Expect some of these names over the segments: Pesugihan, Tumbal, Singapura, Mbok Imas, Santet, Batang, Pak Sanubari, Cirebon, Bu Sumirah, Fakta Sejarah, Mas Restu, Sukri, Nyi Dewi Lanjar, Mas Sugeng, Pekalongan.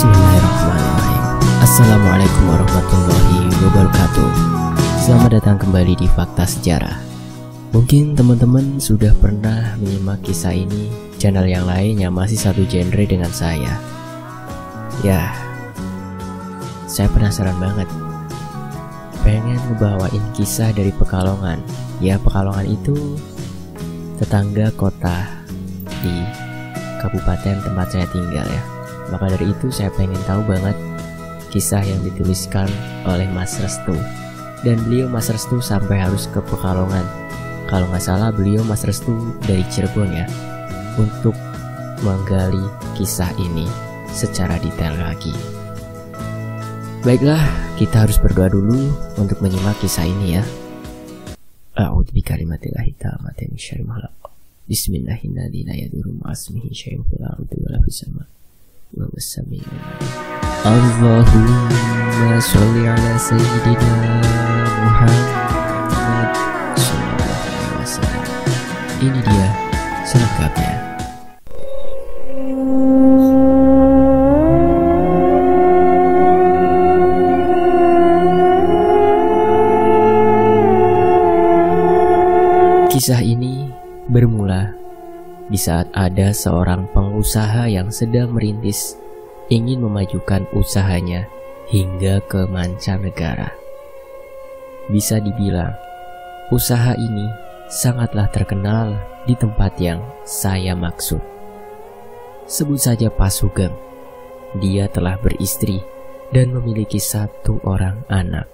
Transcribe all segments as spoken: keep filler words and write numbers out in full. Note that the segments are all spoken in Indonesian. Bismillahirrahmanirrahim. Assalamualaikum warahmatullahi wabarakatuh. Selamat datang kembali di Fakta Sejarah. Mungkin teman-teman sudah pernah menyimak kisah ini, channel yang lainnya masih satu genre dengan saya. Ya, saya penasaran banget, pengen ngebawain kisah dari Pekalongan. Ya, Pekalongan itu tetangga kota di kabupaten tempat saya tinggal ya. Maka dari itu saya pengen tahu banget kisah yang dituliskan oleh Mas Restu. Dan beliau Mas Restu sampai harus ke Pekalongan. Kalau nggak salah beliau Mas Restu dari Cirebon ya, untuk menggali kisah ini secara detail lagi. Baiklah, kita harus berdoa dulu untuk menyimak kisah ini ya. Allahumma sholli ala sayyidina Muhammad sallallahu alaihi wasallam. Ini dia selengkapnya. Kisah ini bermula di saat ada seorang pengusaha yang sedang merintis ingin memajukan usahanya hingga ke mancanegara. Bisa dibilang, usaha ini sangatlah terkenal di tempat yang saya maksud. Sebut saja Pak Sugeng. Dia telah beristri dan memiliki satu orang anak.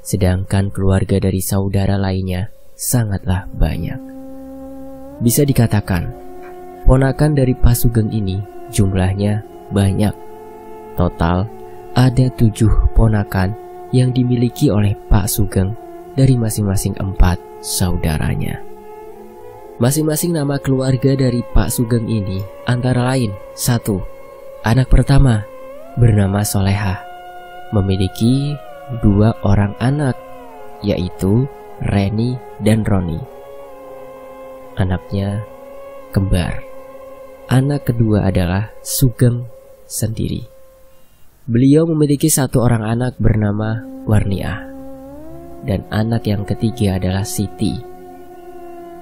Sedangkan keluarga dari saudara lainnya sangatlah banyak. Bisa dikatakan, ponakan dari Pak Sugeng ini jumlahnya banyak. Total ada tujuh ponakan yang dimiliki oleh Pak Sugeng dari masing-masing empat saudaranya. Masing-masing nama keluarga dari Pak Sugeng ini antara lain: satu, anak pertama bernama Solehah, memiliki dua orang anak yaitu Reni dan Roni. Anaknya kembar. Anak kedua adalah Sugeng sendiri. Beliau memiliki satu orang anak bernama Warniah, dan anak yang ketiga adalah Siti,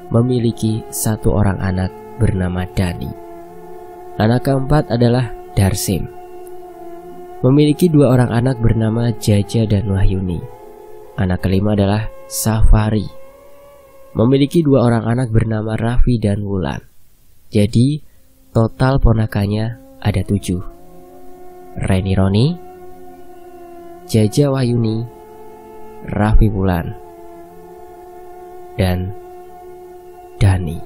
memiliki satu orang anak bernama Dani. Anak keempat adalah Darsim, memiliki dua orang anak bernama Jaja dan Wahyuni. Anak kelima adalah Safari, memiliki dua orang anak bernama Raffi dan Wulan. Jadi total ponakannya ada tujuh: Reni Roni, Jaja Wahyuni, Raffi Wulan, dan Dani.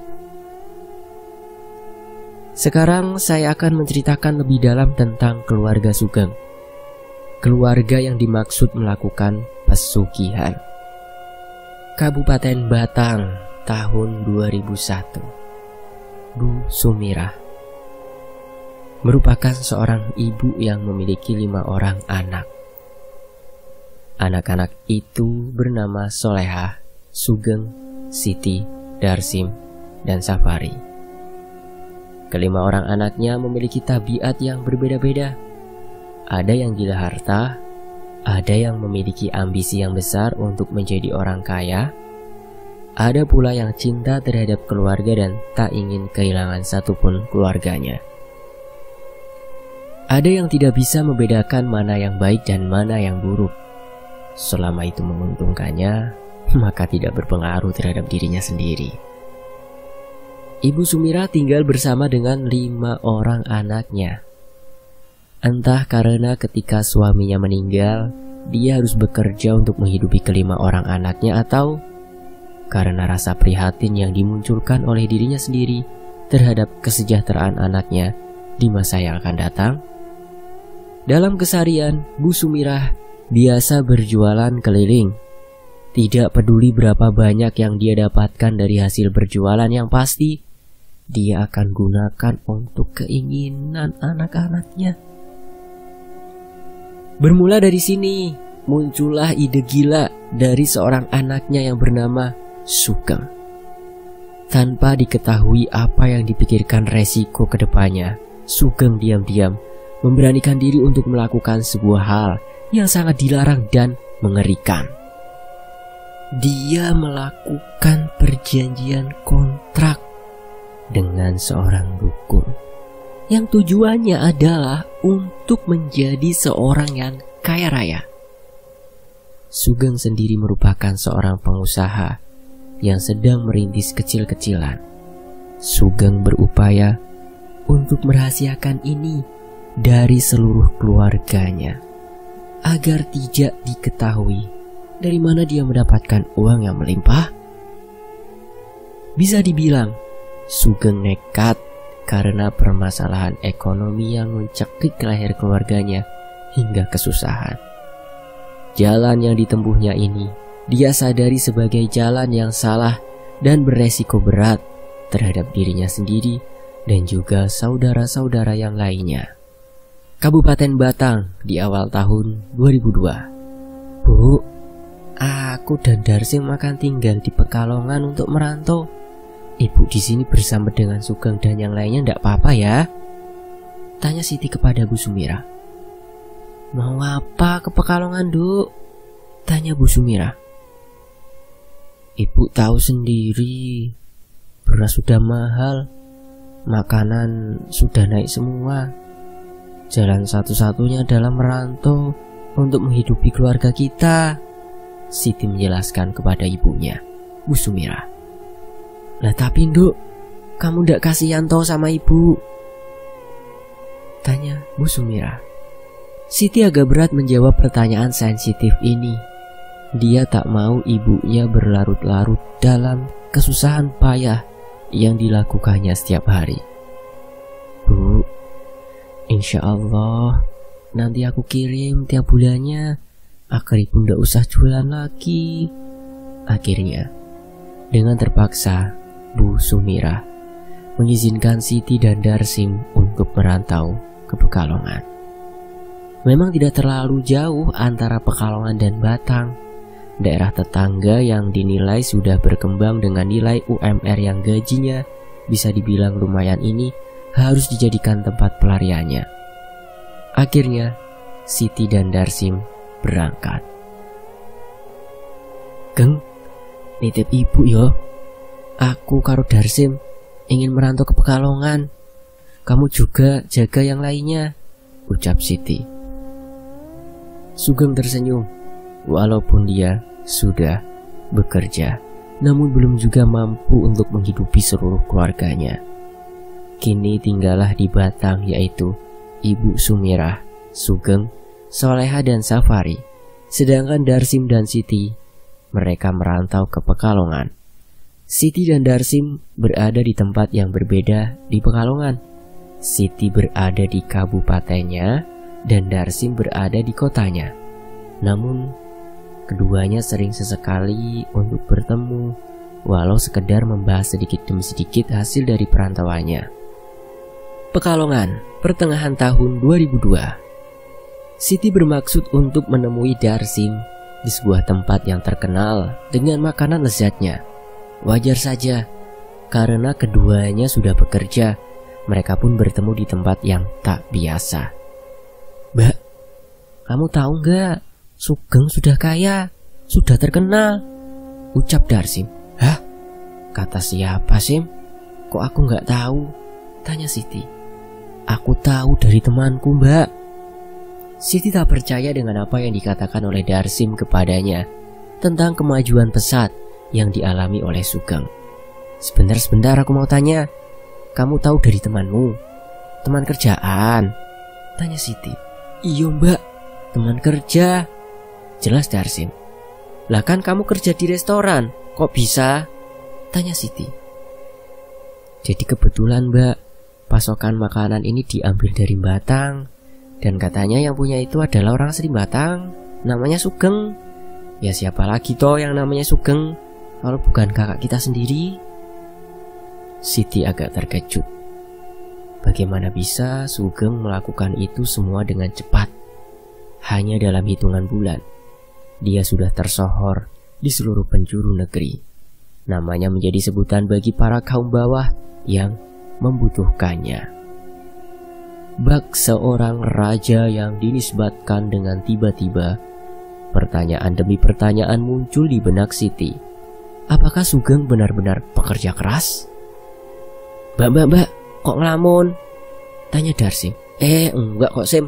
Sekarang saya akan menceritakan lebih dalam tentang keluarga Sugeng, keluarga yang dimaksud melakukan pesugihan. Kabupaten Batang, tahun dua ribu satu. Bu Sumirah merupakan seorang ibu yang memiliki lima orang anak. Anak-anak itu bernama Solehah, Sugeng, Siti, Darsim, dan Safari. Kelima orang anaknya memiliki tabiat yang berbeda-beda. Ada yang gila harta, ada yang memiliki ambisi yang besar untuk menjadi orang kaya, ada pula yang cinta terhadap keluarga dan tak ingin kehilangan satupun keluarganya. Ada yang tidak bisa membedakan mana yang baik dan mana yang buruk. Selama itu menguntungkannya, maka tidak berpengaruh terhadap dirinya sendiri. Ibu Sumirah tinggal bersama dengan lima orang anaknya. Entah karena ketika suaminya meninggal, dia harus bekerja untuk menghidupi kelima orang anaknya, atau karena rasa prihatin yang dimunculkan oleh dirinya sendiri terhadap kesejahteraan anaknya di masa yang akan datang. Dalam keseharian, Bu Sumirah biasa berjualan keliling. Tidak peduli berapa banyak yang dia dapatkan dari hasil berjualan, yang pasti dia akan gunakan untuk keinginan anak-anaknya. Bermula dari sini, muncullah ide gila dari seorang anaknya yang bernama Sugeng. Tanpa diketahui apa yang dipikirkan resiko kedepannya, Sugeng diam-diam memberanikan diri untuk melakukan sebuah hal yang sangat dilarang dan mengerikan. Dia melakukan perjanjian kontrak dengan seorang dukun yang tujuannya adalah untuk menjadi seorang yang kaya raya. Sugeng sendiri merupakan seorang pengusaha yang sedang merintis kecil-kecilan. Sugeng berupaya untuk merahasiakan ini dari seluruh keluarganya agar tidak diketahui dari mana dia mendapatkan uang yang melimpah. Bisa dibilang Sugeng nekat karena permasalahan ekonomi yang mencekik lahir keluarganya hingga kesusahan. Jalan yang ditempuhnya ini dia sadari sebagai jalan yang salah dan beresiko berat terhadap dirinya sendiri dan juga saudara-saudara yang lainnya. Kabupaten Batang di awal tahun dua ribu dua. Bu, aku dan Darsim akan tinggal di Pekalongan untuk merantau. Ibu di sini bersama dengan Sugeng dan yang lainnya ndak apa-apa ya? Tanya Siti kepada Bu Sumirah. Mau apa ke Pekalongan, Duk? Tanya Bu Sumirah. Ibu tahu sendiri, beras sudah mahal, makanan sudah naik semua. Jalan satu-satunya adalah merantau untuk menghidupi keluarga kita, Siti menjelaskan kepada ibunya, Bu Sumirah. Lah tapi Nduk, kamu ndak kasihan toh sama ibu? Tanya Bu Sumirah. Siti agak berat menjawab pertanyaan sensitif ini. Dia tak mau ibunya berlarut-larut dalam kesusahan payah yang dilakukannya setiap hari. Bu, insya Allah nanti aku kirim tiap bulannya agar ibu ndak usah jualan lagi. Akhirnya dengan terpaksa Bu Sumirah mengizinkan Siti dan Darsim untuk merantau ke Pekalongan. Memang tidak terlalu jauh antara Pekalongan dan Batang, daerah tetangga yang dinilai sudah berkembang dengan nilai U M R yang gajinya bisa dibilang lumayan ini harus dijadikan tempat pelariannya. Akhirnya Siti dan Darsim berangkat. Geng, nitip ibu yo. Aku karo Darsim ingin merantau ke Pekalongan. Kamu juga jaga yang lainnya, ucap Siti. Sugeng tersenyum. Walaupun dia sudah bekerja, namun belum juga mampu untuk menghidupi seluruh keluarganya. Kini tinggallah di Batang yaitu Ibu Sumirah, Sugeng, Soleha dan Safari. Sedangkan Darsim dan Siti, mereka merantau ke Pekalongan. Siti dan Darsim berada di tempat yang berbeda di Pekalongan. Siti berada di kabupatennya dan Darsim berada di kotanya. Namun, keduanya sering sesekali untuk bertemu, walau sekedar membahas sedikit demi sedikit hasil dari perantauannya. Pekalongan, pertengahan tahun dua ribu dua. Siti bermaksud untuk menemui Darsim di sebuah tempat yang terkenal dengan makanan lezatnya. Wajar saja, karena keduanya sudah bekerja, mereka pun bertemu di tempat yang tak biasa. Mbak, kamu tahu nggak? Sugeng sudah kaya, sudah terkenal, ucap Darsim. Hah? Kata siapa, Sim? Kok aku nggak tahu? Tanya Siti. Aku tahu dari temanku, Mbak. Siti tak percaya dengan apa yang dikatakan oleh Darsim kepadanya tentang kemajuan pesat yang dialami oleh Sugeng. Sebentar-sebentar aku mau tanya, kamu tahu dari temanmu? Teman kerjaan? Tanya Siti. Iya Mbak, teman kerja, jelas Darsim. Lah kan kamu kerja di restoran, kok bisa? Tanya Siti. Jadi kebetulan Mbak, pasokan makanan ini diambil dari Batang, dan katanya yang punya itu adalah orang asli Batang, namanya Sugeng. Ya siapa lagi toh yang namanya Sugeng kalau bukan kakak kita sendiri? Siti agak terkejut. Bagaimana bisa Sugeng melakukan itu semua dengan cepat? Hanya dalam hitungan bulan, dia sudah tersohor di seluruh penjuru negeri. Namanya menjadi sebutan bagi para kaum bawah yang membutuhkannya. bak seorang raja yang dinisbatkan dengan tiba-tiba. Pertanyaan demi pertanyaan muncul di benak Siti. Apakah Sugeng benar-benar pekerja keras? "Mbak, mbak, mbak, kok ngelamun?" tanya Darsim. "Eh, enggak kok, Sim.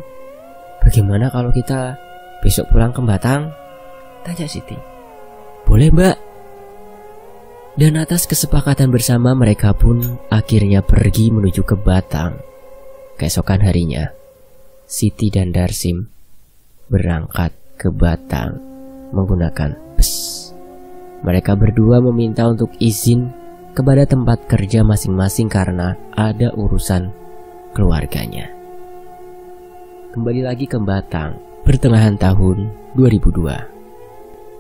Bagaimana kalau kita besok pulang ke Batang?" tanya Siti. "Boleh, Mbak." Dan atas kesepakatan bersama, mereka pun akhirnya pergi menuju ke Batang. Keesokan harinya, Siti dan Darsim berangkat ke Batang menggunakan bus. Mereka berdua meminta untuk izin kepada tempat kerja masing-masing karena ada urusan keluarganya. Kembali lagi ke Batang, pertengahan tahun dua ribu dua.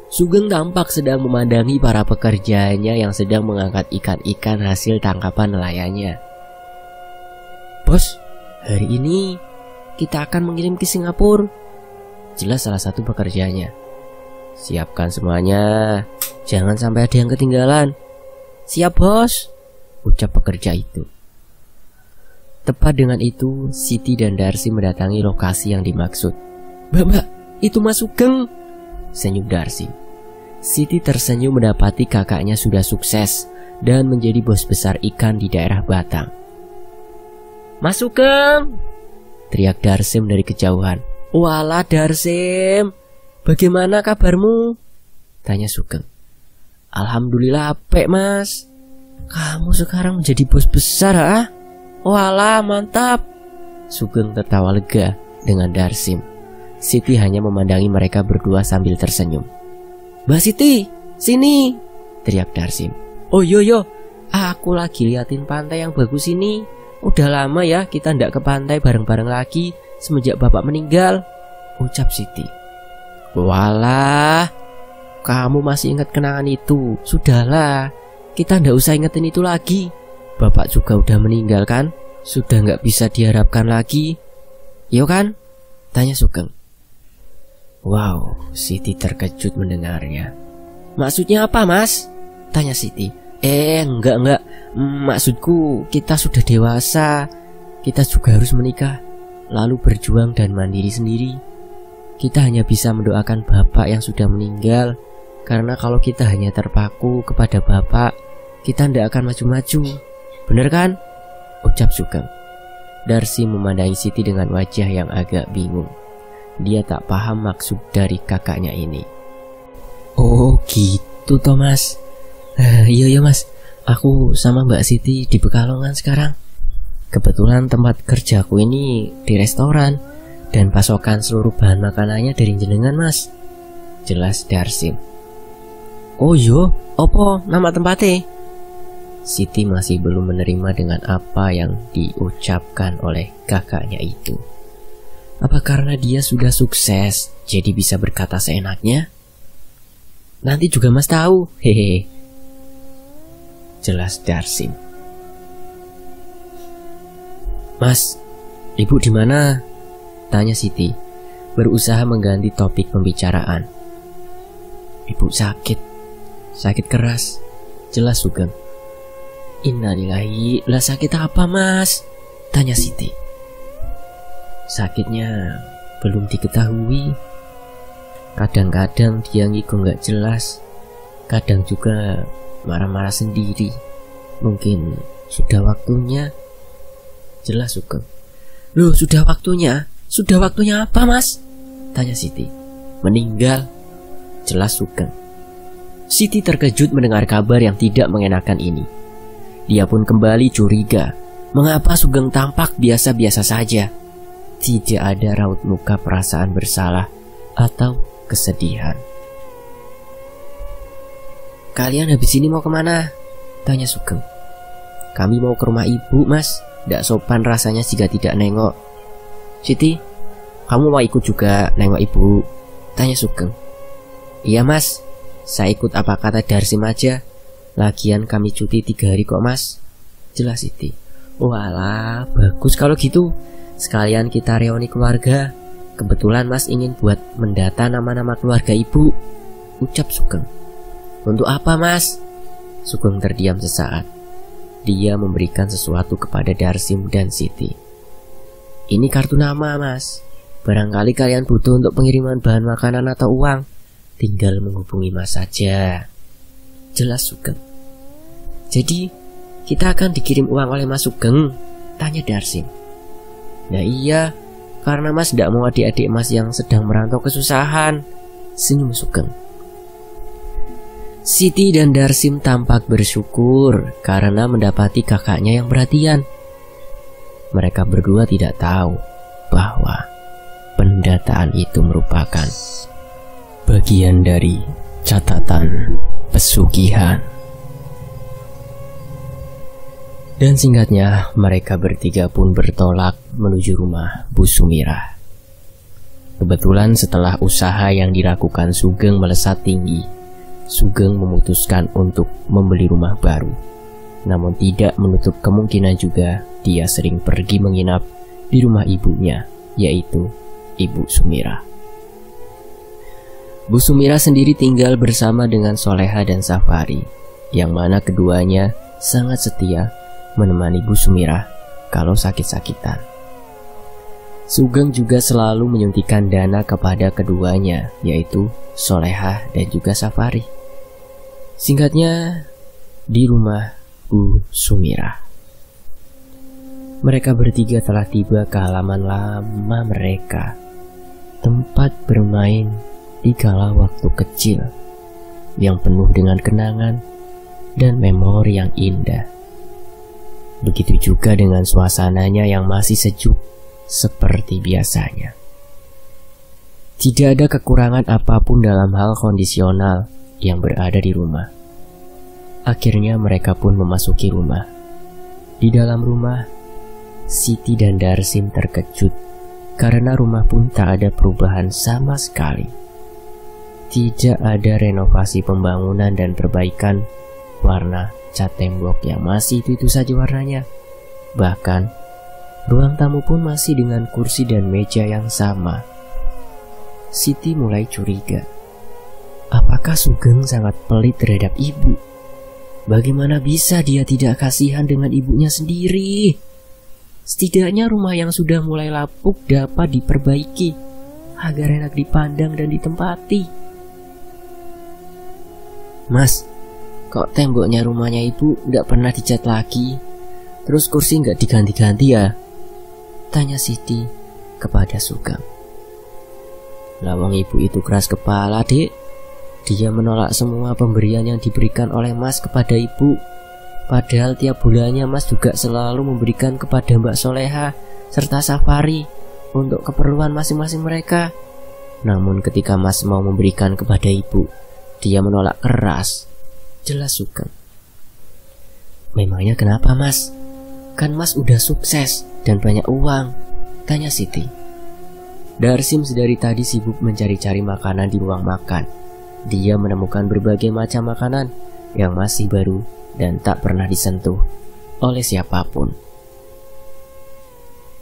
Sugeng tampak sedang memandangi para pekerjanya yang sedang mengangkat ikan-ikan hasil tangkapan nelayannya. "Bos, hari ini kita akan mengirim ke Singapura," jelas salah satu pekerjanya. "Siapkan semuanya, jangan sampai ada yang ketinggalan." "Siap, Bos," ucap pekerja itu. Tepat dengan itu, Siti dan Darsi mendatangi lokasi yang dimaksud. "Mbak, mbak, itu Mas Sugeng," senyum Darsi. Siti tersenyum mendapati kakaknya sudah sukses dan menjadi bos besar ikan di daerah Batang. "Mas Sugeng!" teriak Darsim dari kejauhan. "Walah Darsim, bagaimana kabarmu?" tanya Sugeng. "Alhamdulillah apik, Mas. Kamu sekarang menjadi bos besar, ah? Walah mantap." Sugeng tertawa lega dengan Darsim. Siti hanya memandangi mereka berdua sambil tersenyum. "Mbak Siti, sini!" teriak Darsim. "Oh yo yo, aku lagi liatin pantai yang bagus ini. Udah lama ya kita ndak ke pantai bareng-bareng lagi semenjak bapak meninggal," ucap Siti. "Walah, kamu masih ingat kenangan itu? Sudahlah, kita ndak usah ingetin itu lagi. Bapak juga udah meninggal kan? Sudah nggak bisa diharapkan lagi. Yo kan?" tanya Sugeng. Wow, Siti terkejut mendengarnya. "Maksudnya apa, Mas?" tanya Siti. "Eh, enggak, enggak. Maksudku, kita sudah dewasa. Kita juga harus menikah, lalu berjuang dan mandiri sendiri. Kita hanya bisa mendoakan bapak yang sudah meninggal, karena kalau kita hanya terpaku kepada bapak, kita tidak akan maju-maju. Bener kan?" ucap Sugeng. Darsi memandangi Siti dengan wajah yang agak bingung. Dia tak paham maksud dari kakaknya ini. "Oh, gitu toh, Mas. Uh, iya ya Mas, aku sama Mbak Siti di Pekalongan sekarang. Kebetulan tempat kerjaku ini di restoran dan pasokan seluruh bahan makanannya dari jenengan, Mas," jelas Darsim. "Oh yo, opo nama tempatnya?" Siti masih belum menerima dengan apa yang diucapkan oleh kakaknya itu. Apa karena dia sudah sukses jadi bisa berkata seenaknya? "Nanti juga Mas tahu, hehehe," jelas Darsim. "Mas, ibu di mana?" tanya Siti, berusaha mengganti topik pembicaraan. "Ibu sakit, sakit keras," jelas Sugeng. "Innalillahi, lah sakit apa, Mas?" tanya Siti. "Sakitnya belum diketahui. Kadang-kadang dia ngigo nggak jelas, kadang juga marah-marah sendiri. Mungkin sudah waktunya," jelas Sugeng. "Loh, sudah waktunya? Sudah waktunya apa, Mas?" tanya Siti. "Meninggal," jelas Sugeng. Siti terkejut mendengar kabar yang tidak mengenakan ini. Dia pun kembali curiga. Mengapa Sugeng tampak biasa-biasa saja? Tidak ada raut muka perasaan bersalah atau kesedihan. "Kalian habis ini mau kemana?" tanya Sugeng. "Kami mau ke rumah ibu, Mas. Tidak sopan rasanya jika tidak nengok. Siti, kamu mau ikut juga nengok ibu?" tanya Sugeng. "Iya, Mas. Saya ikut apa kata Darsim aja. Lagian kami cuti tiga hari kok, Mas," jelas Siti. "Walah, bagus kalau gitu. Sekalian kita reuni keluarga. Kebetulan Mas ingin buat mendata nama-nama keluarga ibu," ucap Sugeng. "Untuk apa, Mas?" Sugeng terdiam sesaat. Dia memberikan sesuatu kepada Darsim dan Siti. Ini kartu nama, Mas. Barangkali kalian butuh untuk pengiriman bahan makanan atau uang. Tinggal menghubungi Mas saja. Jelas Sugeng. Jadi kita akan dikirim uang oleh Mas Sugeng? Tanya Darsin. Nah iya, karena Mas tidak mau adik-adik Mas yang sedang merantau kesusahan. Senyum Sugeng. Siti dan Darsim tampak bersyukur karena mendapati kakaknya yang perhatian. Mereka berdua tidak tahu bahwa pendataan itu merupakan bagian dari catatan pesugihan. Dan singkatnya mereka bertiga pun bertolak menuju rumah Bu Sumirah. Kebetulan setelah usaha yang dilakukan Sugeng melesat tinggi, Sugeng memutuskan untuk membeli rumah baru. Namun tidak menutup kemungkinan juga dia sering pergi menginap di rumah ibunya, yaitu Ibu Sumirah. Bu Sumirah sendiri tinggal bersama dengan Soleha dan Safari, yang mana keduanya sangat setia menemani Bu Sumirah kalau sakit-sakitan. Sugeng juga selalu menyuntikkan dana kepada keduanya, yaitu Soleha dan juga Safari. Singkatnya, di rumah Bu Sumirah mereka bertiga telah tiba ke halaman lama mereka, tempat bermain di kala waktu kecil yang penuh dengan kenangan dan memori yang indah. Begitu juga dengan suasananya yang masih sejuk seperti biasanya. Tidak ada kekurangan apapun dalam hal kondisional yang berada di rumah. Akhirnya mereka pun memasuki rumah. Di dalam rumah, Siti dan Darsim terkejut karena rumah pun tak ada perubahan sama sekali. Tidak ada renovasi pembangunan dan perbaikan warna cat tembok yang masih itu-itu saja warnanya. Bahkan, ruang tamu pun masih dengan kursi dan meja yang sama. Siti mulai curiga. Apakah Sugeng sangat pelit terhadap ibu? Bagaimana bisa dia tidak kasihan dengan ibunya sendiri? Setidaknya rumah yang sudah mulai lapuk dapat diperbaiki agar enak dipandang dan ditempati. Mas, kok temboknya rumahnya ibu nggak pernah dicat lagi? Terus kursi nggak diganti-ganti ya? Tanya Siti kepada Sugeng. Lawang ibu itu keras kepala, Dek. Dia menolak semua pemberian yang diberikan oleh Mas kepada ibu. Padahal tiap bulannya Mas juga selalu memberikan kepada Mbak Soleha serta Safari untuk keperluan masing-masing mereka. Namun ketika Mas mau memberikan kepada ibu, dia menolak keras. Jelas Sugeng. Memangnya kenapa Mas? Kan Mas udah sukses dan banyak uang? Tanya Siti. Darsim sedari tadi sibuk mencari-cari makanan di ruang makan. Dia menemukan berbagai macam makanan yang masih baru dan tak pernah disentuh oleh siapapun.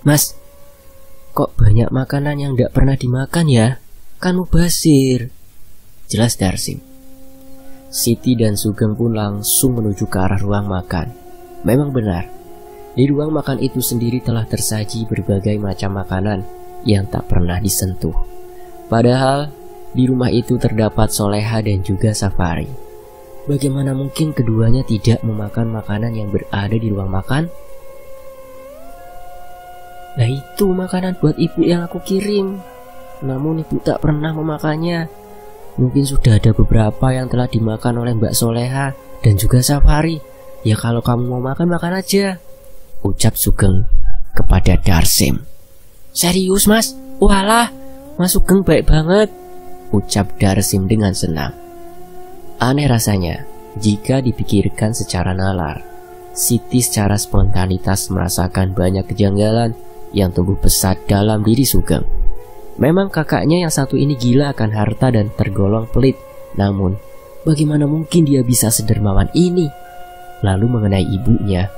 Mas, kok banyak makanan yang tidak pernah dimakan ya? Kan mubazir. Jelas Darsim. Siti dan Sugeng pun langsung menuju ke arah ruang makan. Memang benar, di ruang makan itu sendiri telah tersaji berbagai macam makanan yang tak pernah disentuh. Padahal di rumah itu terdapat Soleha dan juga Safari. Bagaimana mungkin keduanya tidak memakan makanan yang berada di ruang makan? Nah itu makanan buat ibu yang aku kirim. Namun ibu tak pernah memakannya. Mungkin sudah ada beberapa yang telah dimakan oleh Mbak Soleha dan juga Safari. Ya kalau kamu mau makan, makan aja. Ucap Sugeng kepada Darsim. Serius Mas? Walah, Mas Sugeng baik banget. Ucap Darsim dengan senang. Aneh rasanya jika dipikirkan secara nalar. Siti secara spontanitas merasakan banyak kejanggalan yang tumbuh pesat dalam diri Sugeng. Memang kakaknya yang satu ini gila akan harta dan tergolong pelit. Namun bagaimana mungkin dia bisa sedermawan ini? Lalu mengenai ibunya,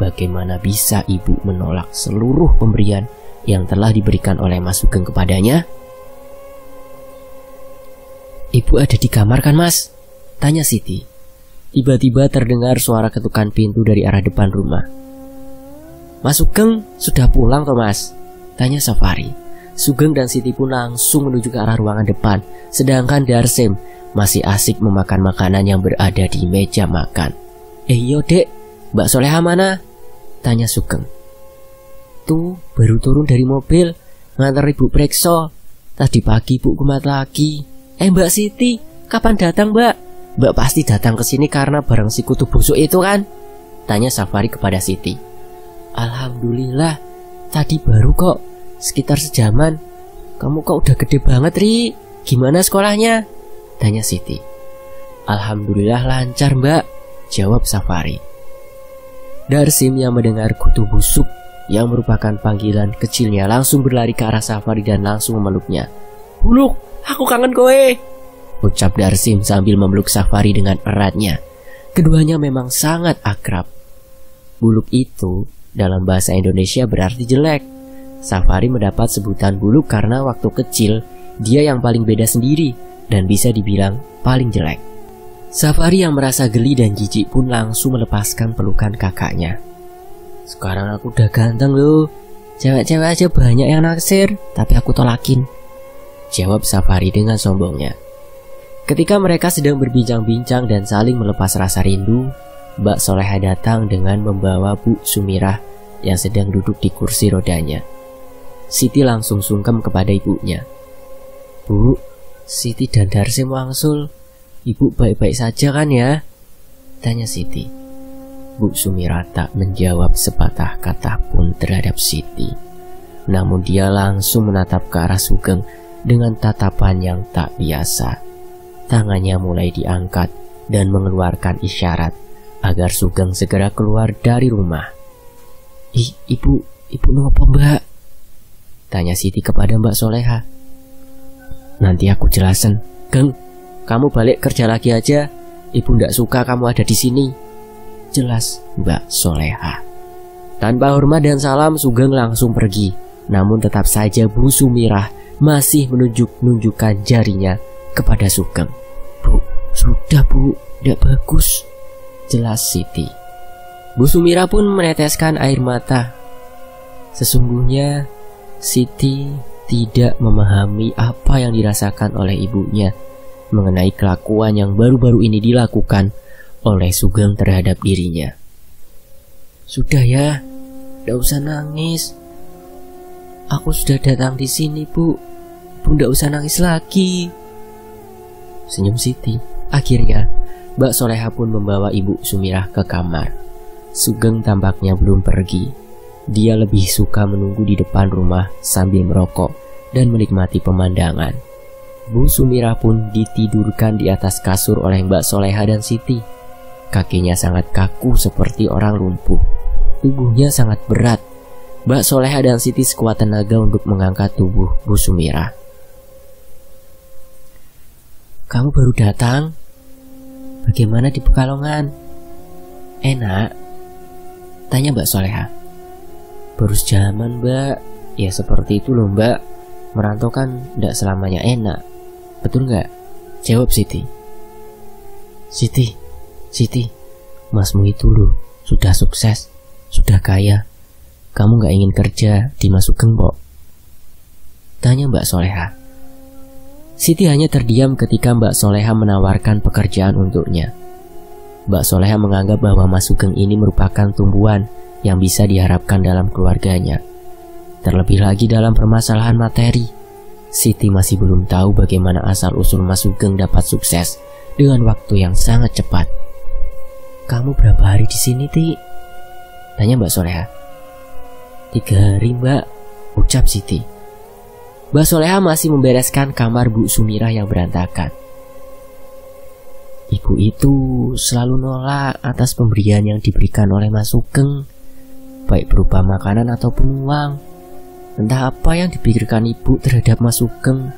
bagaimana bisa ibu menolak seluruh pemberian yang telah diberikan oleh Mas Sugeng kepadanya? Ibu ada di kamar kan Mas? Tanya Siti. Tiba-tiba terdengar suara ketukan pintu dari arah depan rumah. Mas Sugeng sudah pulang toh Mas? Tanya Safari. Sugeng dan Siti pun langsung menuju ke arah ruangan depan. Sedangkan Darsim masih asik memakan makanan yang berada di meja makan. Eh yo dek, Mbak Soleha mana? Tanya Sugeng. Tuh baru turun dari mobil, ngantar Ibu Prekso. Tadi pagi Ibu kumat lagi. Eh Mbak Siti, kapan datang Mbak? Mbak pasti datang ke sini karena barang si kutu busuk itu kan? Tanya Safari kepada Siti. Alhamdulillah, tadi baru kok, sekitar sejaman. Kamu kok udah gede banget Ri, gimana sekolahnya? Tanya Siti. Alhamdulillah lancar Mbak, jawab Safari. Darsim yang mendengar kutu busuk yang merupakan panggilan kecilnya langsung berlari ke arah Safari dan langsung memeluknya. Buluk, aku kangen kowe, ucap Darsim sambil memeluk Safari dengan eratnya. Keduanya memang sangat akrab. Buluk itu dalam bahasa Indonesia berarti jelek. Safari mendapat sebutan buluk karena waktu kecil dia yang paling beda sendiri dan bisa dibilang paling jelek. Safari yang merasa geli dan jijik pun langsung melepaskan pelukan kakaknya. Sekarang aku udah ganteng loh, cewek-cewek aja banyak yang naksir, tapi aku tolakin, jawab Safari dengan sombongnya. Ketika mereka sedang berbincang-bincang dan saling melepas rasa rindu, Mbak Soleha datang dengan membawa Bu Sumirah yang sedang duduk di kursi rodanya. Siti langsung sungkem kepada ibunya. Bu, Siti dan Darsim wangsul, Ibu baik-baik saja kan ya? Tanya Siti. Bu Sumirah tak menjawab sepatah kata pun terhadap Siti. Namun dia langsung menatap ke arah Sugeng dengan tatapan yang tak biasa. Tangannya mulai diangkat dan mengeluarkan isyarat agar Sugeng segera keluar dari rumah. Ih, ibu, ibu nopo Mbak? Tanya Siti kepada Mbak Soleha. Nanti aku jelasin, Geng. Kamu balik kerja lagi aja, Ibu ndak suka kamu ada di sini, jelas Mbak Soleha. Tanpa hormat dan salam, Sugeng langsung pergi. Namun tetap saja Bu Sumirah masih menunjuk-nunjukkan jarinya kepada Sugeng. Bu, sudah Bu, ndak bagus, jelas Siti. Bu Sumirah pun meneteskan air mata. Sesungguhnya Siti tidak memahami apa yang dirasakan oleh ibunya mengenai kelakuan yang baru-baru ini dilakukan oleh Sugeng terhadap dirinya. Sudah ya, ndak usah nangis. Aku sudah datang di sini Bu, Bu ndak usah nangis lagi, senyum Siti. Akhirnya Mbak Soleha pun membawa Ibu Sumirah ke kamar. Sugeng tampaknya belum pergi. Dia lebih suka menunggu di depan rumah sambil merokok dan menikmati pemandangan. Bu Sumirah pun ditidurkan di atas kasur oleh Mbak Soleha dan Siti. Kakinya sangat kaku seperti orang lumpuh. Tubuhnya sangat berat. Mbak Soleha dan Siti sekuat tenaga untuk mengangkat tubuh Bu Sumirah. Kamu baru datang? Bagaimana di Pekalongan? Enak? Tanya Mbak Soleha. Baru sejaman Mbak. Ya seperti itu loh Mbak. Merantau kan ndak selamanya enak, betul nggak? Jawab Siti. Siti, Siti, masmu itu loh sudah sukses, sudah kaya. Kamu nggak ingin kerja di Mas Sugeng kok? Tanya Mbak Soleha. Siti hanya terdiam ketika Mbak Soleha menawarkan pekerjaan untuknya. Mbak Soleha menganggap bahwa Mas Sugeng ini merupakan tumbuhan yang bisa diharapkan dalam keluarganya. Terlebih lagi dalam permasalahan materi. Siti masih belum tahu bagaimana asal-usul Mas Sugeng dapat sukses dengan waktu yang sangat cepat. Kamu berapa hari di sini, Ti? Tanya Mbak Soleha. Tiga hari, Mbak, ucap Siti. Mbak Soleha masih membereskan kamar Bu Sumirah yang berantakan. Ibu itu selalu nolak atas pemberian yang diberikan oleh Mas Sugeng, baik berupa makanan ataupun uang. Entah apa yang dipikirkan Ibu terhadap Mas Sugeng.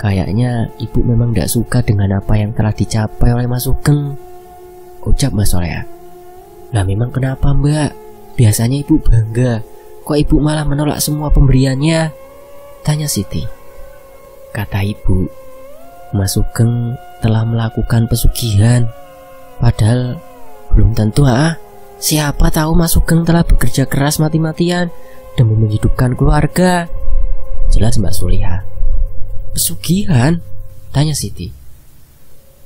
Kayaknya Ibu memang tidak suka dengan apa yang telah dicapai oleh Mas Sugeng, ucap Mbak Soleha. Nah memang kenapa Mbak? Biasanya Ibu bangga, kok Ibu malah menolak semua pemberiannya? Tanya Siti. Kata Ibu, Mas Sugeng telah melakukan pesugihan. Padahal belum tentu ah. Siapa tahu Mas Sugeng telah bekerja keras mati-matian demi menghidupkan keluarga, jelas Mbak Suliha. Pesugihan? Tanya Siti.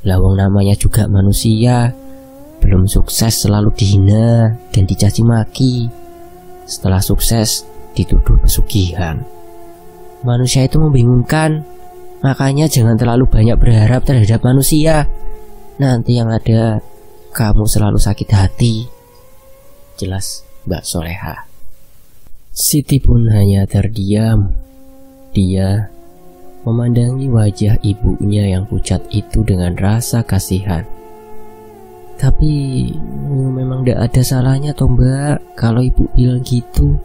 Lawang namanya juga manusia, belum sukses selalu dihina dan dicaci maki. Setelah sukses dituduh pesugihan. Manusia itu membingungkan, makanya jangan terlalu banyak berharap terhadap manusia. Nanti yang ada kamu selalu sakit hati. Jelas Mbak Soleha. Siti pun hanya terdiam. Dia memandangi wajah ibunya yang pucat itu dengan rasa kasihan. Tapi memang tidak ada salahnya toh Mbak kalau ibu bilang gitu.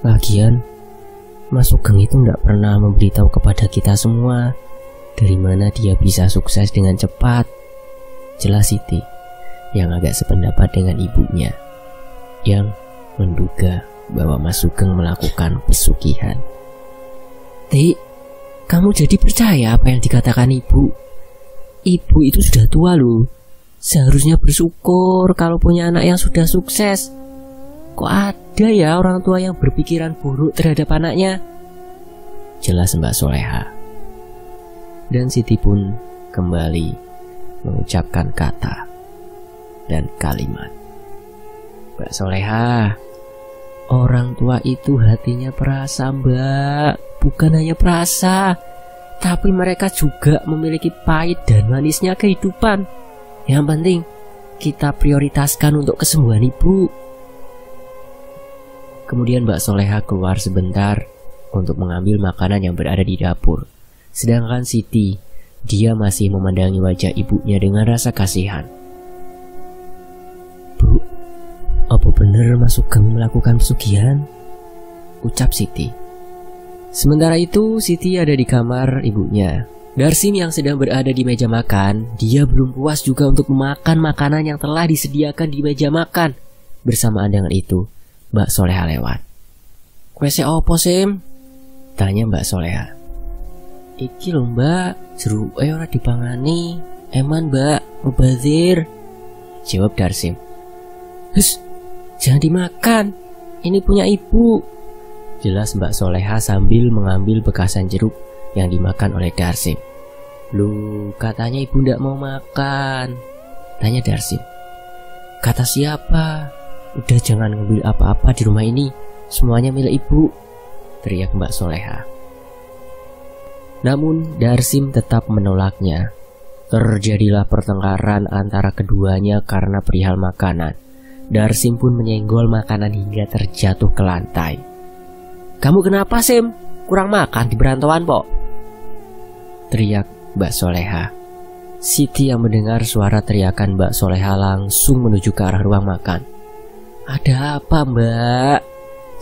Lagian Mas Sugeng itu tidak pernah memberitahu kepada kita semua dari mana dia bisa sukses dengan cepat. Jelas Siti yang agak sependapat dengan ibunya yang menduga bahwa Mas Sugeng melakukan pesugihan. Ti, kamu jadi percaya apa yang dikatakan ibu? Ibu itu sudah tua loh, seharusnya bersyukur kalau punya anak yang sudah sukses. Kok ada ya orang tua yang berpikiran buruk terhadap anaknya? Jelas Mbak Soleha. Dan Siti pun kembali mengucapkan kata dan kalimat. Mbak Soleha, orang tua itu hatinya perasa Mbak, bukan hanya perasa, tapi mereka juga memiliki pahit dan manisnya kehidupan. Yang penting kita prioritaskan untuk kesembuhan ibu. Kemudian Mbak Soleha keluar sebentar untuk mengambil makanan yang berada di dapur. Sedangkan Siti, dia masih memandangi wajah ibunya dengan rasa kasihan. Bu, apa benar Mas Sugeng melakukan pesugihan? Ucap Siti. Sementara itu Siti ada di kamar ibunya. Darsim yang sedang berada di meja makan, dia belum puas juga untuk memakan makanan yang telah disediakan di meja makan. Bersamaan dengan itu, Mbak Soleha lewat. Kwese opo Sim? Tanya Mbak Soleha. Iki lho Mbak, jeruk eh ora dipangani. Eman Mbak, mubazir. Jawab Darsim. Hus, jangan dimakan, ini punya ibu. Jelas Mbak Soleha sambil mengambil bekasan jeruk yang dimakan oleh Darsim. Lu katanya ibu ndak mau makan, tanya Darsim. Kata siapa? Udah jangan ngambil apa-apa di rumah ini, semuanya milik ibu, teriak Mbak Soleha. Namun Darsim tetap menolaknya. Terjadilah pertengkaran antara keduanya karena perihal makanan. Darsim pun menyenggol makanan hingga terjatuh ke lantai. Kamu kenapa Sim? Kurang makan di berantauan pok? Teriak Mbak Soleha. Siti yang mendengar suara teriakan Mbak Soleha langsung menuju ke arah ruang makan. Ada apa Mbak?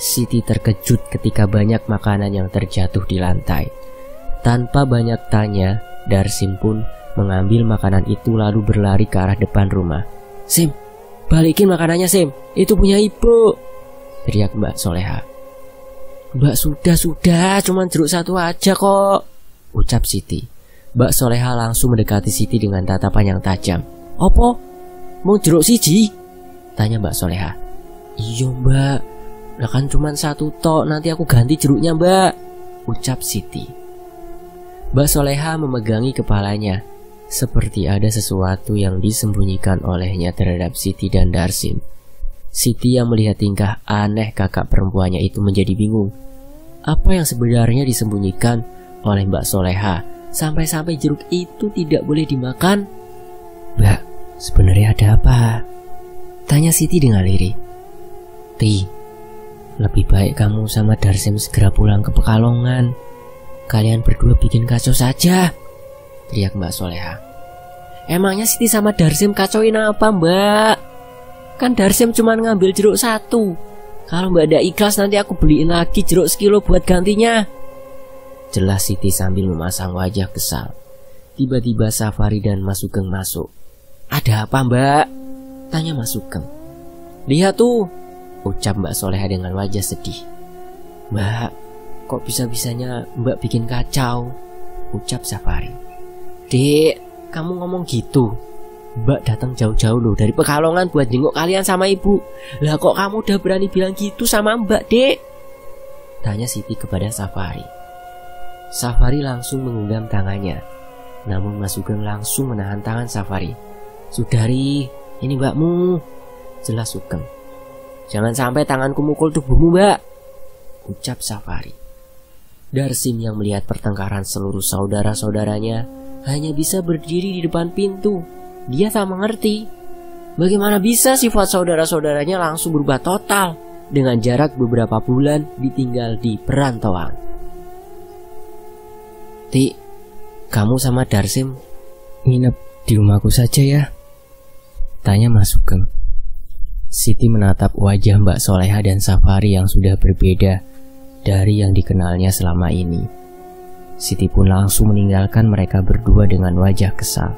Siti terkejut ketika banyak makanan yang terjatuh di lantai. Tanpa banyak tanya, Darsim pun mengambil makanan itu lalu berlari ke arah depan rumah. Sim, balikin makanannya Sim, itu punya ibu, teriak Mbak Soleha. Mbak sudah-sudah, cuman jeruk satu aja kok, ucap Siti. Mbak Soleha langsung mendekati Siti dengan tatapan yang tajam. Opo? Mau jeruk siji? Tanya Mbak Soleha. Iya Mbak, lah kan cuman satu tok, nanti aku ganti jeruknya Mbak, ucap Siti. Mbak Soleha memegangi kepalanya, seperti ada sesuatu yang disembunyikan olehnya terhadap Siti dan Darsim. Siti yang melihat tingkah aneh kakak perempuannya itu menjadi bingung. Apa yang sebenarnya disembunyikan oleh Mbak Soleha sampai-sampai jeruk itu tidak boleh dimakan? Mbak, sebenarnya ada apa? Tanya Siti dengan lirih. Ti, lebih baik kamu sama Darsim segera pulang ke Pekalongan. Kalian berdua bikin kacau saja, teriak Mbak Soleha. Emangnya Siti sama Darsim kacauin apa Mbak? Kan Darsim cuma ngambil jeruk satu. Kalau Mbak ada ikhlas nanti aku beliin lagi jeruk sekilo buat gantinya, jelas Siti sambil memasang wajah kesal. Tiba-tiba Safari dan Mas Sugeng masuk. Ada apa Mbak? Tanya Mas Sugeng. Lihat tuh, ucap Mbak Soleha dengan wajah sedih. Mbak, kok bisa-bisanya Mbak bikin kacau, ucap Safari. Dek, kamu ngomong gitu. Mbak datang jauh-jauh loh dari Pekalongan buat jenguk kalian sama ibu. Lah kok kamu udah berani bilang gitu sama Mbak, Dek? tanya Siti kepada Safari. Safari langsung menggenggam tangannya. Namun Mas Sugeng langsung menahan tangan Safari. "Sudari, ini mbakmu," jelas Sugeng. "Jangan sampai tanganku mukul tubuhmu, mbak," ucap Safari. Darsim yang melihat pertengkaran seluruh saudara-saudaranya hanya bisa berdiri di depan pintu. Dia tak mengerti bagaimana bisa sifat saudara-saudaranya langsung berubah total dengan jarak beberapa bulan ditinggal di perantauan. "Ti, kamu sama Darsim nginep di rumahku saja ya?" tanya Mas Sugeng. Siti menatap wajah Mbak Soleha dan Safari yang sudah berbeda dari yang dikenalnya selama ini. Siti pun langsung meninggalkan mereka berdua dengan wajah kesal.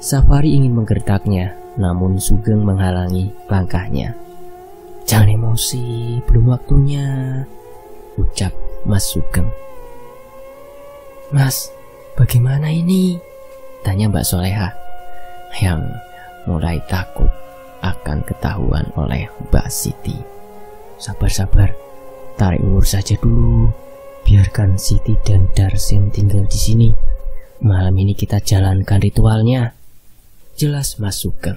Safari ingin menggertaknya, namun Sugeng menghalangi langkahnya. "Jangan emosi, belum waktunya," ucap Mas Sugeng. "Mas, bagaimana ini?" tanya Mbak Soleha yang mulai takut akan ketahuan oleh Mbak Siti. "Sabar-sabar, tarik ulur saja dulu, biarkan Siti dan Darsim tinggal di sini. Malam ini kita jalankan ritualnya," jelas Mas Sugeng.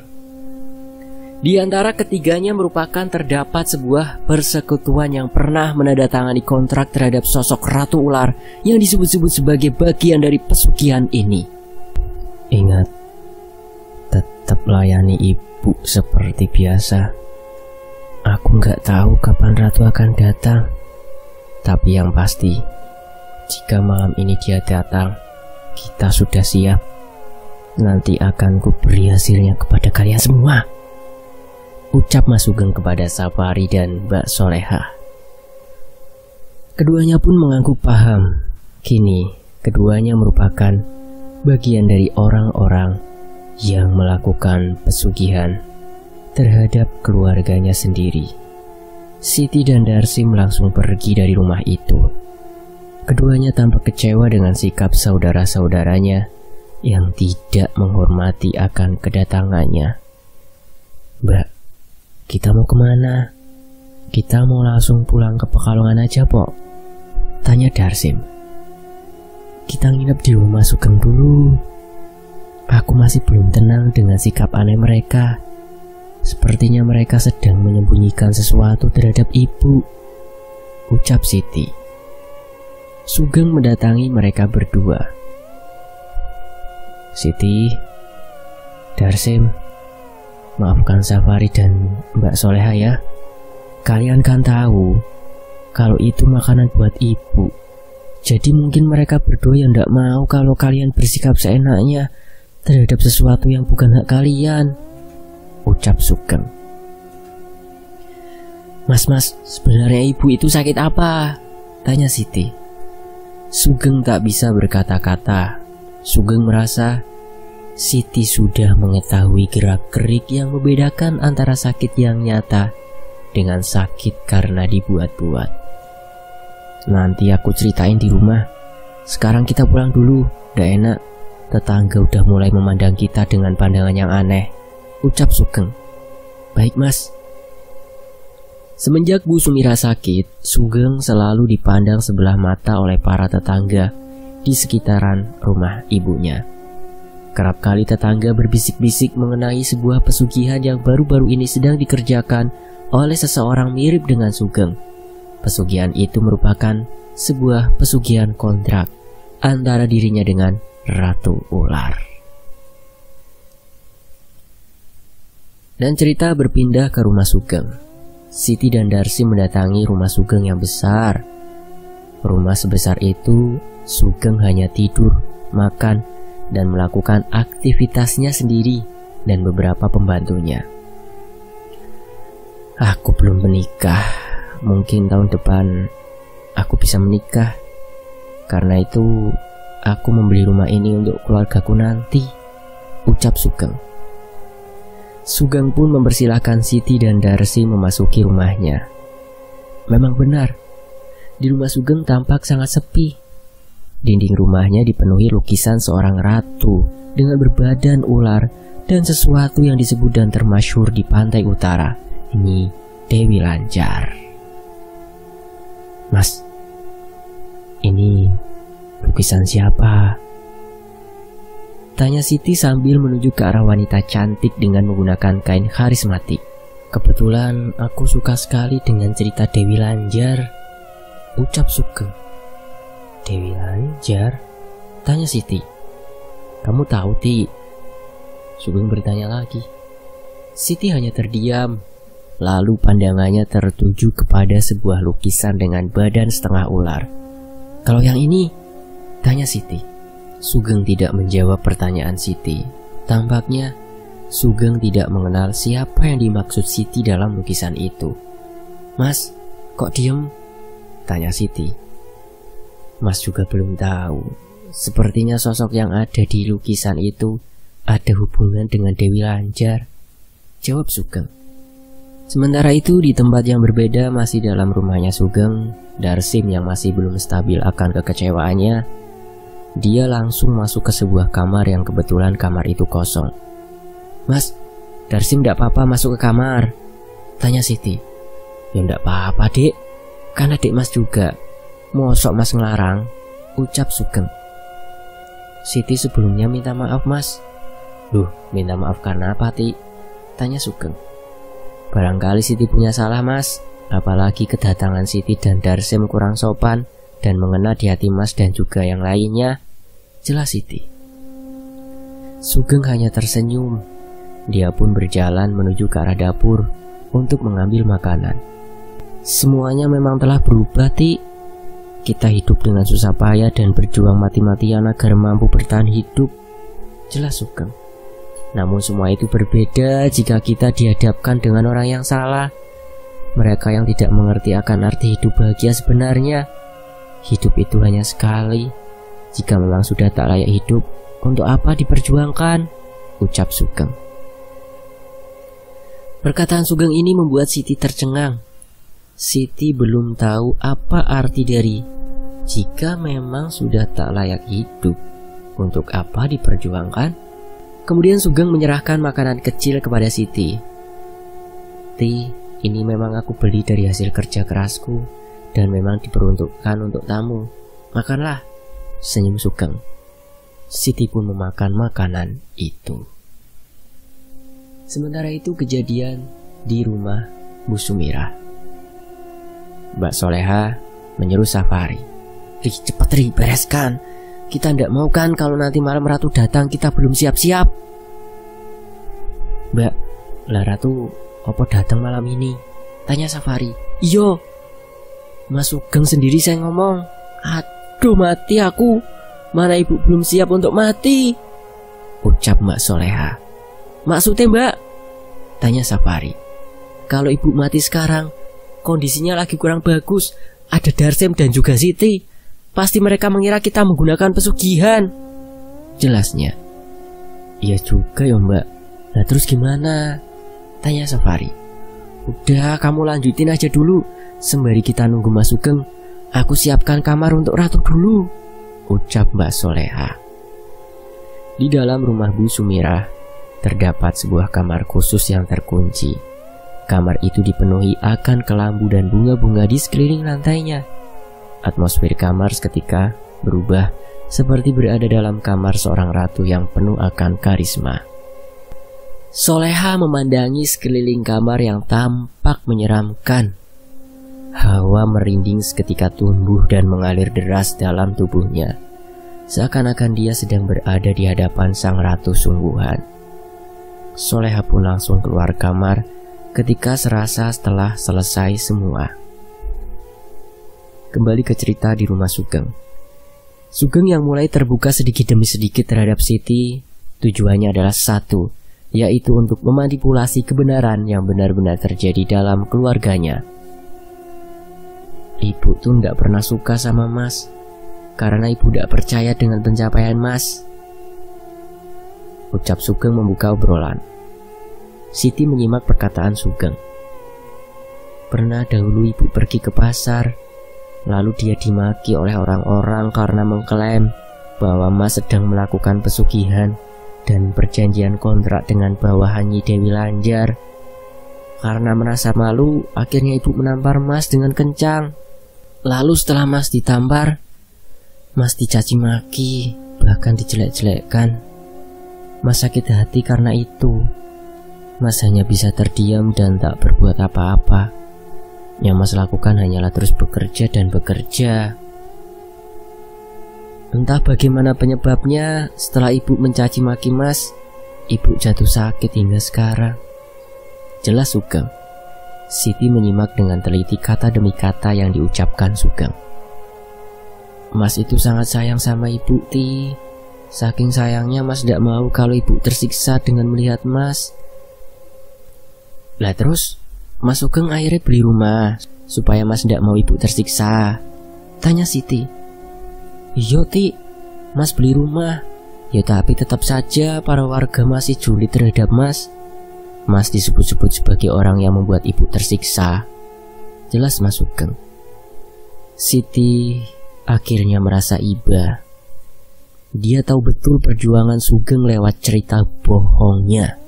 Di antara ketiganya merupakan terdapat sebuah persekutuan yang pernah menandatangani kontrak terhadap sosok Ratu Ular yang disebut-sebut sebagai bagian dari pesugihan ini. "Ingat, tetap layani ibu seperti biasa. Aku nggak tahu kapan Ratu akan datang, tapi yang pasti jika malam ini dia datang, kita sudah siap. Nanti akan kuberi hasilnya kepada kalian semua," ucap Mas Sugeng kepada Safari dan Mbak Soleha. Keduanya pun mengaku paham. Kini keduanya merupakan bagian dari orang-orang yang melakukan pesugihan terhadap keluarganya sendiri. Siti dan Darsim langsung pergi dari rumah itu. Keduanya tampak kecewa dengan sikap saudara-saudaranya yang tidak menghormati akan kedatangannya. "Mbak, kita mau kemana? Kita mau langsung pulang ke Pekalongan aja, Pok," tanya Darsim. "Kita nginep di rumah Sugeng dulu. Aku masih belum tenang dengan sikap aneh mereka. Sepertinya mereka sedang menyembunyikan sesuatu terhadap ibu," ucap Siti. Sugeng mendatangi mereka berdua. "Siti, Darsim, maafkan Safari dan Mbak Soleha ya. Kalian kan tahu kalau itu makanan buat ibu. Jadi mungkin mereka berdua yang tidak mau kalau kalian bersikap seenaknya terhadap sesuatu yang bukan hak kalian," ucap Sugeng. "Mas-mas, sebenarnya ibu itu sakit apa?" tanya Siti. Sugeng tak bisa berkata-kata. Sugeng merasa Siti sudah mengetahui gerak-gerik yang membedakan antara sakit yang nyata dengan sakit karena dibuat-buat. "Nanti aku ceritain di rumah. Sekarang kita pulang dulu, ndak enak. Tetangga udah mulai memandang kita dengan pandangan yang aneh," ucap Sugeng. "Baik, Mas." Semenjak Bu Sumirah sakit, Sugeng selalu dipandang sebelah mata oleh para tetangga di sekitaran rumah ibunya. Kerap kali tetangga berbisik-bisik mengenai sebuah pesugihan yang baru-baru ini sedang dikerjakan oleh seseorang mirip dengan Sugeng. Pesugihan itu merupakan sebuah pesugihan kontrak antara dirinya dengan Ratu Ular. Dan cerita berpindah ke rumah Sugeng. Siti dan Darsi mendatangi rumah Sugeng yang besar. Rumah sebesar itu, Sugeng hanya tidur, makan, dan melakukan aktivitasnya sendiri dan beberapa pembantunya. "Aku belum menikah. Mungkin tahun depan aku bisa menikah. Karena itu aku membeli rumah ini untuk keluargaku nanti," ucap Sugeng. Sugeng pun mempersilahkan Siti dan Darsi memasuki rumahnya. Memang benar, di rumah Sugeng tampak sangat sepi. Dinding rumahnya dipenuhi lukisan seorang ratu dengan berbadan ular dan sesuatu yang disebut dan termasyhur di pantai utara, Nyi Dewi Lanjar. "Mas, Ini lukisan siapa? Tanya Siti sambil menuju ke arah wanita cantik dengan menggunakan kain karismatik. Kebetulan aku suka sekali dengan cerita Dewi Lanjar, ucap Sugeng. Dewi Lanjar? Tanya Siti. Kamu tahu, Ti? Sugeng bertanya lagi. Siti hanya terdiam, lalu pandangannya tertuju kepada sebuah lukisan dengan badan setengah ular. Kalau yang ini? Tanya Siti. Sugeng tidak menjawab pertanyaan Siti. Tampaknya Sugeng tidak mengenal siapa yang dimaksud Siti dalam lukisan itu. Mas, kok diem? Tanya Siti. Mas juga belum tahu. Sepertinya sosok yang ada di lukisan itu ada hubungan dengan Dewi Lanjar, jawab Sugeng. Sementara itu di tempat yang berbeda, masih dalam rumahnya Sugeng, Darsim yang masih belum stabil akan kekecewaannya, dia langsung masuk ke sebuah kamar yang kebetulan kamar itu kosong. Mas, Darsim ndak apa-apa masuk ke kamar? Tanya Siti. Ya ndak apa-apa, Dek, kan adik Mas juga. Mosok Mas ngelarang, ucap Sugeng. Siti sebelumnya minta maaf, Mas. Duh, minta maaf karena apa, Ti? Tanya Sugeng. Barangkali Siti punya salah, Mas. Apalagi kedatangan Siti dan Darsim kurang sopan dan mengena di hati Mas dan juga yang lainnya, jelas Siti. Sugeng hanya tersenyum. Dia pun berjalan menuju ke arah dapur untuk mengambil makanan. Semuanya memang telah berubah, Ti. Kita hidup dengan susah payah dan berjuang mati-matian agar mampu bertahan hidup, jelas Sugeng. Namun semua itu berbeda jika kita dihadapkan dengan orang yang salah. Mereka yang tidak mengerti akan arti hidup bahagia sebenarnya. Hidup itu hanya sekali. Jika memang sudah tak layak hidup, untuk apa diperjuangkan? Ucap Sugeng. Perkataan Sugeng ini membuat Siti tercengang. Siti belum tahu apa arti dari jika memang sudah tak layak hidup, untuk apa diperjuangkan? Kemudian Sugeng menyerahkan makanan kecil kepada Siti. Ti, ini memang aku beli dari hasil kerja kerasku dan memang diperuntukkan untuk tamu. Makanlah, senyum Sugeng. Siti pun memakan makanan itu. Sementara itu kejadian di rumah Bu Sumirah. Mbak Soleha menyuruh Safari. Ri, cepat Ri, bereskan. Kita ndak mau kan kalau nanti malam Ratu datang kita belum siap-siap. Mbak, lah Ratu opo datang malam ini? Tanya Safari. Iyo, Mas Sugeng sendiri saya ngomong. Aduh mati aku, mana ibu belum siap untuk mati, ucap Mbak Soleha. Maksudnya Mbak? Tanya Safari. Kalau ibu mati sekarang, kondisinya lagi kurang bagus. Ada Darsim dan juga Siti. Pasti mereka mengira kita menggunakan pesugihan, jelasnya. Iya juga ya Mbak. Nah terus gimana? Tanya Safari. Udah kamu lanjutin aja dulu. Sembari kita nunggu Mas Sugeng, aku siapkan kamar untuk Ratu dulu, ucap Mbak Soleha. Di dalam rumah Bu Sumirah terdapat sebuah kamar khusus yang terkunci. Kamar itu dipenuhi akan kelambu dan bunga-bunga di sekeliling lantainya. Atmosfer kamar seketika berubah seperti berada dalam kamar seorang ratu yang penuh akan karisma. Soleha memandangi sekeliling kamar yang tampak menyeramkan. Hawa merinding seketika tumbuh dan mengalir deras dalam tubuhnya. Seakan-akan dia sedang berada di hadapan sang ratu sungguhan. Soleha pun langsung keluar kamar ketika serasa setelah selesai semua. Kembali ke cerita di rumah Sugeng. Sugeng yang mulai terbuka sedikit demi sedikit terhadap Siti, tujuannya adalah satu, yaitu untuk memanipulasi kebenaran yang benar-benar terjadi dalam keluarganya. Ibu tuh ndak pernah suka sama Mas, karena ibu ndak percaya dengan pencapaian Mas, ucap Sugeng membuka obrolan. Siti menyimak perkataan Sugeng. Pernah dahulu ibu pergi ke pasar, lalu dia dimaki oleh orang-orang karena mengklaim bahwa Mas sedang melakukan pesugihan dan perjanjian kontrak dengan bawahan Nyi Dewi Lanjar. Karena merasa malu, akhirnya ibu menampar Mas dengan kencang. Lalu setelah Mas ditampar, Mas dicaci maki, bahkan dijelek-jelekkan. Mas sakit hati karena itu. Mas hanya bisa terdiam dan tak berbuat apa-apa. Yang Mas lakukan hanyalah terus bekerja dan bekerja. Entah bagaimana penyebabnya, setelah ibu mencaci maki Mas, ibu jatuh sakit hingga sekarang. Jelas Sugeng. Siti menyimak dengan teliti kata demi kata yang diucapkan Sugeng. Mas itu sangat sayang sama ibu, Ti. Saking sayangnya Mas tidak mau kalau ibu tersiksa dengan melihat Mas. Lah terus, Mas Sugeng akhirnya beli rumah supaya Mas tidak mau ibu tersiksa, tanya Siti. Iya, Ti, Mas beli rumah. Ya tapi tetap saja para warga masih juli terhadap Mas. Mas disebut-sebut sebagai orang yang membuat ibu tersiksa. Jelas Mas Sugeng. Siti akhirnya merasa iba. Dia tahu betul perjuangan Sugeng lewat cerita bohongnya.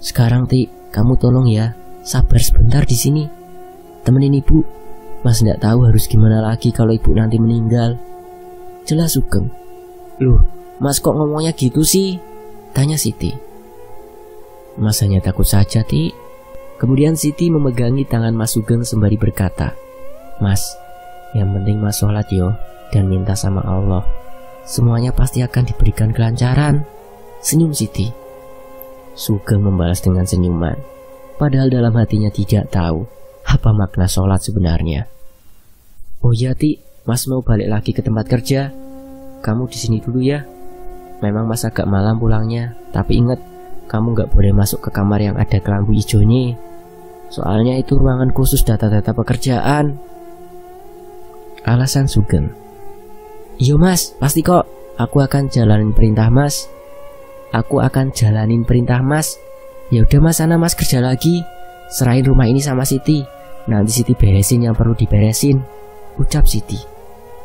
Sekarang Ti, kamu tolong ya, sabar sebentar di sini. Temenin ibu. Mas tidak tahu harus gimana lagi kalau ibu nanti meninggal. Jelas Sugeng. Loh, Mas kok ngomongnya gitu sih? Tanya Siti. Mas hanya takut saja, Ti. Kemudian Siti memegangi tangan Mas Sugeng sembari berkata, Mas, yang penting Mas sholat yo, dan minta sama Allah. Semuanya pasti akan diberikan kelancaran. Senyum Siti. Sugeng membalas dengan senyuman. Padahal dalam hatinya tidak tahu apa makna sholat sebenarnya. Oh ya Ti, Mas mau balik lagi ke tempat kerja. Kamu di sini dulu ya. Memang Mas agak malam pulangnya, tapi ingat, kamu nggak boleh masuk ke kamar yang ada kelambu hijaunya. Soalnya itu ruangan khusus data-data pekerjaan. Alasan Sugeng. Iya Mas, pasti kok. Aku akan jalanin perintah Mas. Aku akan jalanin perintah Mas. Ya udah Mas, sana Mas kerja lagi. Serahin rumah ini sama Siti. Nanti Siti beresin yang perlu diberesin. Ucap Siti.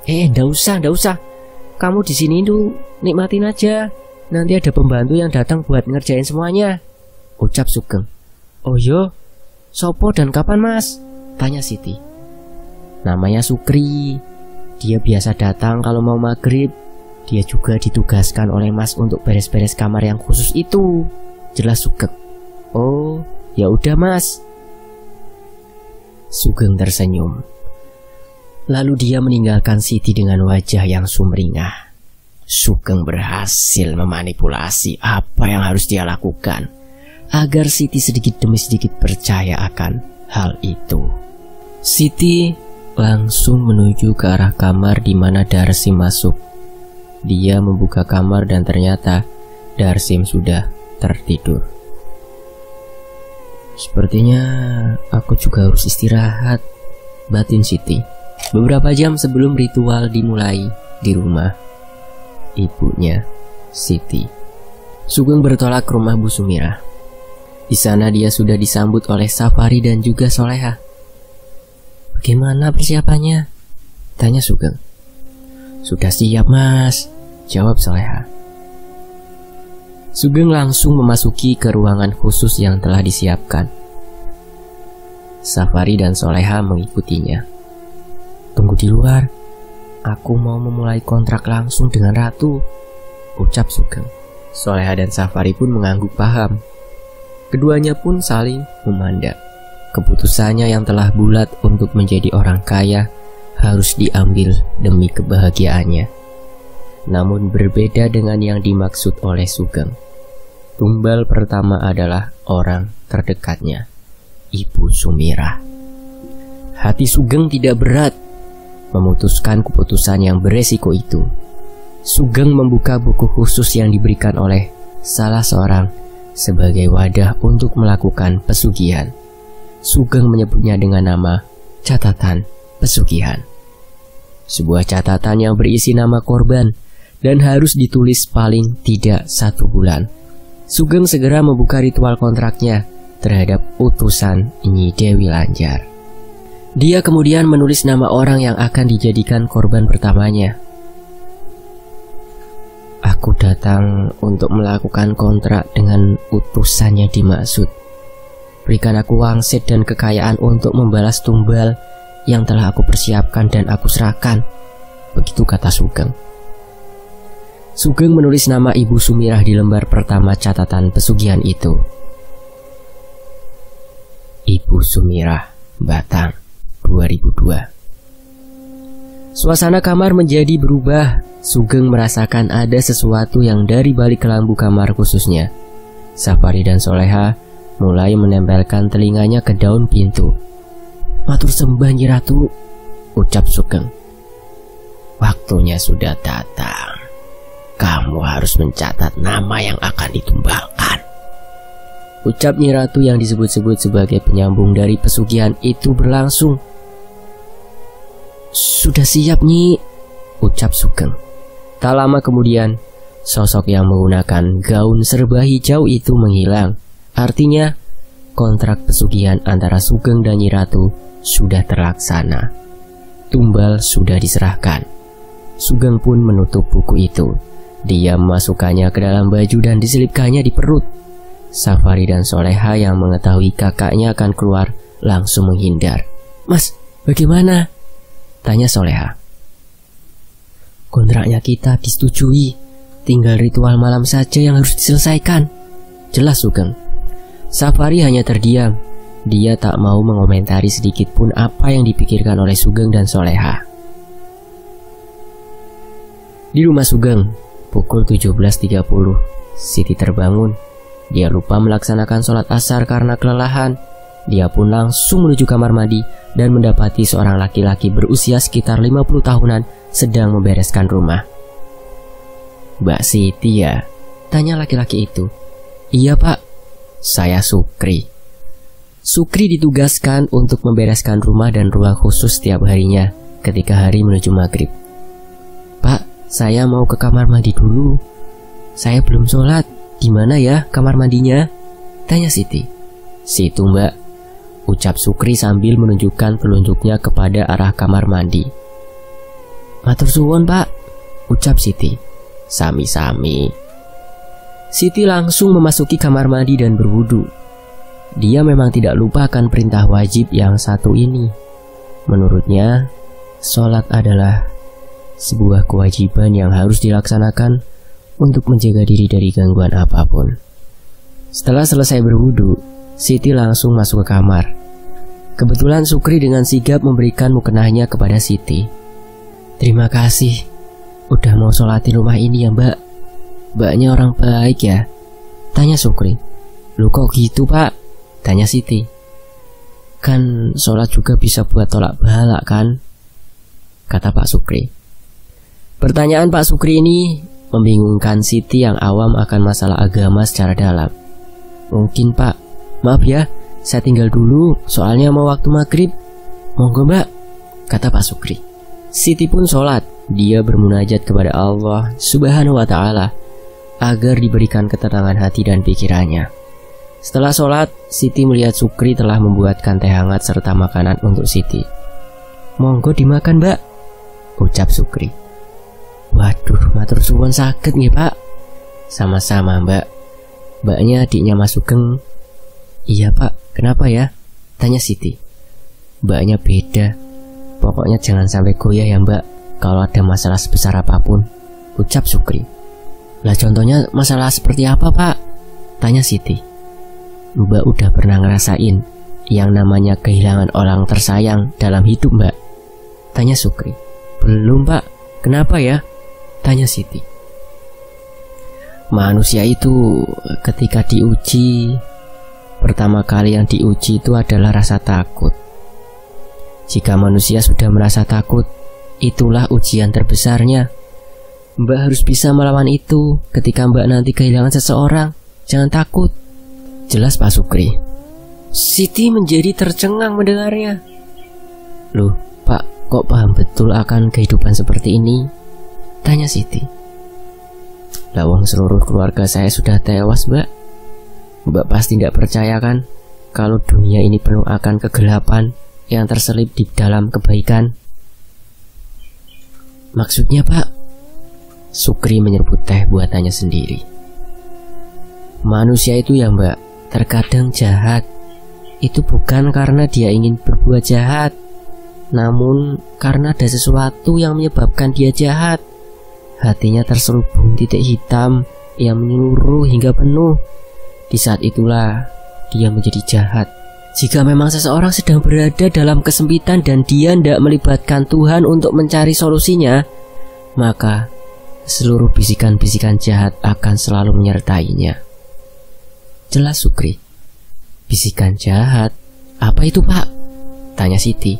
Eh, ndak usah, ndak usah. Kamu di sini tuh nikmatin aja. Nanti ada pembantu yang datang buat ngerjain semuanya. Ucap Sugeng. Oh yo, sopo dan kapan Mas? Tanya Siti. Namanya Sukri. Dia biasa datang kalau mau maghrib. Dia juga ditugaskan oleh Mas untuk beres-beres kamar yang khusus itu. Jelas Sugeng. Oh, ya udah Mas. Sugeng tersenyum. Lalu dia meninggalkan Siti dengan wajah yang sumringah. Sugeng berhasil memanipulasi apa yang harus dia lakukan agar Siti sedikit demi sedikit percaya akan hal itu. Siti langsung menuju ke arah kamar di mana Darsim masuk. Dia membuka kamar dan ternyata Darsim sudah tertidur. Sepertinya aku juga harus istirahat, batin Siti. Beberapa jam sebelum ritual dimulai di rumah ibunya Siti, Sugeng bertolak ke rumah Bu Sumirah. Di sana dia sudah disambut oleh Safari dan juga Solehah. Bagaimana persiapannya? Tanya Sugeng. Sudah siap Mas, jawab Solehah. Sugeng langsung memasuki ke ruangan khusus yang telah disiapkan. Safari dan Solehah mengikutinya. Tunggu di luar, aku mau memulai kontrak langsung dengan Ratu, ucap Sugeng. Solehah dan Safari pun mengangguk paham. Keduanya pun saling memandang. Keputusannya yang telah bulat untuk menjadi orang kaya harus diambil demi kebahagiaannya. Namun berbeda dengan yang dimaksud oleh Sugeng. Tumbal pertama adalah orang terdekatnya, Ibu Sumirah. Hati Sugeng tidak berat memutuskan keputusan yang beresiko itu. Sugeng membuka buku khusus yang diberikan oleh salah seorang sebagai wadah untuk melakukan pesugihan. Sugeng menyebutnya dengan nama catatan pesugihan. Sebuah catatan yang berisi nama korban dan harus ditulis paling tidak satu bulan. Sugeng segera membuka ritual kontraknya terhadap utusan Nyi Dewi Lanjar. Dia kemudian menulis nama orang yang akan dijadikan korban pertamanya. Aku datang untuk melakukan kontrak dengan utusannya dimaksud. Berikan aku wangsit dan kekayaan untuk membalas tumbal yang telah aku persiapkan dan aku serahkan. Begitu kata Sugeng. Sugeng menulis nama Ibu Sumirah di lembar pertama catatan pesugihan itu. Ibu Sumirah, Batang, dua ribu dua. Suasana kamar menjadi berubah. Sugeng merasakan ada sesuatu yang dari balik kelambu kamar khususnya. Safari dan Soleha mulai menempelkan telinganya ke daun pintu. "Matur sembah, Nyi Ratu," ucap Sugeng. "Waktunya sudah datang. Kamu harus mencatat nama yang akan ditumbangkan," ucap Nyi Ratu yang disebut-sebut sebagai penyambung dari pesugihan itu berlangsung. "Sudah siap, Nyi," ucap Sugeng. Tak lama kemudian, sosok yang menggunakan gaun serba hijau itu menghilang. Artinya, kontrak pesugihan antara Sugeng dan Nyi Ratu sudah terlaksana. Tumbal sudah diserahkan. Sugeng pun menutup buku itu. Dia memasukkannya ke dalam baju dan diselipkannya di perut. Safari dan Soleha yang mengetahui kakaknya akan keluar langsung menghindar. "Mas, bagaimana?" tanya Soleha. "Kontraknya kita disetujui. Tinggal ritual malam saja yang harus diselesaikan," jelas Sugeng. Safari hanya terdiam. Dia tak mau mengomentari sedikit pun apa yang dipikirkan oleh Sugeng dan Soleha. Di rumah Sugeng, pukul tujuh belas tiga puluh, Siti terbangun. Dia lupa melaksanakan sholat asar karena kelelahan. Dia pun langsung menuju kamar mandi dan mendapati seorang laki-laki berusia sekitar lima puluh tahunan sedang membereskan rumah. "Mbak Siti ya?" tanya laki-laki itu. "Iya, Pak. Saya Sukri." Sukri ditugaskan untuk membereskan rumah dan ruang khusus setiap harinya ketika hari menuju maghrib. "Pak, saya mau ke kamar mandi dulu. Saya belum sholat. Di mana ya kamar mandinya?" tanya Siti. "Situ, Mbak," ucap Sukri sambil menunjukkan telunjuknya kepada arah kamar mandi. "Matur suwun, Pak," ucap Siti. "Sami-sami." Siti langsung memasuki kamar mandi dan berwudu. Dia memang tidak lupa akan perintah wajib yang satu ini. Menurutnya, sholat adalah sebuah kewajiban yang harus dilaksanakan untuk menjaga diri dari gangguan apapun. Setelah selesai berwudu, Siti langsung masuk ke kamar. Kebetulan Sukri dengan sigap memberikan mukenahnya kepada Siti. "Terima kasih, udah mau sholatin rumah ini ya, Mbak. Mbaknya orang baik ya?" tanya Sukri. "Lu kok gitu, Pak?" tanya Siti. "Kan sholat juga bisa buat tolak balak kan," kata Pak Sukri. Pertanyaan Pak Sukri ini membingungkan Siti yang awam akan masalah agama secara dalam. "Mungkin, Pak. Maaf ya, saya tinggal dulu soalnya mau waktu maghrib." "Monggo, Mbak," kata Pak Sukri. Siti pun sholat. Dia bermunajat kepada Allah Subhanahu wa Ta'ala agar diberikan ketenangan hati dan pikirannya. Setelah sholat, Siti melihat Sukri telah membuatkan teh hangat serta makanan untuk Siti. "Monggo dimakan, Mbak," ucap Sukri. "Waduh, matur suwun sakit nggih, Pak." "Sama-sama, Mbak. Mbaknya adiknya Mas Sugeng?" "Iya, Pak. Kenapa ya?" tanya Siti. "Mbaknya beda. Pokoknya jangan sampai goyah ya, Mbak, kalau ada masalah sebesar apapun," ucap Sukri. "Lah contohnya masalah seperti apa, Pak?" tanya Siti. "Mbak udah pernah ngerasain yang namanya kehilangan orang tersayang dalam hidup, Mbak?" tanya Sukri. "Belum, Pak. Kenapa ya?" tanya Siti. "Manusia itu ketika diuji, pertama kali yang diuji itu adalah rasa takut. Jika manusia sudah merasa takut, itulah ujian terbesarnya. Mbak harus bisa melawan itu. Ketika Mbak nanti kehilangan seseorang, jangan takut," jelas Pak Sukri. Siti menjadi tercengang mendengarnya. "Loh, Pak, kok paham betul akan kehidupan seperti ini?" tanya Siti. "Lawang seluruh keluarga saya sudah tewas, Mbak. Mbak pasti tidak percaya kan kalau dunia ini penuh akan kegelapan yang terselip di dalam kebaikan." "Maksudnya, Pak?" Sukri menyerbu teh buatannya sendiri. "Manusia itu ya, Mbak, terkadang jahat. Itu bukan karena dia ingin berbuat jahat, namun karena ada sesuatu yang menyebabkan dia jahat. Hatinya terselubung titik hitam yang menyeluruh hingga penuh. Di saat itulah dia menjadi jahat. Jika memang seseorang sedang berada dalam kesempitan dan dia tidak melibatkan Tuhan untuk mencari solusinya, maka seluruh bisikan-bisikan jahat akan selalu menyertainya. Jelas Sukri. Bisikan jahat? Apa itu Pak? Tanya Siti.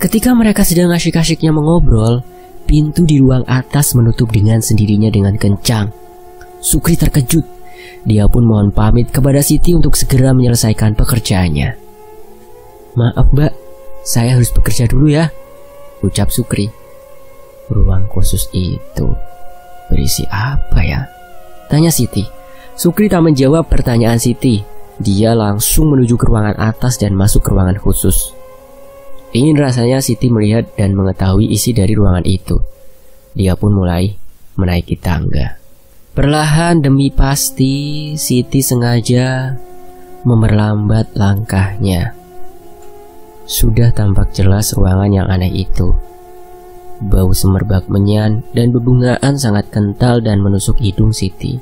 Ketika mereka sedang asyik-asyiknya mengobrol, pintu di ruang atas menutup dengan sendirinya dengan kencang. Sukri terkejut. Dia pun mohon pamit kepada Siti untuk segera menyelesaikan pekerjaannya. Maaf Mbak, saya harus bekerja dulu ya, ucap Sukri. Ruang khusus itu berisi apa ya? Tanya Siti. Sukri tak menjawab pertanyaan Siti. Dia langsung menuju ke ruangan atas dan masuk ke ruangan khusus. Ingin rasanya Siti melihat dan mengetahui isi dari ruangan itu. Dia pun mulai menaiki tangga. Perlahan demi pasti, Siti sengaja memperlambat langkahnya. Sudah tampak jelas ruangan yang aneh itu. Bau semerbak menyan dan bebungaan sangat kental dan menusuk hidung Siti.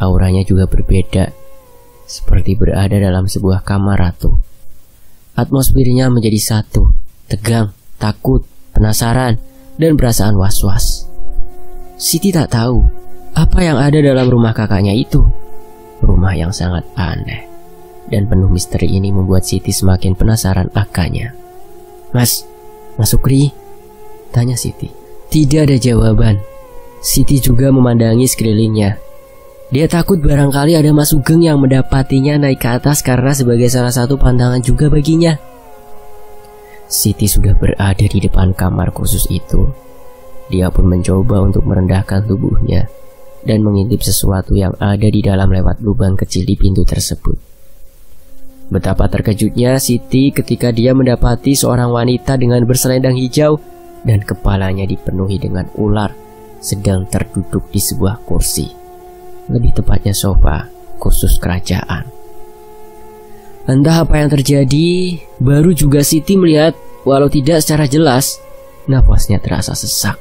Auranya juga berbeda, seperti berada dalam sebuah kamar ratu. Atmosfernya menjadi satu, tegang, takut, penasaran, dan perasaan was-was. Siti tak tahu apa yang ada dalam rumah kakaknya itu. Rumah yang sangat aneh dan penuh misteri ini membuat Siti semakin penasaran akannya. Mas, Mas Sukri? Tanya Siti. Tidak ada jawaban. Siti juga memandangi sekelilingnya. Dia takut barangkali ada Mas Sugeng yang mendapatinya naik ke atas karena sebagai salah satu pantangan juga baginya. Siti sudah berada di depan kamar khusus itu. Dia pun mencoba untuk merendahkan tubuhnya dan mengintip sesuatu yang ada di dalam lewat lubang kecil di pintu tersebut. Betapa terkejutnya Siti ketika dia mendapati seorang wanita dengan berselendang hijau dan kepalanya dipenuhi dengan ular sedang terduduk di sebuah kursi. Lebih tepatnya sofa khusus kerajaan. Entah apa yang terjadi, baru juga Siti melihat, walau tidak secara jelas, nafasnya terasa sesak.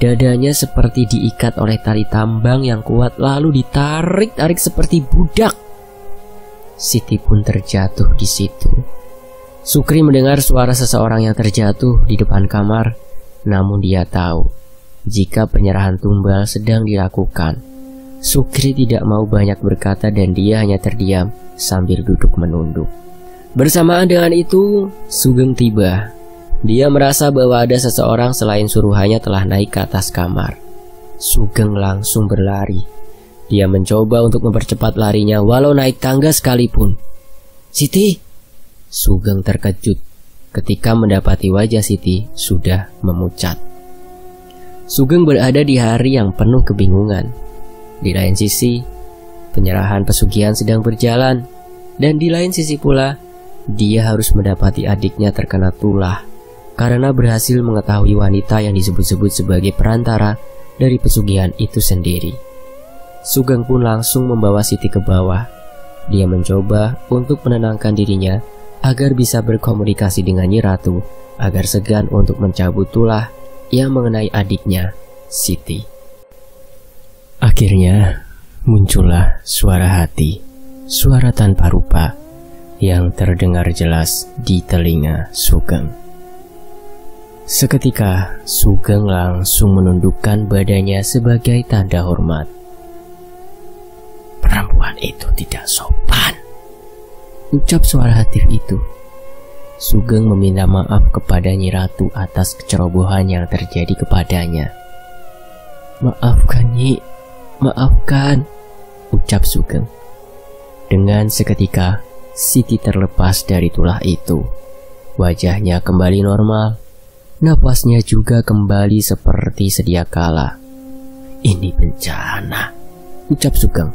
Dadanya seperti diikat oleh tali tambang yang kuat lalu ditarik-tarik seperti budak. Siti pun terjatuh di situ. Sukri mendengar suara seseorang yang terjatuh di depan kamar, namun dia tahu jika penyerahan tumbal sedang dilakukan. Sukri tidak mau banyak berkata dan dia hanya terdiam sambil duduk menunduk. Bersamaan dengan itu, Sugeng tiba. Dia merasa bahwa ada seseorang selain suruhannya telah naik ke atas kamar. Sugeng langsung berlari. Dia mencoba untuk mempercepat larinya walau naik tangga sekalipun. Siti! Sugeng terkejut ketika mendapati wajah Siti sudah memucat. Sugeng berada di hari yang penuh kebingungan. Di lain sisi, penyerahan pesugihan sedang berjalan, dan di lain sisi pula, dia harus mendapati adiknya terkena tulah karena berhasil mengetahui wanita yang disebut-sebut sebagai perantara dari pesugihan itu sendiri. Sugeng pun langsung membawa Siti ke bawah. Dia mencoba untuk menenangkan dirinya agar bisa berkomunikasi dengan Nyi Ratu agar segan untuk mencabut tulah yang mengenai adiknya, Siti. Akhirnya muncullah suara hati, suara tanpa rupa yang terdengar jelas di telinga Sugeng. Seketika Sugeng langsung menundukkan badannya sebagai tanda hormat. Perempuan itu tidak sopan, ucap suara hati itu. Sugeng meminta maaf kepada Nyi Ratu atas kecerobohan yang terjadi kepadanya. Maafkan Nyi. Maafkan, ucap Sugeng. Dengan seketika, Siti terlepas dari tulah itu. Wajahnya kembali normal, napasnya juga kembali seperti sedia kala. Ini bencana, ucap Sugeng.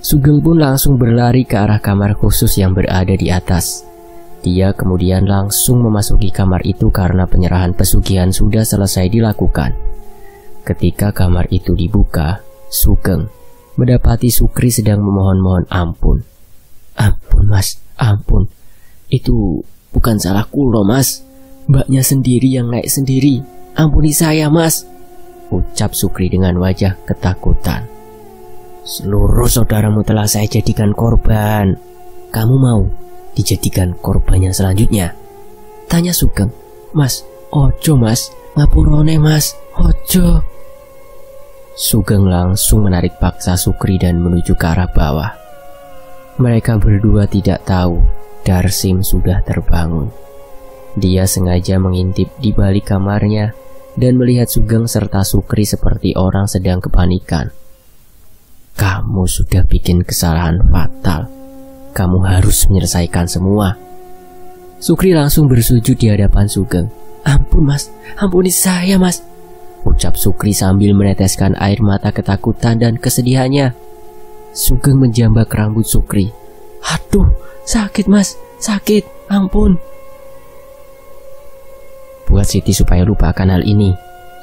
Sugeng pun langsung berlari ke arah kamar khusus yang berada di atas. Dia kemudian langsung memasuki kamar itu karena penyerahan pesugihan sudah selesai dilakukan. Ketika kamar itu dibuka, Sugeng mendapati Sukri sedang memohon-mohon ampun. Ampun mas, ampun. Itu bukan salahku loh mas. Mbaknya sendiri yang naik sendiri. Ampuni saya, Mas, ucap Sukri dengan wajah ketakutan. Seluruh saudaramu telah saya jadikan korban. Kamu mau dijadikan korbannya selanjutnya? Tanya Sugeng. Mas, ojo mas, ngapurone mas, ojo. Sugeng langsung menarik paksa Sukri dan menuju ke arah bawah. Mereka berdua tidak tahu Darsim sudah terbangun. Dia sengaja mengintip di balik kamarnya dan melihat Sugeng serta Sukri seperti orang sedang kepanikan. Kamu sudah bikin kesalahan fatal. Kamu harus menyelesaikan semua. Sukri langsung bersujud di hadapan Sugeng. Ampun mas, ampuni saya mas, ucap Sukri sambil meneteskan air mata ketakutan dan kesedihannya. Sugeng menjambak rambut Sukri. Aduh, sakit mas, sakit, ampun. Buat Siti supaya lupakan hal ini.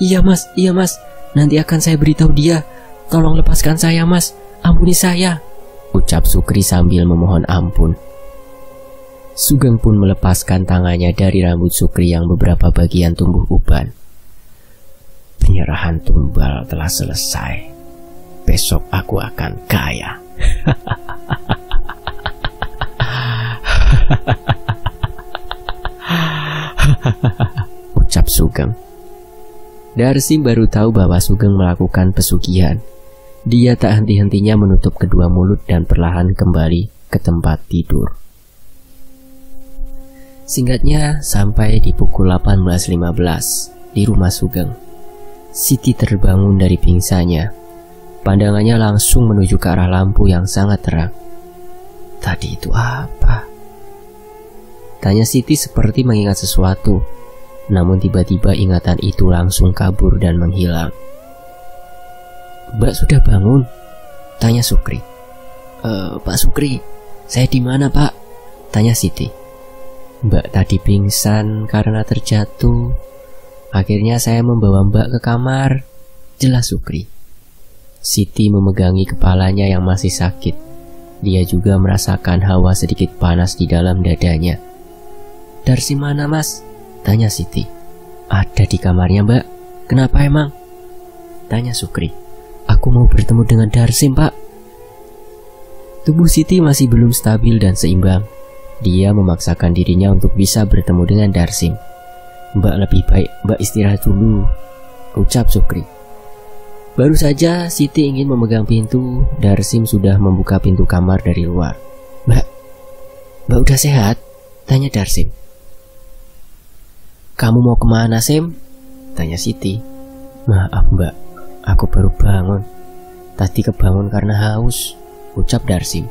Iya mas, iya mas, nanti akan saya beritahu dia. Tolong lepaskan saya mas, ampuni saya, ucap Sukri sambil memohon ampun. Sugeng pun melepaskan tangannya dari rambut Sukri yang beberapa bagian tumbuh uban. Penyerahan tumbal telah selesai. Besok aku akan kaya. Ucap Sugeng. Darsim baru tahu bahwa Sugeng melakukan pesugihan. Dia tak henti-hentinya menutup kedua mulut dan perlahan kembali ke tempat tidur. Singkatnya, sampai di pukul delapan belas lima belas di rumah Sugeng, Siti terbangun dari pingsannya. Pandangannya langsung menuju ke arah lampu yang sangat terang. Tadi itu apa? Tanya Siti seperti mengingat sesuatu. Namun tiba-tiba ingatan itu langsung kabur dan menghilang. Mbak sudah bangun? Tanya Sukri. E, Pak Sukri, saya di mana Pak? Tanya Siti. Mbak tadi pingsan karena terjatuh. Akhirnya saya membawa Mbak ke kamar, jelas Sukri. Siti memegangi kepalanya yang masih sakit. Dia juga merasakan hawa sedikit panas di dalam dadanya. Darsi mana mas? Tanya Siti. Ada di kamarnya Mbak. Kenapa emang? Tanya Sukri. Aku mau bertemu dengan Darsim Pak. Tubuh Siti masih belum stabil dan seimbang. Dia memaksakan dirinya untuk bisa bertemu dengan Darsim. Mbak lebih baik Mbak istirahat dulu, ucap Sukri. Baru saja Siti ingin memegang pintu, Darsim sudah membuka pintu kamar dari luar. Mbak, Mbak udah sehat? Tanya Darsim. Kamu mau kemana Sim? Tanya Siti. Maaf Mbak, aku baru bangun. Tadi kebangun karena haus, ucap Darsim.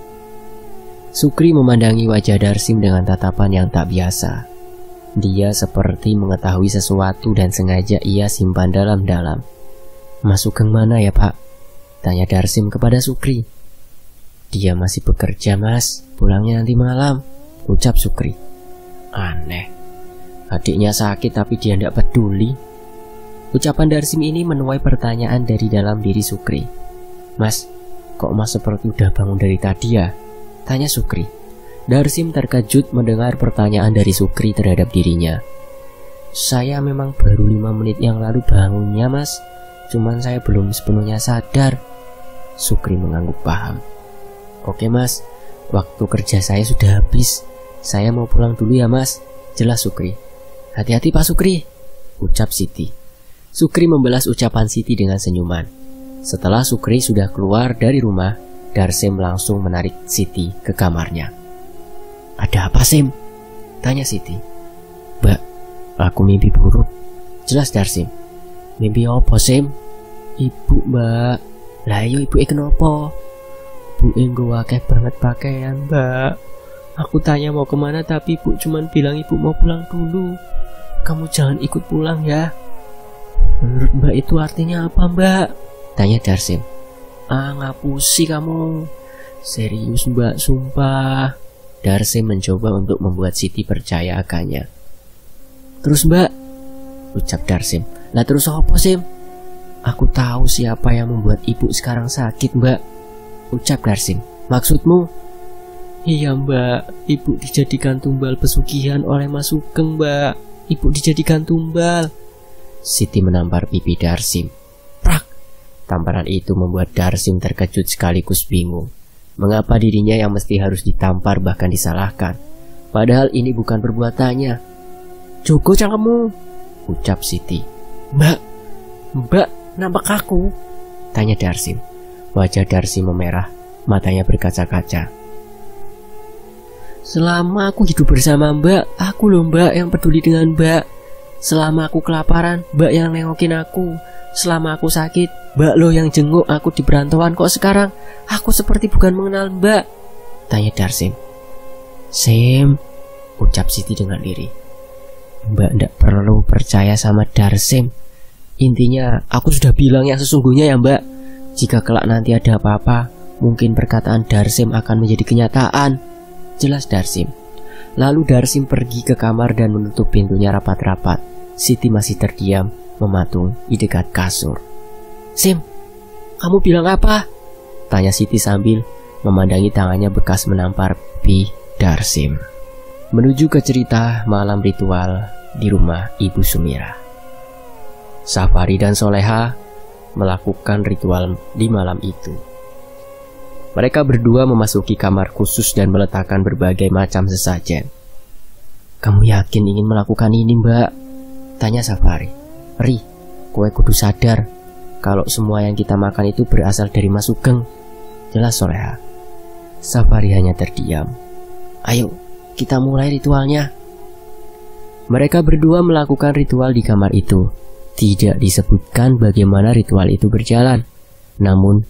Sukri memandangi wajah Darsim dengan tatapan yang tak biasa. Dia seperti mengetahui sesuatu dan sengaja ia simpan dalam-dalam. Mas Sugeng mana ya Pak? Tanya Darsim kepada Sukri. Dia masih bekerja mas, pulangnya nanti malam, ucap Sukri. Aneh, adiknya sakit tapi dia tidak peduli. Ucapan Darsim ini menuai pertanyaan dari dalam diri Sukri. Mas, kok mas seperti udah bangun dari tadi ya? Tanya Sukri. Darsim terkejut mendengar pertanyaan dari Sukri terhadap dirinya. Saya memang baru lima menit yang lalu bangunnya mas. Cuman saya belum sepenuhnya sadar. Sukri mengangguk paham. Oke mas, waktu kerja saya sudah habis. Saya mau pulang dulu ya mas, jelas Sukri. Hati-hati Pak Sukri, ucap Siti. Sukri membalas ucapan Siti dengan senyuman. Setelah Sukri sudah keluar dari rumah, Darsim langsung menarik Siti ke kamarnya. Ada apa Sim? Tanya Siti. Mbak, aku mimpi buruk, jelas Darsim. Mimpi apa Sim? Ibu mbak. Lah iya ibu kenapa? Ibu nggawa akeh banget pakaian mbak. Aku tanya mau kemana tapi ibu cuman bilang ibu mau pulang dulu. Kamu jangan ikut pulang ya. Menurut mbak itu artinya apa mbak? Tanya Darsim. Ah ngapusi kamu. Serius mbak, sumpah. Darsim mencoba untuk membuat Siti percaya akannya. Terus mbak, ucap Darsim. Lah terus apa Sim? Aku tahu siapa yang membuat ibu sekarang sakit mbak, ucap Darsim. Maksudmu? Iya mbak, ibu dijadikan tumbal pesugihan oleh Mas Sugeng mbak. Ibu dijadikan tumbal. Siti menampar pipi Darsim. Prak! Tamparan itu membuat Darsim terkejut sekaligus bingung. Mengapa dirinya yang mesti harus ditampar bahkan disalahkan? Padahal ini bukan perbuatannya. Joko cangkemmu, ucap Siti. Mbak, mbak, nampak aku? Tanya Darsim. Wajah Darsim memerah, matanya berkaca-kaca. Selama aku hidup bersama mbak, aku loh mbak yang peduli dengan mbak. Selama aku kelaparan, mbak yang nengokin aku. Selama aku sakit, mbak lo yang jenguk aku di perantauan. Kok sekarang aku seperti bukan mengenal mbak? Tanya Darsim. Sim, ucap Siti dengan lirih. Mbak ndak perlu percaya sama Darsim. Intinya aku sudah bilang yang sesungguhnya ya mbak. Jika kelak nanti ada apa-apa, mungkin perkataan Darsim akan menjadi kenyataan. Jelas Darsim. Lalu Darsim pergi ke kamar dan menutup pintunya rapat-rapat. Siti masih terdiam, mematung di dekat kasur. Sim, kamu bilang apa? Tanya Siti sambil memandangi tangannya bekas menampar pipi Darsim. Menuju ke cerita malam ritual di rumah Ibu Sumirah. Safari dan Soleha melakukan ritual di malam itu. Mereka berdua memasuki kamar khusus dan meletakkan berbagai macam sesajen. Kamu yakin ingin melakukan ini mbak? Tanya Safari. Ri, kowe kudu sadar kalau semua yang kita makan itu berasal dari Mas Sugeng. Jelas Soleha. Safari hanya terdiam. Ayo, kita mulai ritualnya. Mereka berdua melakukan ritual di kamar itu. Tidak disebutkan bagaimana ritual itu berjalan. Namun,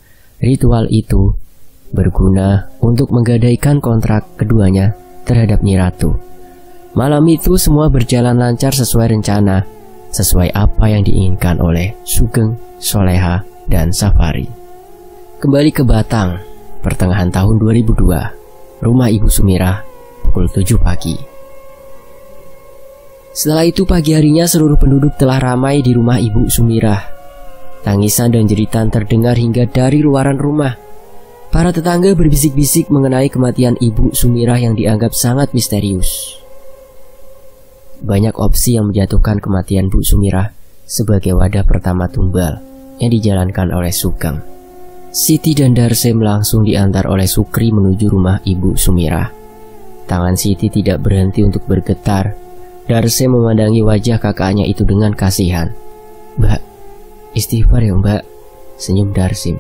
ritual itu berguna untuk menggadaikan kontrak keduanya terhadap Nyi Ratu. Malam itu semua berjalan lancar sesuai rencana, sesuai apa yang diinginkan oleh Sugeng, Soleha, dan Safari. Kembali ke Batang, pertengahan tahun dua ribu dua, rumah Ibu Sumirah, pukul tujuh pagi. Setelah itu pagi harinya seluruh penduduk telah ramai di rumah Ibu Sumirah. Tangisan dan jeritan terdengar hingga dari luaran rumah. Para tetangga berbisik-bisik mengenai kematian Ibu Sumirah yang dianggap sangat misterius. Banyak opsi yang menjatuhkan kematian Bu Sumirah sebagai wadah pertama tumbal yang dijalankan oleh Sugeng. Siti dan Darsim langsung diantar oleh Sukri menuju rumah Ibu Sumirah. Tangan Siti tidak berhenti untuk bergetar. Darsim memandangi wajah kakaknya itu dengan kasihan. Mbak, istighfar ya mbak, senyum Darsim.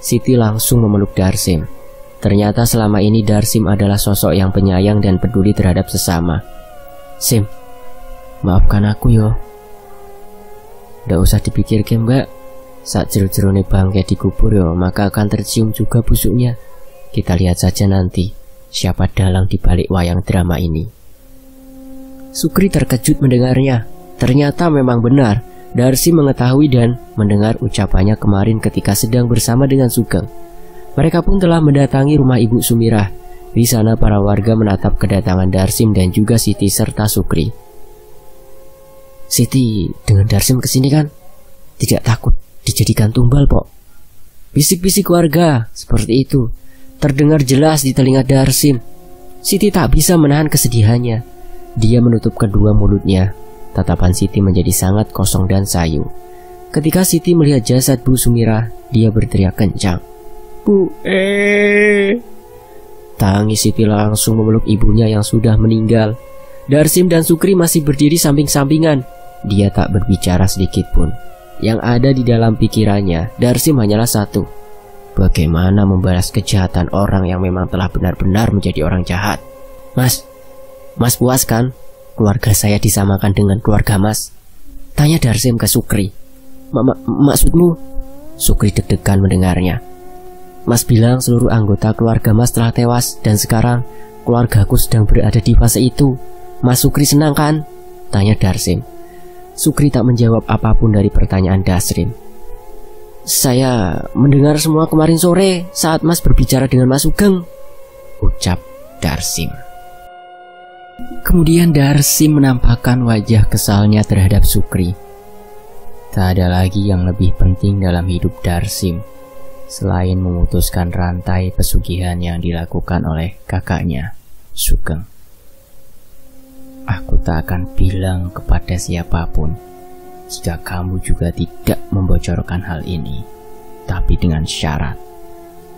Siti langsung memeluk Darsim. Ternyata selama ini Darsim adalah sosok yang penyayang dan peduli terhadap sesama. Sim, maafkan aku yo. Nggak usah dipikirkan mbak. Saat jeru-jerune bangkai dikubur yo, maka akan tercium juga busuknya. Kita lihat saja nanti siapa dalang dibalik wayang drama ini. Sukri terkejut mendengarnya. Ternyata memang benar, Darsim mengetahui dan mendengar ucapannya kemarin ketika sedang bersama dengan Sugeng. Mereka pun telah mendatangi rumah Ibu Sumirah. Di sana para warga menatap kedatangan Darsim dan juga Siti serta Sukri. Siti, dengan Darsim kesini kan? Tidak takut dijadikan tumbal pok? Bisik-bisik warga seperti itu terdengar jelas di telinga Darsim. Siti tak bisa menahan kesedihannya. Dia menutup kedua mulutnya. Tatapan Siti menjadi sangat kosong dan sayu. Ketika Siti melihat jasad Bu Sumirah, dia berteriak kencang. Bu, eh. Tangis Siti langsung memeluk ibunya yang sudah meninggal. Darsim dan Sukri masih berdiri samping-sampingan. Dia tak berbicara sedikit pun. Yang ada di dalam pikirannya, Darsim hanyalah satu. Bagaimana membalas kejahatan orang yang memang telah benar-benar menjadi orang jahat? Mas, mas puas kan? Keluarga saya disamakan dengan keluarga mas? Tanya Darsim ke Sukri. Maksudmu? Sukri deg-degan mendengarnya. Mas bilang seluruh anggota keluarga mas telah tewas dan sekarang keluargaku sedang berada di fase itu. Mas Sukri senang kan? Tanya Darsim. Sukri tak menjawab apapun dari pertanyaan Darsim. Saya mendengar semua kemarin sore saat mas berbicara dengan Mas Sugeng, ucap Darsim. Kemudian Darsim menampakkan wajah kesalnya terhadap Sukri. Tak ada lagi yang lebih penting dalam hidup Darsim selain memutuskan rantai pesugihan yang dilakukan oleh kakaknya, Sugeng. Aku tak akan bilang kepada siapapun jika kamu juga tidak membocorkan hal ini, tapi dengan syarat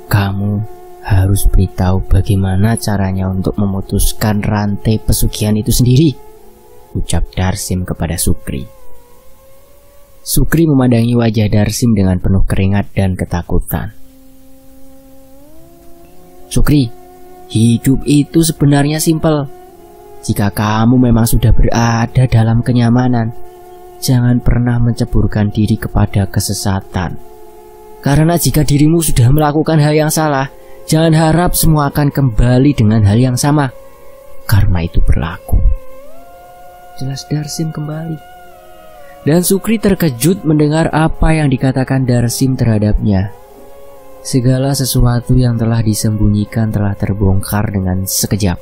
kamu harus beritahu bagaimana caranya untuk memutuskan rantai pesugihan itu sendiri, ucap Darsim kepada Sukri. Sukri memandangi wajah Darsim dengan penuh keringat dan ketakutan. Sukri, hidup itu sebenarnya simpel. Jika kamu memang sudah berada dalam kenyamanan, jangan pernah menceburkan diri kepada kesesatan. Karena jika dirimu sudah melakukan hal yang salah, jangan harap semua akan kembali dengan hal yang sama. Karma itu berlaku. Jelas Darsim kembali. Dan Sukri terkejut mendengar apa yang dikatakan Darsim terhadapnya. Segala sesuatu yang telah disembunyikan telah terbongkar dengan sekejap.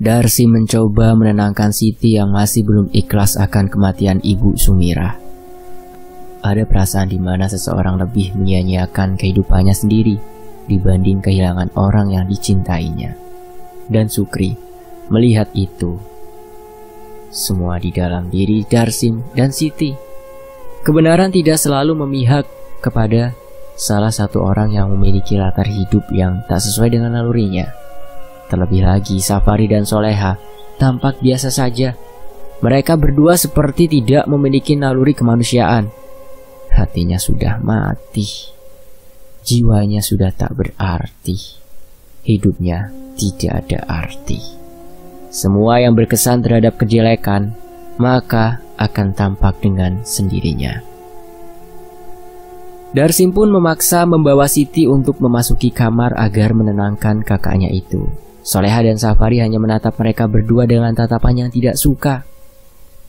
Darsim mencoba menenangkan Siti yang masih belum ikhlas akan kematian Ibu Sumirah. Ada perasaan di mana seseorang lebih menyia-nyiakan kehidupannya sendiri dibanding kehilangan orang yang dicintainya. Dan Sukri melihat itu semua di dalam diri Darsim dan Siti. Kebenaran tidak selalu memihak kepada salah satu orang yang memiliki latar hidup yang tak sesuai dengan nalurinya. Terlebih lagi Safari dan Soleha tampak biasa saja. Mereka berdua seperti tidak memiliki naluri kemanusiaan. Hatinya sudah mati, jiwanya sudah tak berarti, hidupnya tidak ada arti. Semua yang berkesan terhadap kejelekan maka akan tampak dengan sendirinya. Darsim pun memaksa membawa Siti untuk memasuki kamar agar menenangkan kakaknya itu. Soleha dan Safari hanya menatap mereka berdua dengan tatapan yang tidak suka.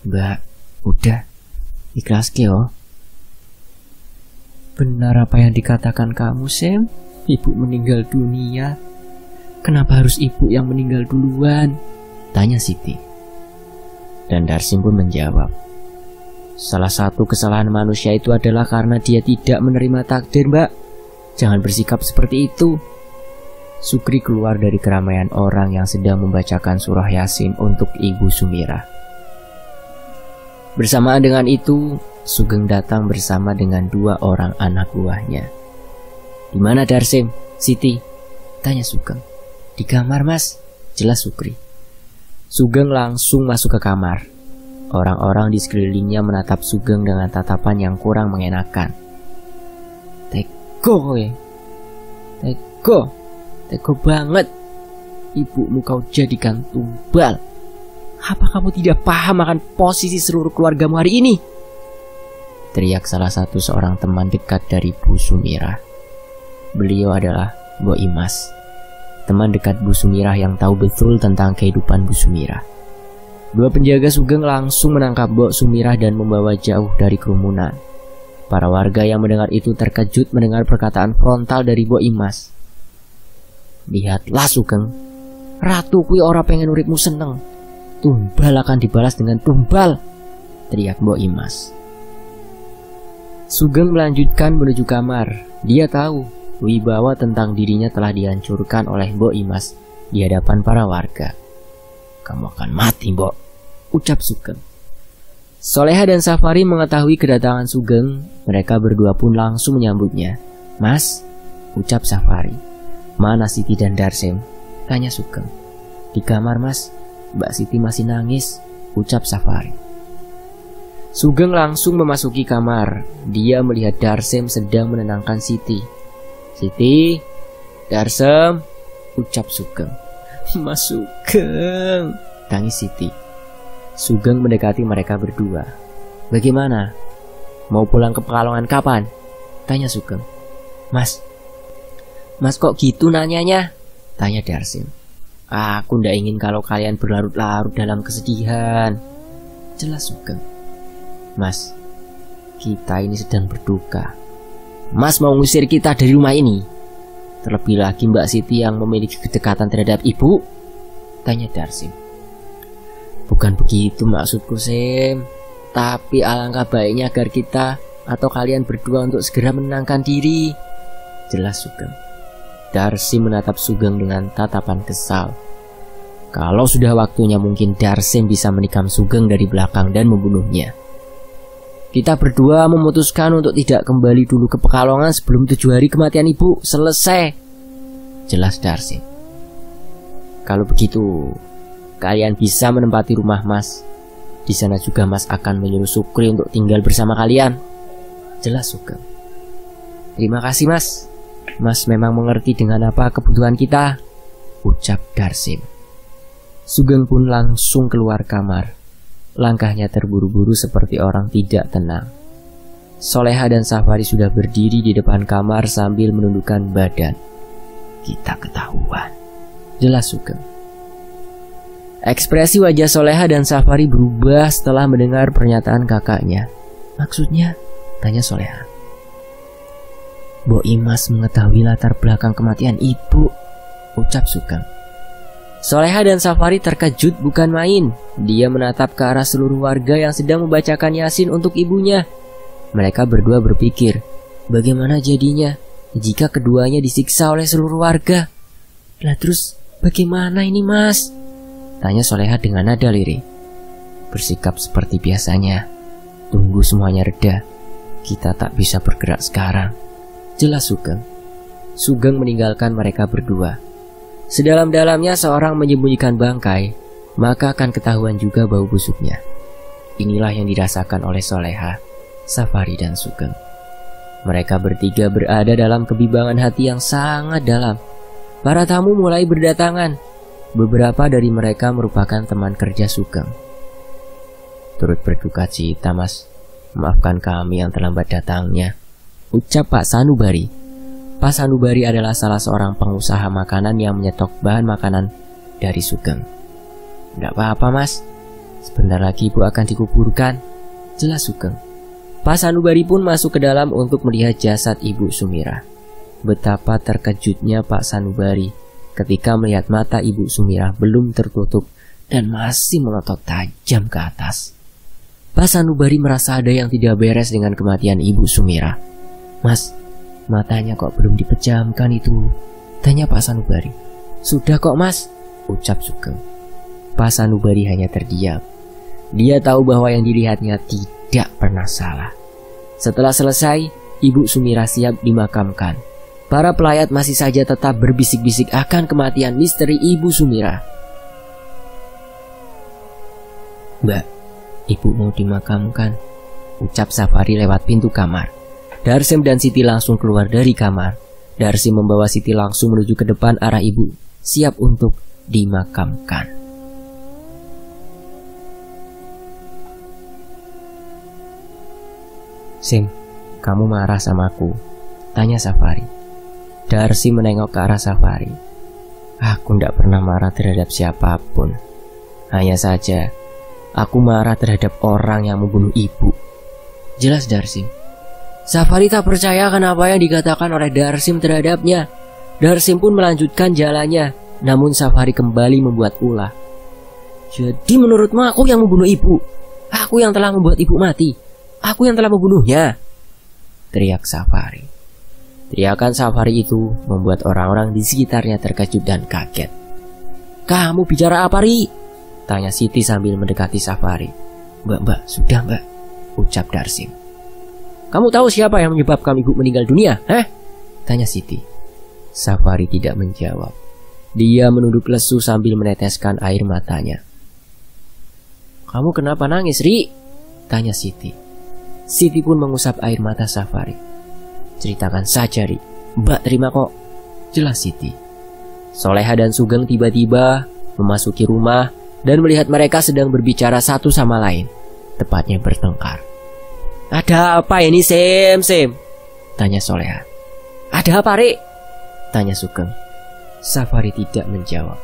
Mbak, udah, ikhlas keo. Benar apa yang dikatakan kamu, Sam. Ibu meninggal dunia. Kenapa harus ibu yang meninggal duluan? Tanya Siti. Dan Darsim pun menjawab, salah satu kesalahan manusia itu adalah karena dia tidak menerima takdir, Mbak. Jangan bersikap seperti itu. Sukri keluar dari keramaian orang yang sedang membacakan surah Yasin untuk Ibu Sumirah. Bersamaan dengan itu, Sugeng datang bersama dengan dua orang anak buahnya. Di mana Darsim, Siti? Tanya Sugeng. Di kamar, Mas, jelas Sukri. Sugeng langsung masuk ke kamar. Orang-orang di sekelilingnya menatap Sugeng dengan tatapan yang kurang mengenakan. Teko, ya. Teko. Tega banget, ibumu kau jadikan tumbal. Apa kamu tidak paham akan posisi seluruh keluargamu hari ini? Teriak salah satu seorang teman dekat dari Bu Sumirah. Beliau adalah Mbok Imas, teman dekat Bu Sumirah yang tahu betul tentang kehidupan Bu Sumirah. Dua penjaga Sugeng langsung menangkap Mbok Sumirah dan membawa jauh dari kerumunan. Para warga yang mendengar itu terkejut mendengar perkataan frontal dari Mbok Imas. Lihatlah Sugeng, ratu kui ora pengen uripmu seneng. Tumbal akan dibalas dengan tumbal, teriak Mbok Imas. Sugeng melanjutkan menuju kamar. Dia tahu wibawa tentang dirinya telah dihancurkan oleh Mbok Imas di hadapan para warga. Kamu akan mati, Mbok, ucap Sugeng. Soleha dan Safari mengetahui kedatangan Sugeng. Mereka berdua pun langsung menyambutnya. Mas, ucap Safari. Mana Siti dan Darsim? Tanya Sugeng. Di kamar, Mas, Mbak Siti masih nangis, ucap Safari. Sugeng langsung memasuki kamar. Dia melihat Darsim sedang menenangkan Siti. Siti, Darsim, ucap Sugeng. Mas Sugeng, tangis Siti. Sugeng mendekati mereka berdua. Bagaimana? Mau pulang ke Pekalongan kapan? Tanya Sugeng. Mas, Mas kok gitu nanyanya? Tanya Darsim. Aku ndak ingin kalau kalian berlarut-larut dalam kesedihan, jelas Sugeng. Mas, kita ini sedang berduka. Mas mau ngusir kita dari rumah ini? Terlebih lagi Mbak Siti yang memiliki kedekatan terhadap ibu? Tanya Darsim. Bukan begitu maksudku, Sam. Tapi alangkah baiknya agar kita atau kalian berdua untuk segera menenangkan diri, jelas Sugeng. Darsim menatap Sugeng dengan tatapan kesal. Kalau sudah waktunya mungkin Darsim bisa menikam Sugeng dari belakang dan membunuhnya. Kita berdua memutuskan untuk tidak kembali dulu ke Pekalongan sebelum tujuh hari kematian ibu selesai, jelas Darsim. Kalau begitu, kalian bisa menempati rumah Mas. Di sana juga Mas akan menyuruh Sukri untuk tinggal bersama kalian, jelas Sugeng. Terima kasih Mas. Mas memang mengerti dengan apa kebutuhan kita, ucap Darsim. Sugeng pun langsung keluar kamar. Langkahnya terburu-buru seperti orang tidak tenang. Soleha dan Safari sudah berdiri di depan kamar sambil menundukkan badan. Kita ketahuan, jelas Sugeng. Ekspresi wajah Soleha dan Safari berubah setelah mendengar pernyataan kakaknya. Maksudnya? Tanya Soleha. Mbok Imas mengetahui latar belakang kematian ibu, ucap Sugeng. Soleha dan Safari terkejut bukan main. Dia menatap ke arah seluruh warga yang sedang membacakan Yasin untuk ibunya. Mereka berdua berpikir, bagaimana jadinya jika keduanya disiksa oleh seluruh warga? Lah terus bagaimana ini Mas? Tanya Soleha dengan nada lirih. Bersikap seperti biasanya. Tunggu semuanya reda. Kita tak bisa bergerak sekarang, jelas Sugeng. Sugeng meninggalkan mereka berdua. Sedalam-dalamnya seorang menyembunyikan bangkai, maka akan ketahuan juga bau busuknya. Inilah yang dirasakan oleh Soleha, Safari dan Sugeng. Mereka bertiga berada dalam kebimbangan hati yang sangat dalam. Para tamu mulai berdatangan. Beberapa dari mereka merupakan teman kerja Sugeng. Turut berduka cita Mas, maafkan kami yang terlambat datangnya, ucap Pak Sanubari. Pak Sanubari adalah salah seorang pengusaha makanan yang menyetok bahan makanan dari Sugeng. Tidak apa-apa Mas, sebentar lagi ibu akan dikuburkan, jelas Sugeng. Pak Sanubari pun masuk ke dalam untuk melihat jasad ibu Sumirah. Betapa terkejutnya Pak Sanubari ketika melihat mata ibu Sumirah belum tertutup dan masih melotot tajam ke atas. Pak Sanubari merasa ada yang tidak beres dengan kematian ibu Sumirah. Mas, matanya kok belum dipejamkan itu? Tanya Pak Sanubari. Sudah kok Mas, ucap Sugeng. Pak Sanubari hanya terdiam. Dia tahu bahwa yang dilihatnya tidak pernah salah. Setelah selesai, ibu Sumirah siap dimakamkan. Para pelayat masih saja tetap berbisik-bisik akan kematian misteri ibu Sumirah. Mbak, ibu mau dimakamkan, ucap Safari lewat pintu kamar. Darsim dan Siti langsung keluar dari kamar. Darsim membawa Siti langsung menuju ke depan arah ibu, siap untuk dimakamkan. Sim, kamu marah sama aku? Tanya Safari. Darsim menengok ke arah Safari. Aku tidak pernah marah terhadap siapapun. Hanya saja, aku marah terhadap orang yang membunuh ibu, jelas Darsim. Safari tak percaya kenapa yang dikatakan oleh Darsim terhadapnya. Darsim pun melanjutkan jalannya, namun Safari kembali membuat ulah. Jadi menurutmu aku yang membunuh ibu? Aku yang telah membuat ibu mati? Aku yang telah membunuhnya? Teriak Safari. Teriakan Safari itu membuat orang-orang di sekitarnya terkejut dan kaget. Kamu bicara apa, Ri? Tanya Siti sambil mendekati Safari. Mbak, mbak, sudah mbak, ucap Darsim. Kamu tahu siapa yang menyebabkan ibu meninggal dunia, heh? Tanya Siti. Safari tidak menjawab. Dia menunduk lesu sambil meneteskan air matanya. Kamu kenapa nangis, Ri? Tanya Siti. Siti pun mengusap air mata Safari. Ceritakan saja, Ri. Mbak terima kok, jelas Siti. Soleha dan Sugeng tiba-tiba memasuki rumah dan melihat mereka sedang berbicara satu sama lain. Tepatnya bertengkar. Ada apa ini, Sim, Sim? Tanya Soleha. Ada apa, Ri? Tanya Sugeng. Safari tidak menjawab.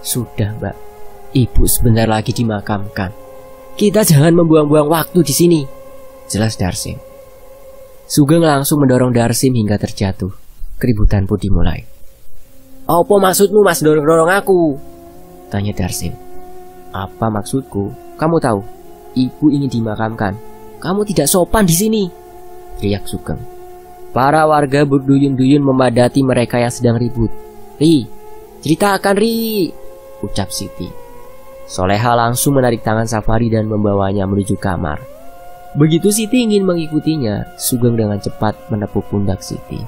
Sudah, Mbak. Ibu sebentar lagi dimakamkan. Kita jangan membuang-buang waktu di sini, jelas Darsim. Sugeng langsung mendorong Darsim hingga terjatuh. Keributan pun dimulai. Apa maksudmu Mas dorong-dorong aku? Tanya Darsim. Apa maksudku? Kamu tahu, ibu ingin dimakamkan. Kamu tidak sopan di sini, teriak Sugeng. Para warga berduyun-duyun memadati mereka yang sedang ribut. Ri, ceritakan Ri, ucap Siti. Soleha langsung menarik tangan Safari dan membawanya menuju kamar. Begitu Siti ingin mengikutinya, Sugeng dengan cepat menepuk pundak Siti.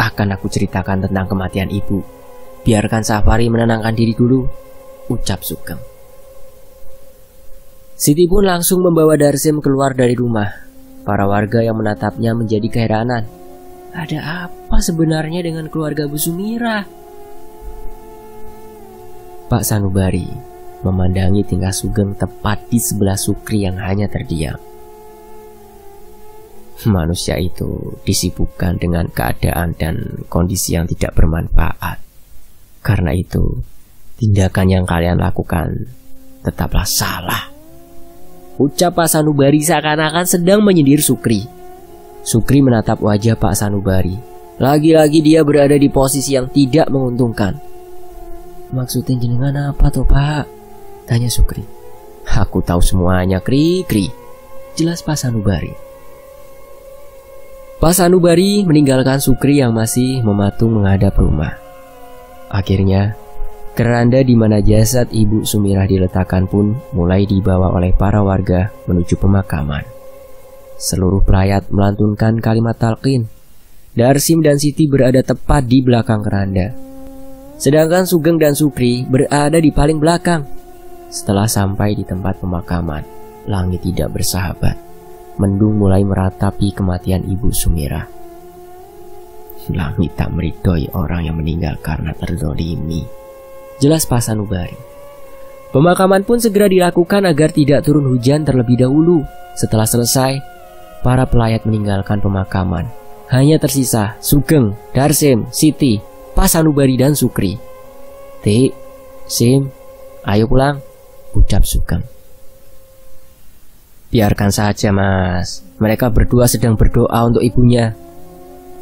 Akan aku ceritakan tentang kematian ibu. Biarkan Safari menenangkan diri dulu, ucap Sugeng. Siti pun langsung membawa Darsim keluar dari rumah. Para warga yang menatapnya menjadi keheranan. Ada apa sebenarnya dengan keluarga Bu Sumirah? Pak Sanubari memandangi tingkah Sugeng tepat di sebelah Sukri yang hanya terdiam. Manusia itu disibukkan dengan keadaan dan kondisi yang tidak bermanfaat. Karena itu, tindakan yang kalian lakukan tetaplah salah, ucap Pak Sanubari seakan-akan sedang menyindir Sukri. Sukri menatap wajah Pak Sanubari. Lagi-lagi dia berada di posisi yang tidak menguntungkan. Maksudnya jenengan apa toh Pak? Tanya Sukri. Aku tahu semuanya kri-kri, jelas Pak Sanubari. Pak Sanubari meninggalkan Sukri yang masih mematung menghadap rumah. Akhirnya, keranda di mana jasad Ibu Sumirah diletakkan pun mulai dibawa oleh para warga menuju pemakaman. Seluruh pelayat melantunkan kalimat talqin. Darsim dan Siti berada tepat di belakang keranda, sedangkan Sugeng dan Sukri berada di paling belakang. Setelah sampai di tempat pemakaman, langit tidak bersahabat. Mendung mulai meratapi kematian Ibu Sumirah. Langit tak meridhoi orang yang meninggal karena terzolimi, jelas Pak Sanubari. Pemakaman pun segera dilakukan agar tidak turun hujan terlebih dahulu. Setelah selesai, para pelayat meninggalkan pemakaman. Hanya tersisa Sugeng, Darsim, Siti, Pak Sanubari dan Sukri. Tik, Sim, ayo pulang, ucap Sugeng. Biarkan saja Mas, mereka berdua sedang berdoa untuk ibunya,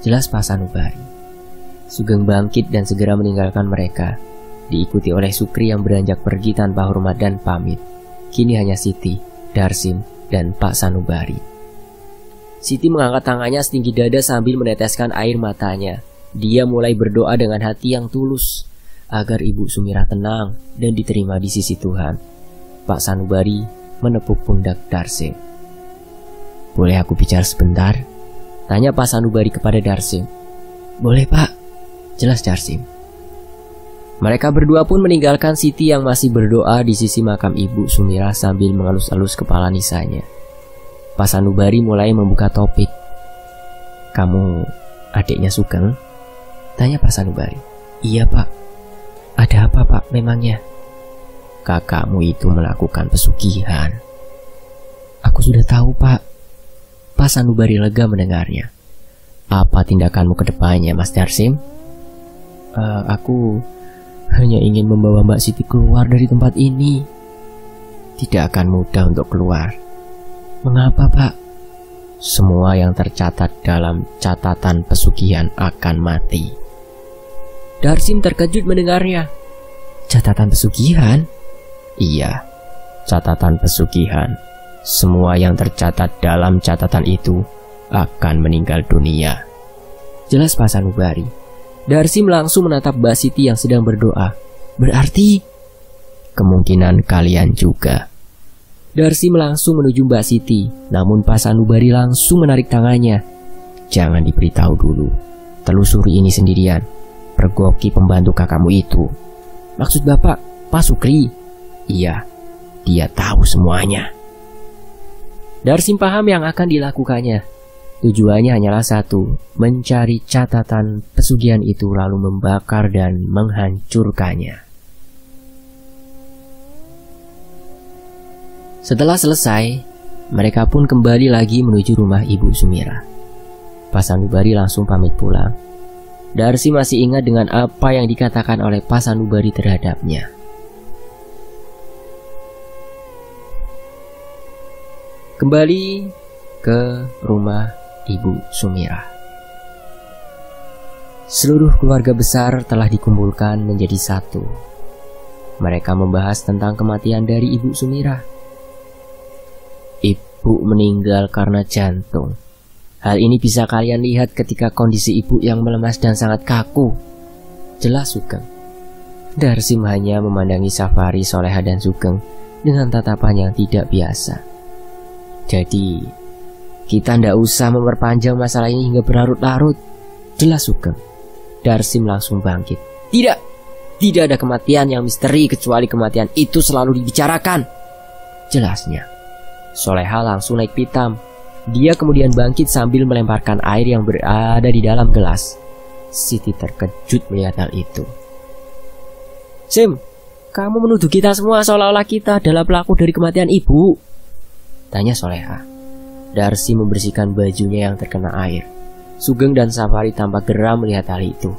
jelas Pak Sanubari. Sugeng bangkit dan segera meninggalkan mereka, diikuti oleh Sukri yang beranjak pergi tanpa hormat dan pamit. Kini hanya Siti, Darsim, dan Pak Sanubari. Siti mengangkat tangannya setinggi dada sambil meneteskan air matanya. Dia mulai berdoa dengan hati yang tulus agar Ibu Sumirah tenang dan diterima di sisi Tuhan. Pak Sanubari menepuk pundak Darsim. Boleh aku bicara sebentar? Tanya Pak Sanubari kepada Darsim. Boleh Pak, jelas Darsim. Mereka berdua pun meninggalkan Siti yang masih berdoa di sisi makam Ibu Sumirah sambil mengelus-elus kepala nisanya. Pak Sanubari mulai membuka topik. Kamu adiknya Sugeng? Tanya Pak Sanubari. Iya Pak. Ada apa Pak memangnya? Kakakmu itu melakukan pesugihan. Aku sudah tahu Pak. Pak Sanubari lega mendengarnya. Apa tindakanmu ke depannya Mas Darsim? Uh, aku hanya ingin membawa Mbak Siti keluar dari tempat ini. Tidak akan mudah untuk keluar. Mengapa Pak? Semua yang tercatat dalam catatan pesugihan akan mati. Darsim terkejut mendengarnya. Catatan pesugihan? Iya, catatan pesugihan. Semua yang tercatat dalam catatan itu akan meninggal dunia, jelas Pak Sanubari. Darsim langsung menatap Mbak Siti yang sedang berdoa. Berarti kemungkinan kalian juga. Darsim langsung menuju Mbak Siti, namun Pak Sanubari langsung menarik tangannya. Jangan diberitahu dulu, telusuri ini sendirian. Pergoki pembantu kakakmu itu. Maksud Bapak, Pak Sukri? Iya, dia tahu semuanya. Darsim paham yang akan dilakukannya. Tujuannya hanyalah satu, mencari catatan pesugihan itu lalu membakar dan menghancurkannya. Setelah selesai, mereka pun kembali lagi menuju rumah Ibu Sumirah. Pak Sanubari langsung pamit pulang. Darsi masih ingat dengan apa yang dikatakan oleh Pak Sanubari terhadapnya. Kembali ke rumah Ibu Sumirah. Seluruh keluarga besar telah dikumpulkan menjadi satu. Mereka membahas tentang kematian dari Ibu Sumirah. Ibu meninggal karena jantung. Hal ini bisa kalian lihat ketika kondisi ibu yang melemas dan sangat kaku, jelas Sugeng. Darsim hanya memandangi safari Soleha dan Sugeng dengan tatapan yang tidak biasa. Jadi, kita ndak usah memperpanjang masalah ini hingga berlarut-larut, jelas Sugeng. Darsim langsung bangkit. Tidak, tidak ada kematian yang misteri kecuali kematian itu selalu dibicarakan, jelasnya. Soleha langsung naik pitam. Dia kemudian bangkit sambil melemparkan air yang berada di dalam gelas. Siti terkejut melihat hal itu. Sim, kamu menuduh kita semua seolah-olah kita adalah pelaku dari kematian ibu, tanya Soleha. Darsi membersihkan bajunya yang terkena air. Sugeng dan Safari tampak geram melihat hal itu.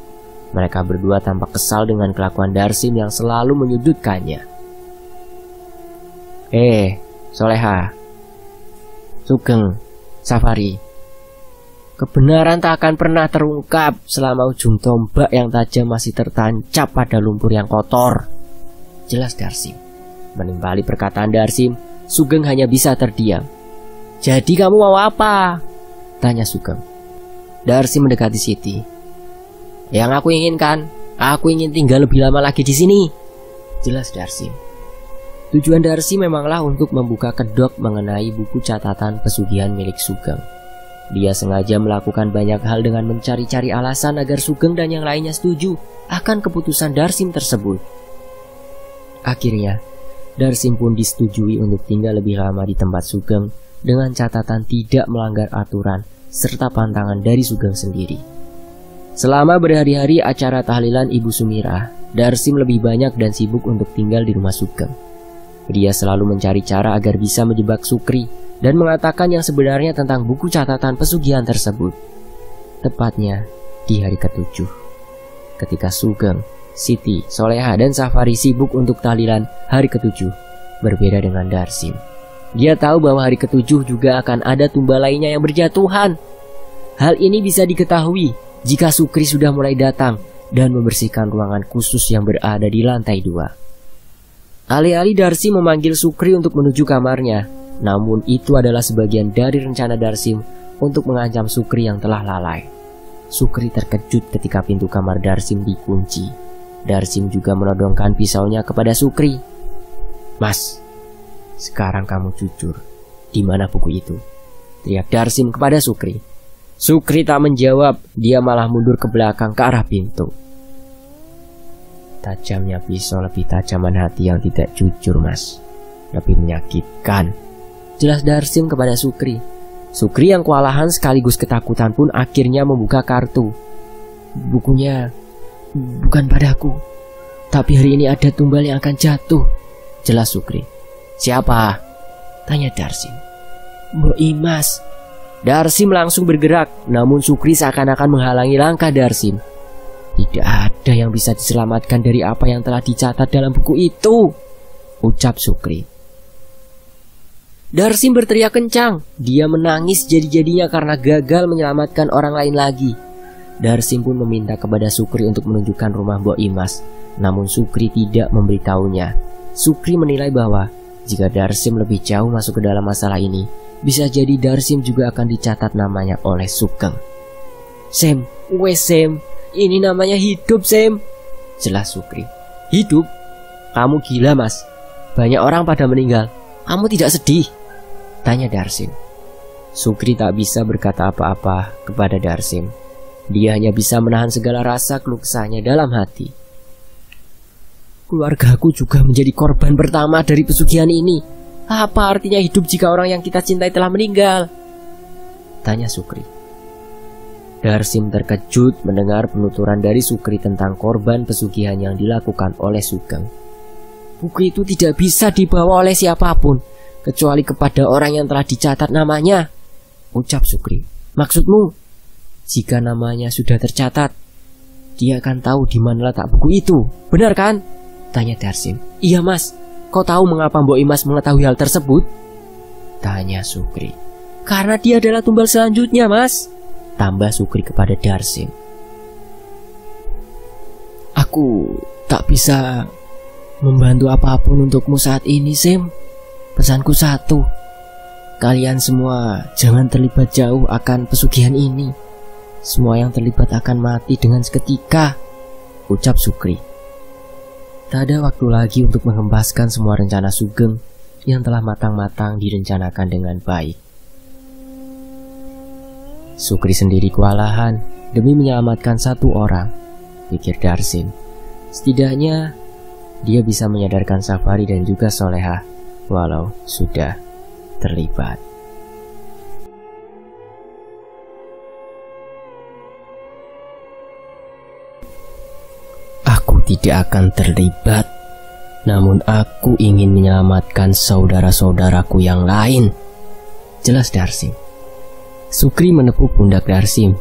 Mereka berdua tampak kesal dengan kelakuan Darsim yang selalu menyudutkannya. Eh, Soleha, Sugeng, Safari, kebenaran tak akan pernah terungkap selama ujung tombak yang tajam masih tertancap pada lumpur yang kotor, jelas Darsim. Menimbali perkataan Darsim, Sugeng hanya bisa terdiam. Jadi kamu mau apa? Tanya Sugeng. Darsim mendekati Siti. Yang aku inginkan, aku ingin tinggal lebih lama lagi di sini, jelas Darsim. Tujuan Darsi memanglah untuk membuka kedok mengenai buku catatan pesugihan milik Sugeng. Dia sengaja melakukan banyak hal dengan mencari-cari alasan agar Sugeng dan yang lainnya setuju akan keputusan Darsim tersebut. Akhirnya, Darsim pun disetujui untuk tinggal lebih lama di tempat Sugeng dengan catatan tidak melanggar aturan serta pantangan dari Sugeng sendiri. Selama berhari-hari acara tahlilan Ibu Sumirah, Darsim lebih banyak dan sibuk untuk tinggal di rumah Sugeng. Dia selalu mencari cara agar bisa menjebak Sukri dan mengatakan yang sebenarnya tentang buku catatan pesugihan tersebut. Tepatnya di hari ketujuh, ketika Sugeng, Siti, Soleha, dan Safari sibuk untuk tahlilan hari ketujuh. Berbeda dengan Darsim, dia tahu bahwa hari ketujuh juga akan ada tumbal lainnya yang berjatuhan. Hal ini bisa diketahui jika Sukri sudah mulai datang dan membersihkan ruangan khusus yang berada di lantai dua. Alih-alih Darsim memanggil Sukri untuk menuju kamarnya, namun itu adalah sebagian dari rencana Darsim untuk mengancam Sukri yang telah lalai. Sukri terkejut ketika pintu kamar Darsim dikunci. Darsim juga menodongkan pisaunya kepada Sukri. Mas, sekarang kamu jujur, di mana buku itu? Teriak Darsim kepada Sukri. Sukri tak menjawab, dia malah mundur ke belakang ke arah pintu. Tajamnya pisau lebih tajaman hati yang tidak jujur, Mas. Lebih menyakitkan, jelas Darsim kepada Sukri. Sukri yang kewalahan sekaligus ketakutan pun akhirnya membuka kartu. Bukunya bukan padaku, tapi hari ini ada tumbal yang akan jatuh, jelas Sukri. Siapa? Tanya Darsim. Mbok Imas. Darsim langsung bergerak, namun Sukri seakan-akan menghalangi langkah Darsim. Tidak ada yang bisa diselamatkan dari apa yang telah dicatat dalam buku itu, ucap Sukri. Darsim berteriak kencang. Dia menangis jadi-jadinya karena gagal menyelamatkan orang lain lagi. Darsim pun meminta kepada Sukri untuk menunjukkan rumah Mbok Imas, namun Sukri tidak memberitahunya. Sukri menilai bahwa jika Darsim lebih jauh masuk ke dalam masalah ini, bisa jadi Darsim juga akan dicatat namanya oleh Sugeng. Sem, wes Sem, ini namanya hidup, Sem, jelas Sukri. Hidup? Kamu gila, Mas. Banyak orang pada meninggal, kamu tidak sedih? Tanya Darsim. Sukri tak bisa berkata apa-apa kepada Darsim. Dia hanya bisa menahan segala rasa keluh kesahnya dalam hati. Keluargaku juga menjadi korban pertama dari pesugihan ini. Apa artinya hidup jika orang yang kita cintai telah meninggal? Tanya Sukri. Darsim terkejut mendengar penuturan dari Sukri tentang korban pesugihan yang dilakukan oleh Sugeng. Buku itu tidak bisa dibawa oleh siapapun kecuali kepada orang yang telah dicatat namanya, ucap Sukri. Maksudmu, jika namanya sudah tercatat, dia akan tahu di mana letak buku itu, benar kan? Tanya Darsim. Iya, Mas. Kau tahu mengapa Mbok Imas mengetahui hal tersebut? Tanya Sukri. Karena dia adalah tumbal selanjutnya, Mas, tambah Sukri kepada Darsim. Aku tak bisa membantu apapun untukmu saat ini, Sem. Pesanku satu, kalian semua jangan terlibat jauh akan pesugihan ini. Semua yang terlibat akan mati dengan seketika, ucap Sukri. Tak ada waktu lagi untuk menghempaskan semua rencana Sugeng yang telah matang-matang direncanakan dengan baik. Sukri sendiri kewalahan demi menyelamatkan satu orang, pikir Darsin. Setidaknya dia bisa menyadarkan Safari dan juga Soleha walau sudah terlibat. Aku tidak akan terlibat, namun aku ingin menyelamatkan saudara-saudaraku yang lain, jelas Darsim. Sukri menepuk pundak Darsim.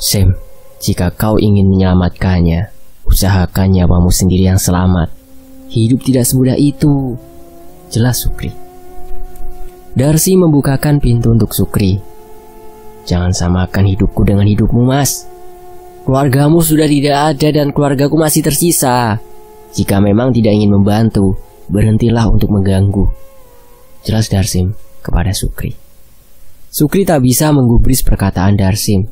Sem, jika kau ingin menyelamatkannya, usahakan nyawamu sendiri yang selamat. Hidup tidak semudah itu, jelas Sukri. Darsim membukakan pintu untuk Sukri. Jangan samakan hidupku dengan hidupmu, Mas. Keluargamu sudah tidak ada dan keluargaku masih tersisa. Jika memang tidak ingin membantu, berhentilah untuk mengganggu, jelas Darsim kepada Sukri. Sukri tak bisa menggubris perkataan Darsim.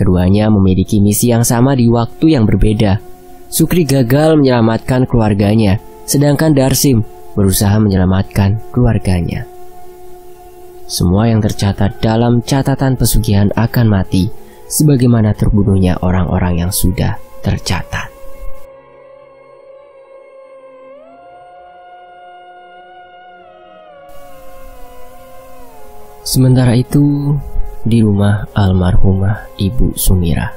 Keduanya memiliki misi yang sama di waktu yang berbeda. Sukri gagal menyelamatkan keluarganya, sedangkan Darsim berusaha menyelamatkan keluarganya. Semua yang tercatat dalam catatan pesugihan akan mati, sebagaimana terbunuhnya orang-orang yang sudah tercatat. Sementara itu, di rumah almarhumah Ibu Sumirah.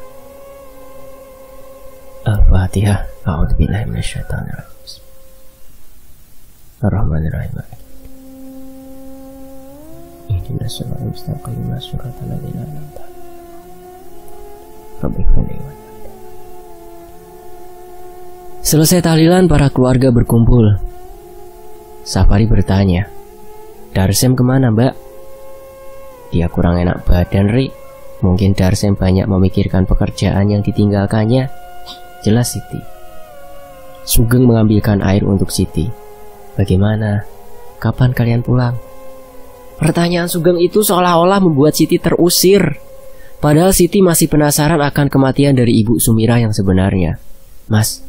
Al-Fatihah. A'udzubillahi minasyaitonirrajim. Ar-Rahmanirrahim. Ihdinas siratal mustaqim, siratal ladzina an'amta 'alaihim. Selesai tahlilan, para keluarga berkumpul. Safari bertanya, Darsim kemana, Mbak? Dia kurang enak badan, Ri. Mungkin Darsim banyak memikirkan pekerjaan yang ditinggalkannya, jelas Siti. Sugeng mengambilkan air untuk Siti. Bagaimana? Kapan kalian pulang? Pertanyaan Sugeng itu seolah-olah membuat Siti terusir. Padahal Siti masih penasaran akan kematian dari Ibu Sumirah yang sebenarnya. Mas,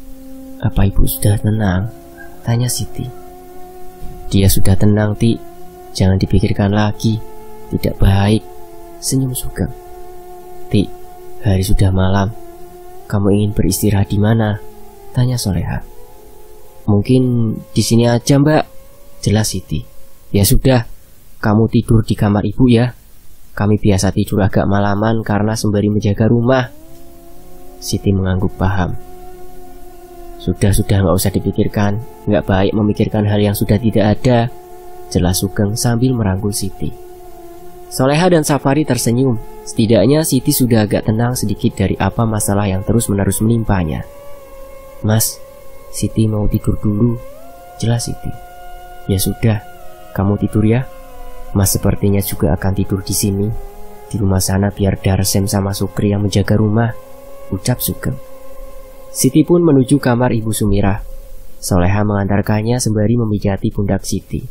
apa Ibu sudah tenang? Tanya Siti. Dia sudah tenang, Ti. Jangan dipikirkan lagi. Tidak baik. Senyum Sugeng. Ti, hari sudah malam. Kamu ingin beristirahat di mana? Tanya Soleha. Mungkin di sini aja, Mbak, jelas Siti. Ya sudah, kamu tidur di kamar Ibu ya. Kami biasa tidur agak malaman karena sembari menjaga rumah. Siti mengangguk paham. Sudah-sudah, nggak usah dipikirkan. Nggak baik memikirkan hal yang sudah tidak ada, jelas Sugeng sambil merangkul Siti. Soleha dan Safari tersenyum. Setidaknya Siti sudah agak tenang sedikit dari apa masalah yang terus-menerus menimpanya. Mas, Siti mau tidur dulu, jelas Siti. Ya sudah, kamu tidur ya. Mas sepertinya juga akan tidur di sini, di rumah sana biar Darsim sama Sukri yang menjaga rumah, ucap Sugeng. Siti pun menuju kamar Ibu Sumirah. Soleha mengantarkannya sembari memijati pundak Siti.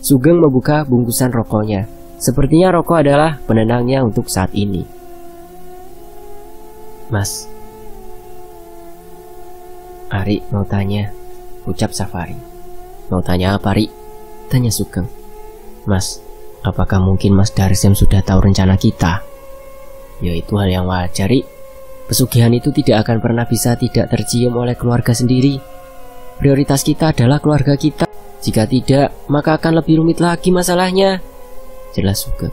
Sugeng membuka bungkusan rokoknya. Sepertinya rokok adalah penenangnya untuk saat ini. Mas, Ari mau tanya, ucap Safari. Mau tanya apa, Ari? Tanya Sugeng. Mas, apakah mungkin Mas Darsim sudah tahu rencana kita? Yaitu hal yang wajar, Ri. Pesugihan itu tidak akan pernah bisa tidak tercium oleh keluarga sendiri. Prioritas kita adalah keluarga kita. Jika tidak, maka akan lebih rumit lagi masalahnya, jelas Sugeng.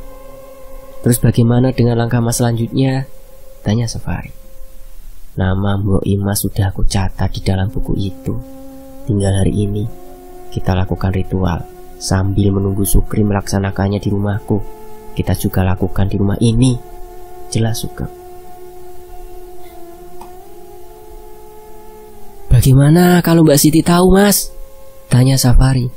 Terus bagaimana dengan langkah Mas selanjutnya? Tanya Safari. Nama Mbok Imas sudah aku catat di dalam buku itu. Tinggal hari ini kita lakukan ritual. Sambil menunggu Sukri melaksanakannya di rumahku, kita juga lakukan di rumah ini, jelas Sugeng. Bagaimana kalau Mbak Siti tahu, Mas? Tanya Safari.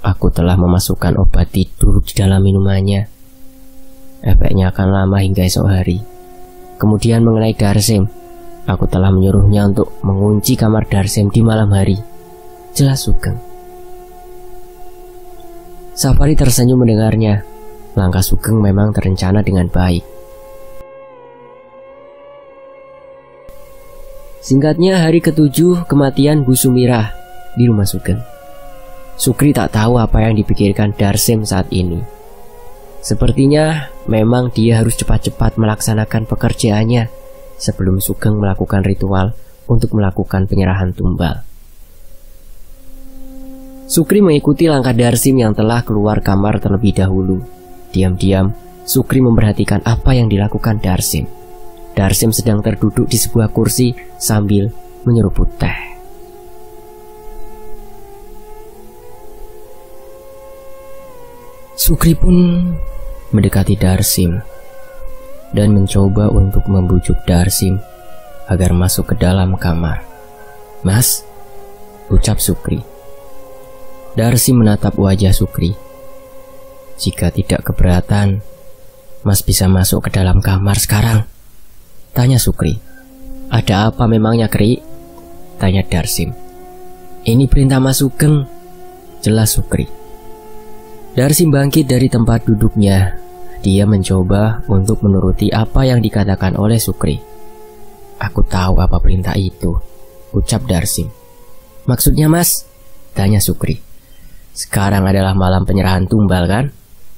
Aku telah memasukkan obat tidur di dalam minumannya. Efeknya akan lama hingga esok hari. Kemudian mengenai Darsim, aku telah menyuruhnya untuk mengunci kamar Darsim di malam hari, jelas Sugeng. Safari tersenyum mendengarnya. Langkah Sugeng memang terencana dengan baik. Singkatnya, hari ketujuh kematian Bu Sumirah di rumah Sugeng. Sukri tak tahu apa yang dipikirkan Darsim saat ini. Sepertinya memang dia harus cepat-cepat melaksanakan pekerjaannya sebelum Sugeng melakukan ritual untuk melakukan penyerahan tumbal. Sukri mengikuti langkah Darsim yang telah keluar kamar terlebih dahulu. Diam-diam, Sukri memperhatikan apa yang dilakukan Darsim. Darsim sedang terduduk di sebuah kursi sambil menyeruput teh. Sukri pun mendekati Darsim dan mencoba untuk membujuk Darsim agar masuk ke dalam kamar. "Mas," ucap Sukri. Darsim menatap wajah Sukri. "Jika tidak keberatan, Mas bisa masuk ke dalam kamar sekarang?" tanya Sukri. "Ada apa memangnya, Kri?" tanya Darsim. "Ini perintah Mas Sugeng," jelas Sukri. Darsim bangkit dari tempat duduknya. Dia mencoba untuk menuruti apa yang dikatakan oleh Sukri. "Aku tahu apa perintah itu," ucap Darsim. "Maksudnya, Mas?" tanya Sukri. "Sekarang adalah malam penyerahan tumbal, kan?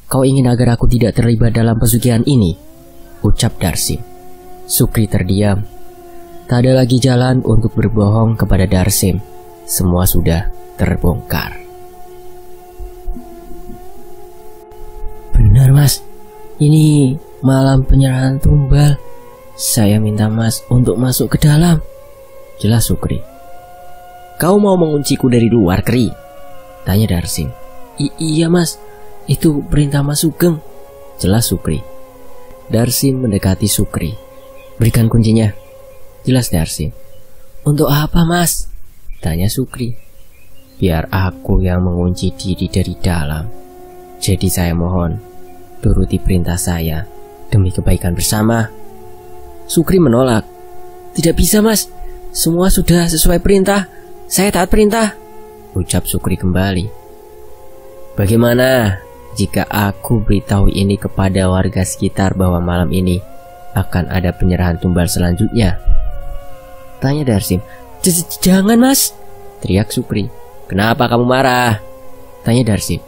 Kau ingin agar aku tidak terlibat dalam pesugihan ini?" ucap Darsim. Sukri terdiam. Tak ada lagi jalan untuk berbohong kepada Darsim. Semua sudah terbongkar. "Benar, Mas, ini malam penyerahan tumbal. Saya minta Mas untuk masuk ke dalam," jelas Sukri. "Kau mau mengunciku dari luar, Kri?" tanya Darsim. "Iya, Mas, itu perintah Mas Sugeng," jelas Sukri. Darsim mendekati Sukri. "Berikan kuncinya," jelas Darsim. "Untuk apa, Mas?" tanya Sukri. "Biar aku yang mengunci diri dari dalam. Jadi saya mohon, turuti perintah saya demi kebaikan bersama." Sukri menolak. "Tidak bisa, Mas, semua sudah sesuai perintah. Saya taat perintah," ucap Sukri kembali. "Bagaimana jika aku beritahu ini kepada warga sekitar bahwa malam ini akan ada penyerahan tumbal selanjutnya?" tanya Darsim. "Jangan, Mas," teriak Sukri. "Kenapa kamu marah?" tanya Darsim.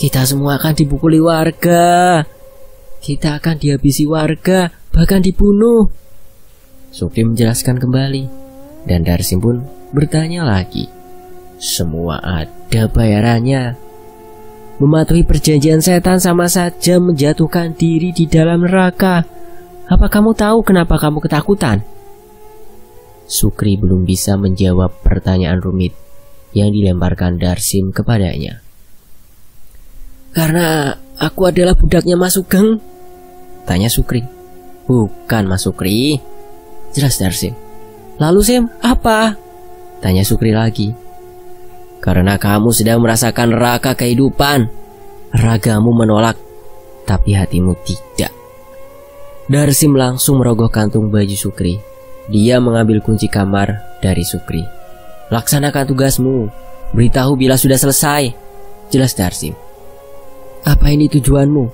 "Kita semua akan dipukuli warga. Kita akan dihabisi warga, bahkan dibunuh," Sukri menjelaskan kembali. Dan Darsim pun bertanya lagi. "Semua ada bayarannya. Mematuhi perjanjian setan sama saja menjatuhkan diri di dalam neraka. Apa kamu tahu kenapa kamu ketakutan?" Sukri belum bisa menjawab pertanyaan rumit yang dilemparkan Darsim kepadanya. "Karena aku adalah budaknya Mas Sugeng?" tanya Sukri. "Bukan, Mas Sukri," jelas Darsim. "Lalu, Sim, apa?" tanya Sukri lagi. "Karena kamu sedang merasakan neraka kehidupan. Ragamu menolak, tapi hatimu tidak." Darsim langsung merogoh kantung baju Sukri. Dia mengambil kunci kamar dari Sukri. "Laksanakan tugasmu. Beritahu bila sudah selesai," jelas Darsim. "Apa ini tujuanmu?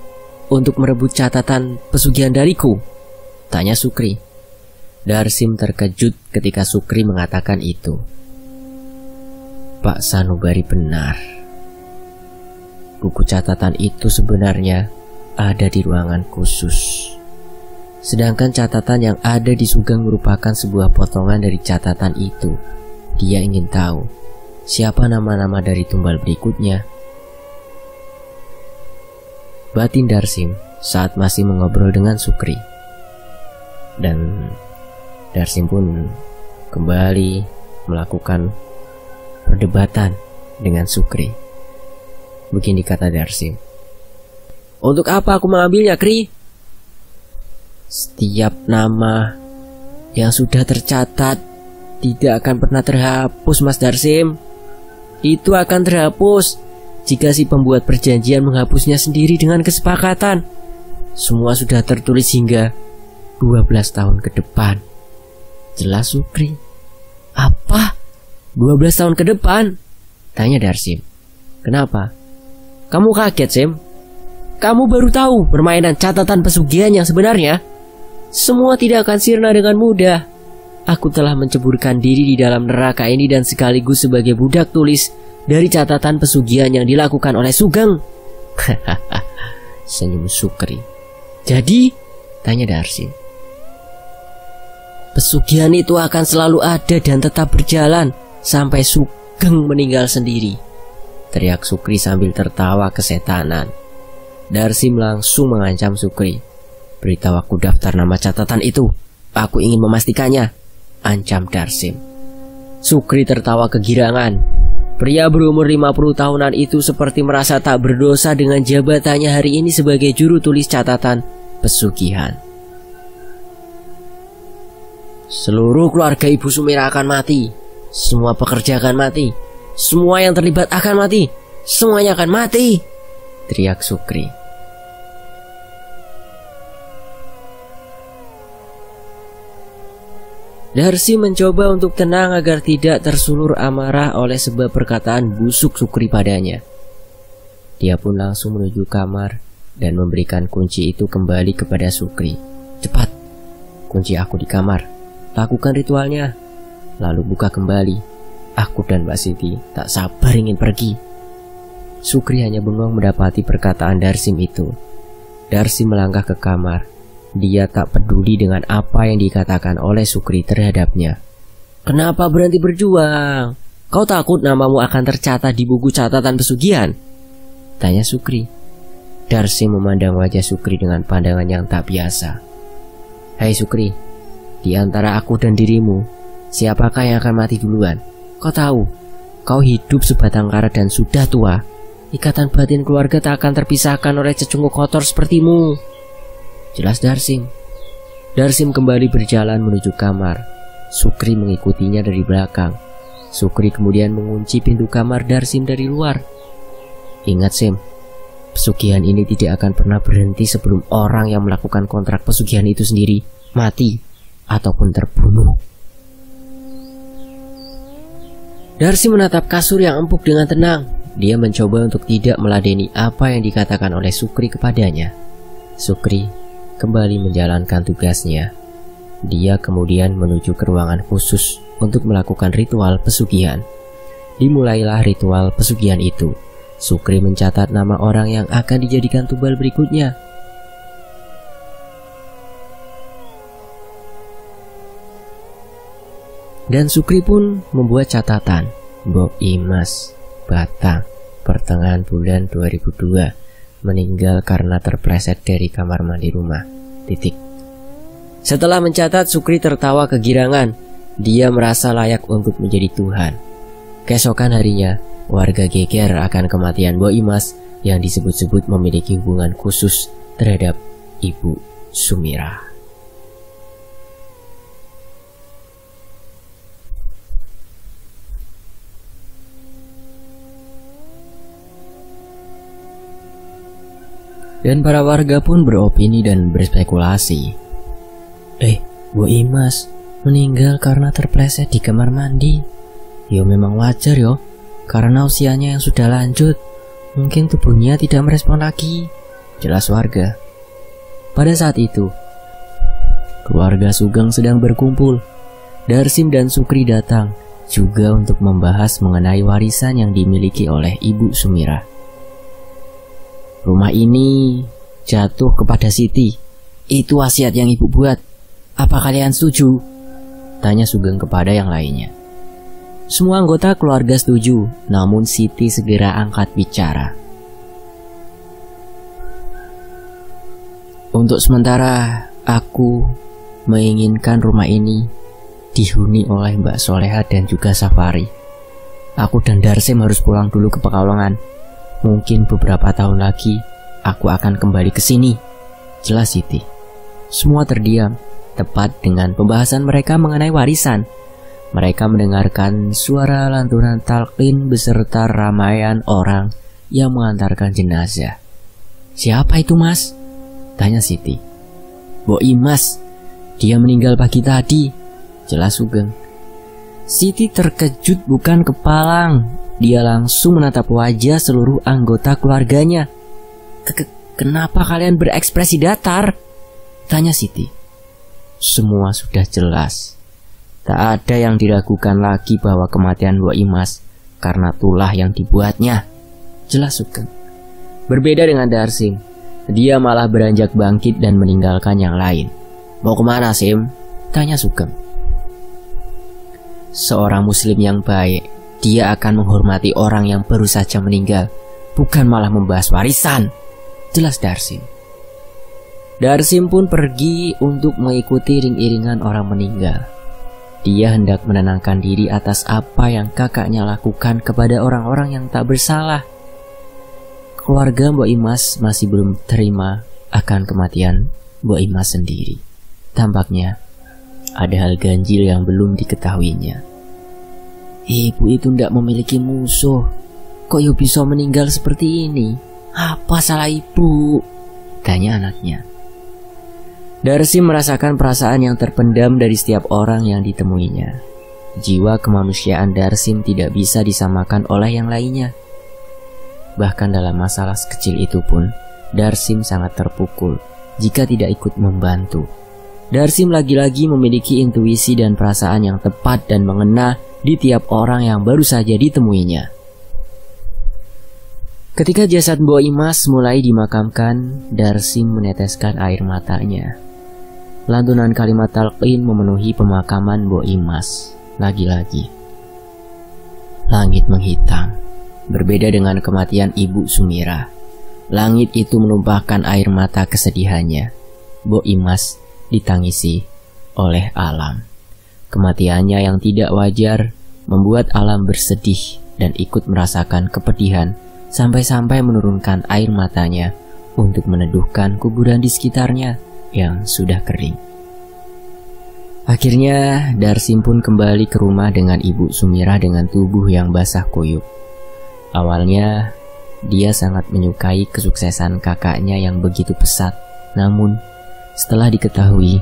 Untuk merebut catatan pesugihan dariku?" tanya Sukri. Darsim terkejut ketika Sukri mengatakan itu. Pak Sanubari benar. Buku catatan itu sebenarnya ada di ruangan khusus. Sedangkan catatan yang ada di Sugeng merupakan sebuah potongan dari catatan itu. Dia ingin tahu siapa nama-nama dari tumbal berikutnya. Batin Darsim saat masih mengobrol dengan Sukri. Dan Darsim pun kembali melakukan perdebatan dengan Sukri. Begini kata Darsim. "Untuk apa aku mengambilnya, Kri?" "Setiap nama yang sudah tercatat tidak akan pernah terhapus, Mas Darsim. Itu akan terhapus jika si pembuat perjanjian menghapusnya sendiri dengan kesepakatan. Semua sudah tertulis hingga dua belas tahun ke depan," jelas Sukri. "Apa? dua belas tahun ke depan?" tanya Darsim. "Kenapa? Kamu kaget, Sim? Kamu baru tahu permainan catatan pesugihan yang sebenarnya? Semua tidak akan sirna dengan mudah. Aku telah menceburkan diri di dalam neraka ini dan sekaligus sebagai budak tulis dari catatan pesugihan yang dilakukan oleh Sugeng. Hahaha, senyum Sukri. Jadi, tanya Darsin, pesugihan itu akan selalu ada dan tetap berjalan sampai Sugeng meninggal sendiri, teriak Sukri sambil tertawa kesetanan. Darsin langsung mengancam Sukri. Beritahu aku daftar nama catatan itu, aku ingin memastikannya, ancam Darsim. Sukri tertawa kegirangan. Pria berumur lima puluh tahunan itu seperti merasa tak berdosa dengan jabatannya hari ini sebagai juru tulis catatan pesugihan. Seluruh keluarga Ibu Sumirah akan mati. Semua pekerja akan mati. Semua yang terlibat akan mati. Semuanya akan mati, teriak Sukri. Darsi mencoba untuk tenang agar tidak tersulur amarah oleh sebab perkataan busuk Sukri padanya. Dia pun langsung menuju kamar dan memberikan kunci itu kembali kepada Sukri. Cepat, kunci aku di kamar. Lakukan ritualnya, lalu buka kembali. Aku dan Mbak Siti tak sabar ingin pergi. Sukri hanya bengong mendapati perkataan Darsim itu. Darsi melangkah ke kamar. Dia tak peduli dengan apa yang dikatakan oleh Sukri terhadapnya. Kenapa berhenti berjuang? Kau takut namamu akan tercatat di buku catatan pesugihan? Tanya Sukri. Darsi memandang wajah Sukri dengan pandangan yang tak biasa. Hai Sukri, di antara aku dan dirimu, siapakah yang akan mati duluan? Kau tahu, kau hidup sebatang kara dan sudah tua. Ikatan batin keluarga tak akan terpisahkan oleh cecunguk kotor sepertimu, jelas Darsim. Darsim kembali berjalan menuju kamar. Sukri mengikutinya dari belakang. Sukri kemudian mengunci pintu kamar Darsim dari luar. Ingat Sim, pesugihan ini tidak akan pernah berhenti sebelum orang yang melakukan kontrak pesugihan itu sendiri mati ataupun terbunuh. Darsim menatap kasur yang empuk dengan tenang. Dia mencoba untuk tidak meladeni apa yang dikatakan oleh Sukri kepadanya. Sukri kembali menjalankan tugasnya. Dia kemudian menuju ke ruangan khusus untuk melakukan ritual pesugihan. Dimulailah ritual pesugihan itu. Sukri mencatat nama orang yang akan dijadikan tumbal berikutnya. Dan Sukri pun membuat catatan. Mbok Imas, Batang, pertengahan bulan dua ribu dua, meninggal karena terpleset dari kamar mandi rumah. Titik. Setelah mencatat, Sukri tertawa kegirangan. Dia merasa layak untuk menjadi Tuhan. Keesokan harinya, warga geger akan kematian Mbok Imas yang disebut-sebut memiliki hubungan khusus terhadap Ibu Sumirah. Dan para warga pun beropini dan berspekulasi. Eh, Bu Imas meninggal karena terpleset di kamar mandi. Yo memang wajar yo, karena usianya yang sudah lanjut, mungkin tubuhnya tidak merespon lagi, jelas warga. Pada saat itu, keluarga Sugeng sedang berkumpul. Darsim dan Sukri datang juga untuk membahas mengenai warisan yang dimiliki oleh Ibu Sumirah. Rumah ini jatuh kepada Siti. Itu wasiat yang ibu buat. Apa kalian setuju? Tanya Sugeng kepada yang lainnya. Semua anggota keluarga setuju, namun Siti segera angkat bicara. Untuk sementara, aku menginginkan rumah ini dihuni oleh Mbak Soleha dan juga Safari. Aku dan Darsim harus pulang dulu ke Pekalongan. Mungkin beberapa tahun lagi aku akan kembali ke sini, jelas Siti. Semua terdiam, tepat dengan pembahasan mereka mengenai warisan. Mereka mendengarkan suara lantunan talqin beserta ramaian orang yang mengantarkan jenazah. Siapa itu mas? Tanya Siti. Mbok Imas, dia meninggal pagi tadi, jelas Sugeng. Siti terkejut bukan kepalang. Dia langsung menatap wajah seluruh anggota keluarganya. Kenapa kalian berekspresi datar? Tanya Siti. Semua sudah jelas. Tak ada yang diragukan lagi bahwa kematian Mbok Imas karena tulah yang dibuatnya. Jelas Sugeng. Berbeda dengan Darsim, dia malah beranjak bangkit dan meninggalkan yang lain. Mau kemana Sim? Tanya Sugeng. Seorang muslim yang baik, dia akan menghormati orang yang baru saja meninggal, bukan malah membahas warisan. Jelas Darsim. Darsim pun pergi untuk mengikuti ring-iringan orang meninggal. Dia hendak menenangkan diri atas apa yang kakaknya lakukan kepada orang-orang yang tak bersalah. Keluarga Mbok Imas masih belum terima akan kematian Mbok Imas sendiri. Tampaknya ada hal ganjil yang belum diketahuinya. Ibu itu tidak memiliki musuh. Kok ibu bisa meninggal seperti ini? Apa salah ibu? Tanya anaknya. Darsi merasakan perasaan yang terpendam dari setiap orang yang ditemuinya. Jiwa kemanusiaan Darsim tidak bisa disamakan oleh yang lainnya. Bahkan dalam masalah sekecil itu pun, Darsim sangat terpukul jika tidak ikut membantu. Darsim lagi-lagi memiliki intuisi dan perasaan yang tepat dan mengena di tiap orang yang baru saja ditemuinya. Ketika jasad Mbok Imas mulai dimakamkan, Darsim meneteskan air matanya. Lantunan kalimat talqin memenuhi pemakaman Mbok Imas. Lagi-lagi langit menghitam. Berbeda dengan kematian Ibu Sumirah, langit itu menumpahkan air mata kesedihannya. Mbok Imas ditangisi oleh alam. Kematiannya yang tidak wajar membuat alam bersedih dan ikut merasakan kepedihan, sampai-sampai menurunkan air matanya untuk meneduhkan kuburan di sekitarnya yang sudah kering. Akhirnya Darsim pun kembali ke rumah dengan Ibu Sumirah dengan tubuh yang basah kuyup. Awalnya dia sangat menyukai kesuksesan kakaknya yang begitu pesat. Namun setelah diketahui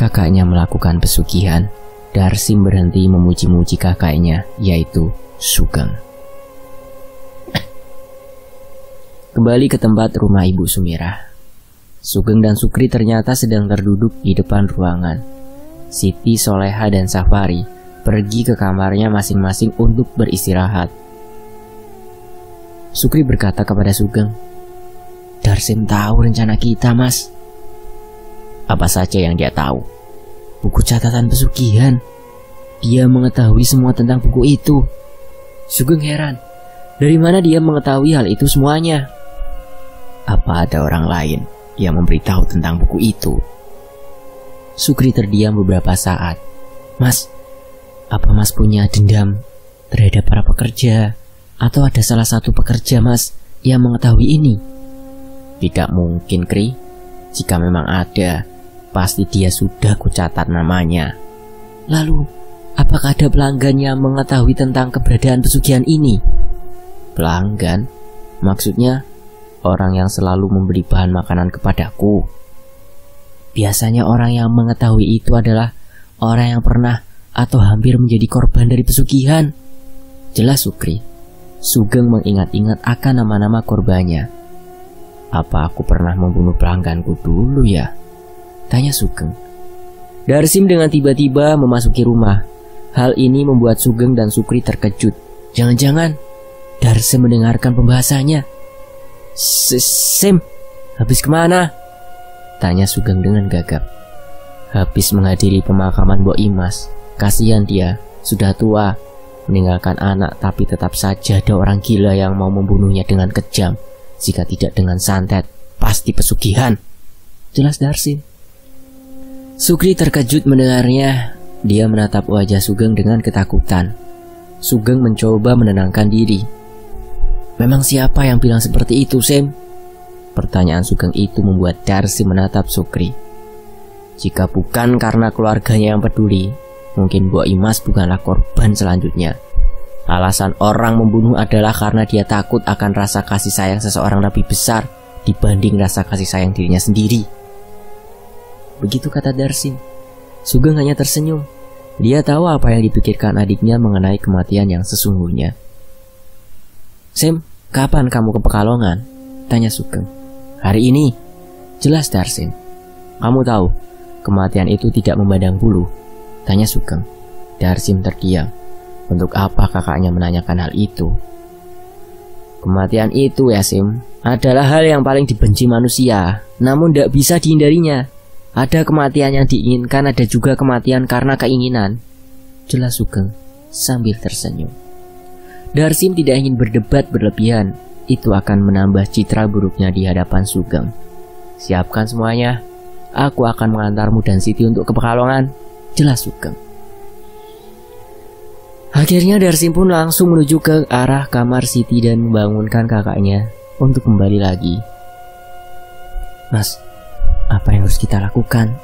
kakaknya melakukan pesugihan, Darsim berhenti memuji-muji kakaknya, yaitu Sugeng. Kembali ke tempat rumah Ibu Sumirah, Sugeng dan Sukri ternyata sedang terduduk di depan ruangan. Siti, Soleha, dan Safari pergi ke kamarnya masing-masing untuk beristirahat. Sukri berkata kepada Sugeng, "Darsim tahu rencana kita, Mas." "Apa saja yang dia tahu?" "Buku catatan pesugihan. Dia mengetahui semua tentang buku itu." Sugeng heran, dari mana dia mengetahui hal itu semuanya? "Apa ada orang lain yang memberitahu tentang buku itu?" Sukri terdiam beberapa saat. "Mas, apa Mas punya dendam terhadap para pekerja? Atau ada salah satu pekerja Mas yang mengetahui ini?" "Tidak mungkin Kri. Jika memang ada, pasti dia sudah kucatat namanya." "Lalu apakah ada pelanggan yang mengetahui tentang keberadaan pesugihan ini?" "Pelanggan? Maksudnya orang yang selalu membeli bahan makanan kepadaku?" "Biasanya orang yang mengetahui itu adalah orang yang pernah atau hampir menjadi korban dari pesugihan." Jelas Sukri. Sugeng mengingat-ingat akan nama-nama korbannya. "Apa aku pernah membunuh pelangganku dulu ya?" tanya Sugeng. Darsim dengan tiba-tiba memasuki rumah. Hal ini membuat Sugeng dan Sukri terkejut. Jangan-jangan Darsim mendengarkan pembahasannya. "Sim, habis kemana?" tanya Sugeng dengan gagap. "Habis menghadiri pemakaman Mbok Imas. Kasihan dia, sudah tua, meninggalkan anak, tapi tetap saja ada orang gila yang mau membunuhnya dengan kejam. Jika tidak dengan santet, pasti pesugihan." Jelas Darsim. Sukri terkejut mendengarnya. Dia menatap wajah Sugeng dengan ketakutan. Sugeng mencoba menenangkan diri. "Memang siapa yang bilang seperti itu, Sim?" Pertanyaan Sugeng itu membuat Darsim menatap Sukri. Jika bukan karena keluarganya yang peduli, mungkin Mbok Imas bukanlah korban selanjutnya. Alasan orang membunuh adalah karena dia takut akan rasa kasih sayang seseorang lebih besar dibanding rasa kasih sayang dirinya sendiri. Begitu kata Darsim. Sugeng hanya tersenyum. Dia tahu apa yang dipikirkan adiknya mengenai kematian yang sesungguhnya. "Sim, kapan kamu ke Pekalongan?" tanya Sugeng. "Hari ini," jelas Darsim. "Kamu tahu, kematian itu tidak memandang bulu," tanya Sugeng. Darsim terdiam. Untuk apa kakaknya menanyakan hal itu? Kematian itu, Yasim, adalah hal yang paling dibenci manusia. Namun tidak bisa dihindarinya. Ada kematian yang diinginkan, ada juga kematian karena keinginan. Jelas Sugeng sambil tersenyum. Darsim tidak ingin berdebat berlebihan. Itu akan menambah citra buruknya di hadapan Sugeng. Siapkan semuanya. Aku akan mengantarmu dan Siti untuk ke Pekalongan. Jelas Sugeng. Akhirnya Darsim pun langsung menuju ke arah kamar Siti dan membangunkan kakaknya untuk kembali lagi. Mas, apa yang harus kita lakukan?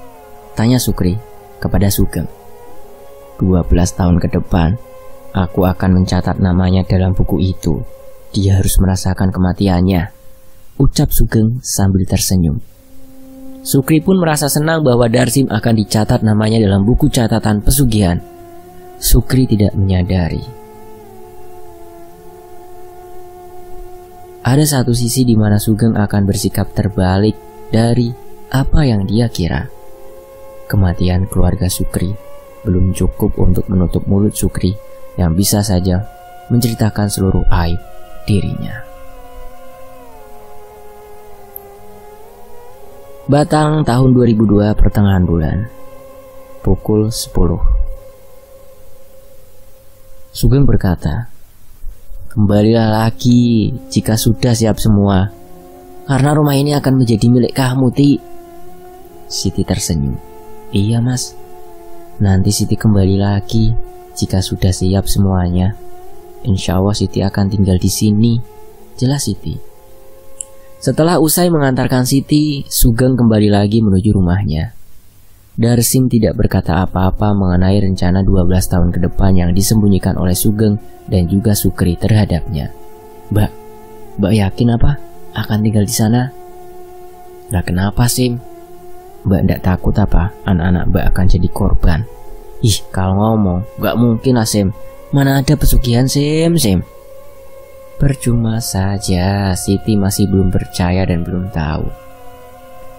Tanya Sukri kepada Sugeng. dua belas tahun ke depan, aku akan mencatat namanya dalam buku itu. Dia harus merasakan kematiannya, ucap Sugeng sambil tersenyum. Sukri pun merasa senang bahwa Darsim akan dicatat namanya dalam buku catatan pesugihan. Sukri tidak menyadari ada satu sisi di mana Sugeng akan bersikap terbalik dari apa yang dia kira. Kematian keluarga Sukri belum cukup untuk menutup mulut Sukri yang bisa saja menceritakan seluruh aib dirinya. Batang, tahun dua ribu dua, pertengahan bulan, pukul sepuluh. Sugeng berkata, "Kembalilah lagi jika sudah siap semua, karena rumah ini akan menjadi milik kamu, Ti." Siti tersenyum. "Iya, Mas. Nanti Siti kembali lagi jika sudah siap semuanya. Insya Allah Siti akan tinggal di sini." Jelas Siti. Setelah usai mengantarkan Siti, Sugeng kembali lagi menuju rumahnya. Darsim tidak berkata apa-apa mengenai rencana dua belas tahun ke depan yang disembunyikan oleh Sugeng dan juga Sukri terhadapnya. Mbak, Mbak yakin apa akan tinggal di sana? Nah, kenapa, Sim? Mbak ndak takut apa anak-anak Mbak akan jadi korban? Ih, kalau ngomong, nggak mungkin lah, Sim. Mana ada pesugihan, Sim, Sim. Percuma saja, Siti masih belum percaya dan belum tahu.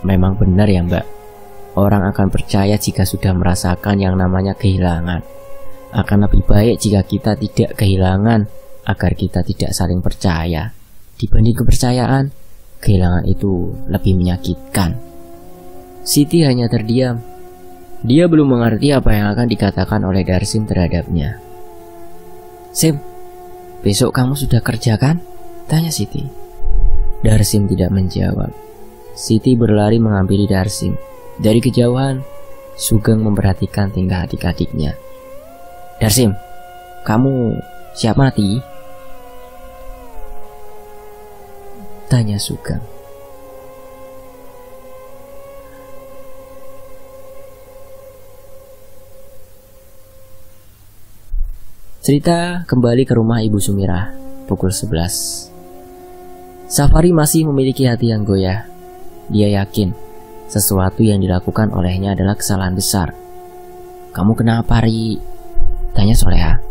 Memang benar ya, Mbak. Orang akan percaya jika sudah merasakan yang namanya kehilangan. Akan lebih baik jika kita tidak kehilangan, agar kita tidak saling percaya. Dibanding kepercayaan, kehilangan itu lebih menyakitkan. Siti hanya terdiam. Dia belum mengerti apa yang akan dikatakan oleh Darsim terhadapnya. "Sim, besok kamu sudah kerja kan?" tanya Siti. Darsim tidak menjawab. Siti berlari mengambil Darsim. Dari kejauhan, Sugeng memperhatikan tingkah adik-adiknya. "Darsim, kamu siap mati?" tanya Sugeng. Cerita kembali ke rumah Ibu Sumirah, pukul sebelas. Safari masih memiliki hati yang goyah. Dia yakin sesuatu yang dilakukan olehnya adalah kesalahan besar. "Kamu kenapa, Ri?" tanya Soleha.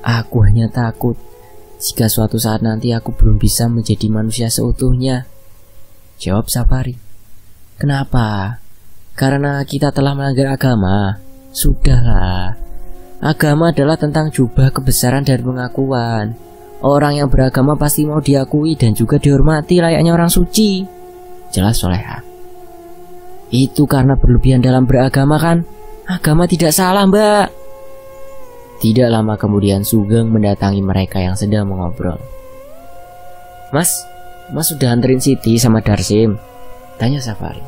"Aku hanya takut jika suatu saat nanti aku belum bisa menjadi manusia seutuhnya," jawab Safari. "Kenapa? Karena kita telah melanggar agama." "Sudahlah, agama adalah tentang jubah kebesaran dan pengakuan. Orang yang beragama pasti mau diakui dan juga dihormati layaknya orang suci," jelas Soleha. "Itu karena berlebihan dalam beragama kan? Agama tidak salah, Mbak." Tidak lama kemudian Sugeng mendatangi mereka yang sedang mengobrol. "Mas, Mas sudah anterin Siti sama Darsim?" tanya Safari.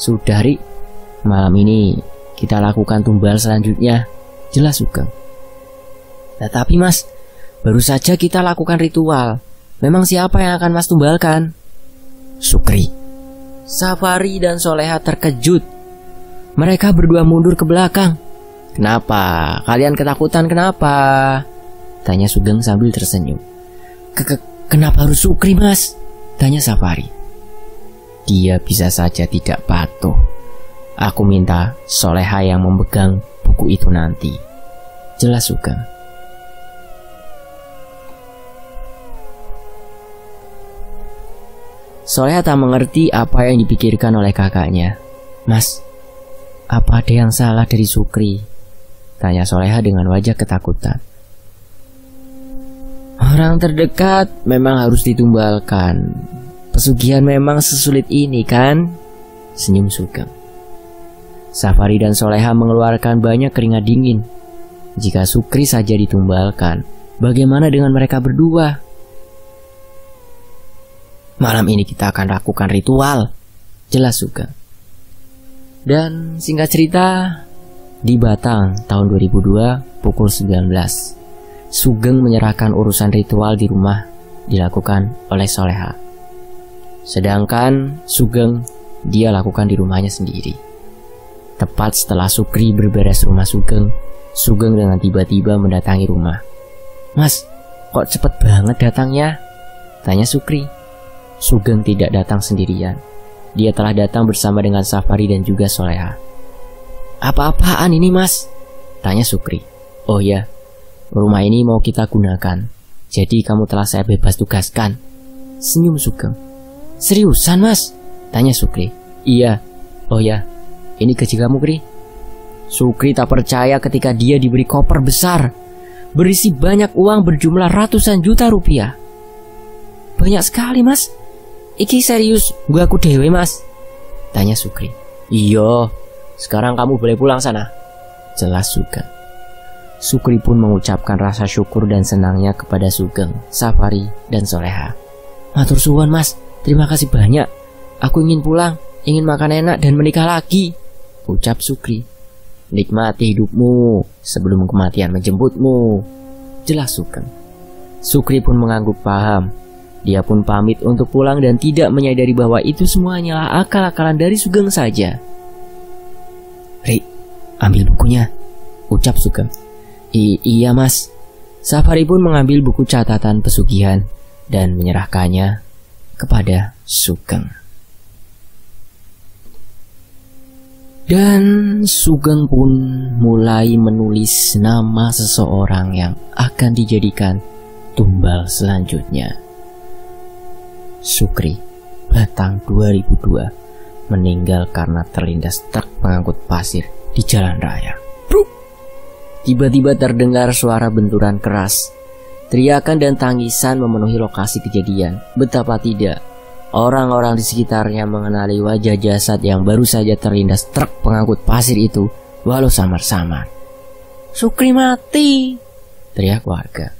"Sudah, Ri. Malam ini kita lakukan tumbal selanjutnya," jelas Sugeng. "Tetapi Mas, baru saja kita lakukan ritual. Memang siapa yang akan Mas tumbalkan?" "Sukri." Safari dan Soleha terkejut. Mereka berdua mundur ke belakang. "Kenapa? Kalian ketakutan kenapa?" tanya Sugeng sambil tersenyum. Kenapa harus Sukri, Mas?" tanya Safari. "Dia bisa saja tidak patuh. Aku minta Soleha yang memegang buku itu nanti," jelas Sugeng. Soleha tak mengerti apa yang dipikirkan oleh kakaknya. "Mas, apa ada yang salah dari Sukri? tanya Soleha dengan wajah ketakutan. Orang terdekat memang harus ditumbalkan. Pesugihan memang sesulit ini kan? Senyum Sugeng. Safari dan Soleha mengeluarkan banyak keringat dingin. Jika Sukri saja ditumbalkan, bagaimana dengan mereka berdua? Malam ini kita akan lakukan ritual, jelas Sugeng. Dan singkat cerita, di Batang tahun dua ribu dua pukul sembilan belas, Sugeng menyerahkan urusan ritual di rumah dilakukan oleh Soleha. Sedangkan Sugeng dia lakukan di rumahnya sendiri. Tepat setelah Sukri berberes rumah Sugeng, Sugeng dengan tiba-tiba mendatangi rumah. Mas, kok cepet banget datangnya? Tanya Sukri. Sugeng tidak datang sendirian. Dia telah datang bersama dengan Safari dan juga Soleha. Apa-apaan ini mas? Tanya Sukri. Oh ya, rumah ini mau kita gunakan. Jadi kamu telah saya bebas tugaskan. Senyum Sugeng. Seriusan mas? Tanya Sukri. Iya. Oh ya, ini gaji kamu Kri. Sukri tak percaya ketika dia diberi koper besar berisi banyak uang berjumlah ratusan juta rupiah. Banyak sekali mas. Iki serius, gua aku dewe mas, tanya Sukri. Iya, sekarang kamu boleh pulang sana, jelas Sugeng. Sukri pun mengucapkan rasa syukur dan senangnya kepada Sugeng, Safari, dan Soleha. Matur suwun mas, terima kasih banyak. Aku ingin pulang, ingin makan enak dan menikah lagi, ucap Sukri. Nikmati hidupmu sebelum kematian menjemputmu, jelas Sugeng. Sukri pun mengangguk paham. Dia pun pamit untuk pulang dan tidak menyadari bahwa itu semua hanyalah akal-akalan dari Sugeng saja. Ri, ambil bukunya, ucap Sugeng. I iya mas. Safari pun mengambil buku catatan pesugihan dan menyerahkannya kepada Sugeng. Dan Sugeng pun mulai menulis nama seseorang yang akan dijadikan tumbal selanjutnya. Sukri, Batang dua ribu dua, meninggal karena terlindas truk pengangkut pasir di jalan raya. Tiba-tiba terdengar suara benturan keras. Teriakan dan tangisan memenuhi lokasi kejadian. Betapa tidak, orang-orang di sekitarnya mengenali wajah jasad yang baru saja terlindas truk pengangkut pasir itu, walau samar-samar. Sukri mati, teriak warga.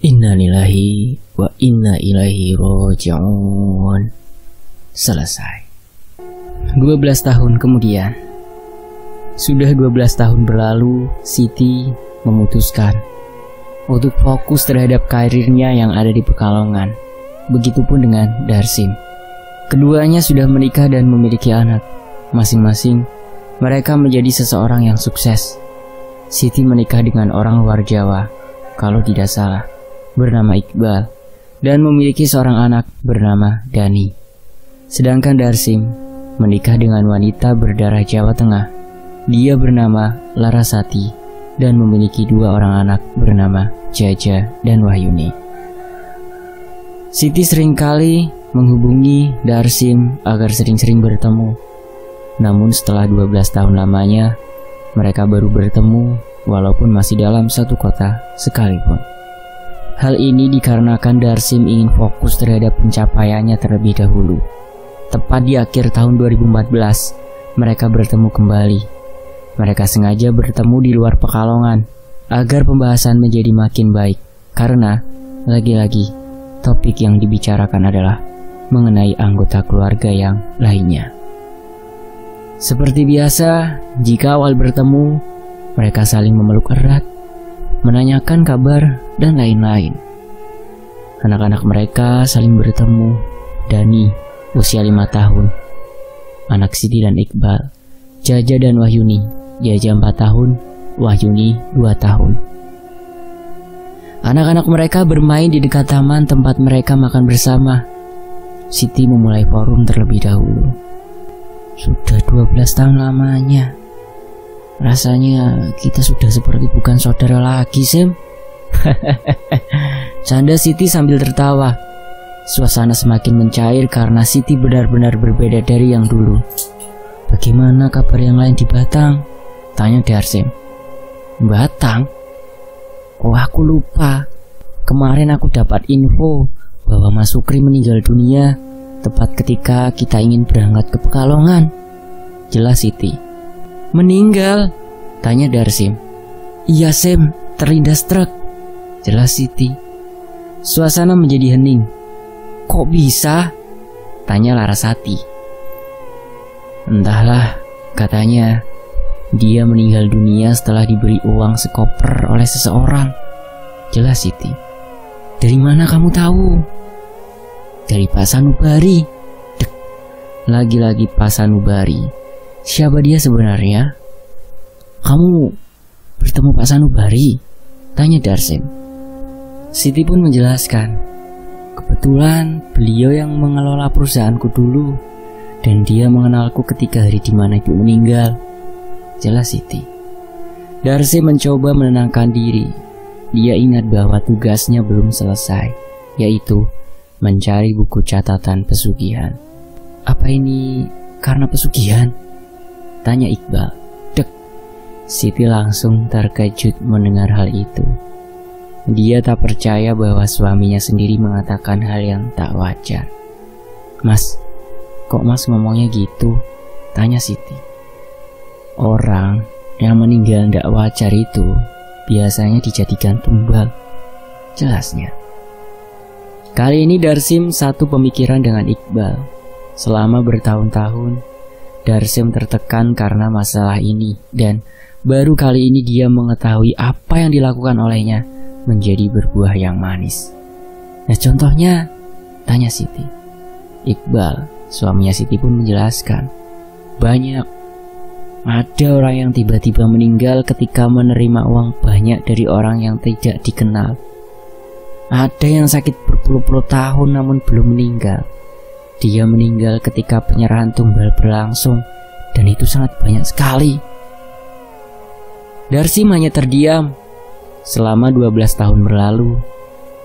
Innalillahi wa inna ilaihi roji'un. Selesai. dua belas tahun kemudian. Sudah dua belas tahun berlalu, Siti memutuskan untuk fokus terhadap karirnya yang ada di Pekalongan. Begitupun dengan Darsim. Keduanya sudah menikah dan memiliki anak. Masing-masing mereka menjadi seseorang yang sukses. Siti menikah dengan orang luar Jawa, kalau tidak salah bernama Iqbal, dan memiliki seorang anak bernama Dani. Sedangkan Darsim menikah dengan wanita berdarah Jawa Tengah. Dia bernama Larasati dan memiliki dua orang anak bernama Jaja dan Wahyuni. Siti seringkali menghubungi Darsim agar sering-sering bertemu. Namun setelah dua belas tahun lamanya, mereka baru bertemu walaupun masih dalam satu kota sekalipun. Hal ini dikarenakan Darsim ingin fokus terhadap pencapaiannya terlebih dahulu. Tepat di akhir tahun dua ribu empat belas, mereka bertemu kembali. Mereka sengaja bertemu di luar Pekalongan agar pembahasan menjadi makin baik, karena lagi-lagi topik yang dibicarakan adalah mengenai anggota keluarga yang lainnya. Seperti biasa, jika awal bertemu, mereka saling memeluk erat, menanyakan kabar, dan lain-lain. Anak-anak mereka saling bertemu. Dani usia lima tahun, anak Siti dan Iqbal. Jaja dan Wahyuni. Jaja empat tahun, Wahyuni dua tahun. Anak-anak mereka bermain di dekat taman tempat mereka makan bersama. Siti memulai forum terlebih dahulu. Sudah dua belas tahun lamanya. Rasanya kita sudah seperti bukan saudara lagi, Sem. Canda Siti sambil tertawa. Suasana semakin mencair karena Siti benar-benar berbeda dari yang dulu. Bagaimana kabar yang lain di Batang? Tanya Darsim. Batang? Oh, aku lupa. Kemarin aku dapat info bahwa Mas Sukri meninggal dunia tepat ketika kita ingin berangkat ke Pekalongan. Jelas Siti. Meninggal? Tanya Darsim. Iya Sem, terlindas truk. Jelas Siti. Suasana menjadi hening. Kok bisa? Tanya Larasati. Entahlah, katanya dia meninggal dunia setelah diberi uang sekoper oleh seseorang. Jelas Siti. Dari mana kamu tahu? Dari Pak Sanubari. Dek. Lagi-lagi Pak Sanubari. Siapa dia sebenarnya? Kamu bertemu Pak Sanubari? Tanya Darsim. Siti pun menjelaskan. Kebetulan beliau yang mengelola perusahaanku dulu, dan dia mengenalku ketika hari di mana ibu meninggal. Jelas Siti. Darsim mencoba menenangkan diri. Dia ingat bahwa tugasnya belum selesai, yaitu mencari buku catatan pesugihan. Apa ini karena pesugihan? Tanya Iqbal. Dek. Siti langsung terkejut mendengar hal itu. Dia tak percaya bahwa suaminya sendiri mengatakan hal yang tak wajar. Mas, kok Mas ngomongnya gitu? Tanya Siti. Orang yang meninggal tidak wajar itu biasanya dijadikan tumbal, jelasnya. Kali ini Darsim satu pemikiran dengan Iqbal. Selama bertahun-tahun Darsim tertekan karena masalah ini, dan baru kali ini dia mengetahui apa yang dilakukan olehnya menjadi berbuah yang manis. Nah contohnya? Tanya Siti. Iqbal, suaminya Siti pun menjelaskan. Banyak. Ada orang yang tiba-tiba meninggal ketika menerima uang banyak dari orang yang tidak dikenal. Ada yang sakit berpuluh-puluh tahun namun belum meninggal. Dia meninggal ketika penyerahan tumbal berlangsung, dan itu sangat banyak sekali. Darsim hanya terdiam. Selama dua belas tahun berlalu,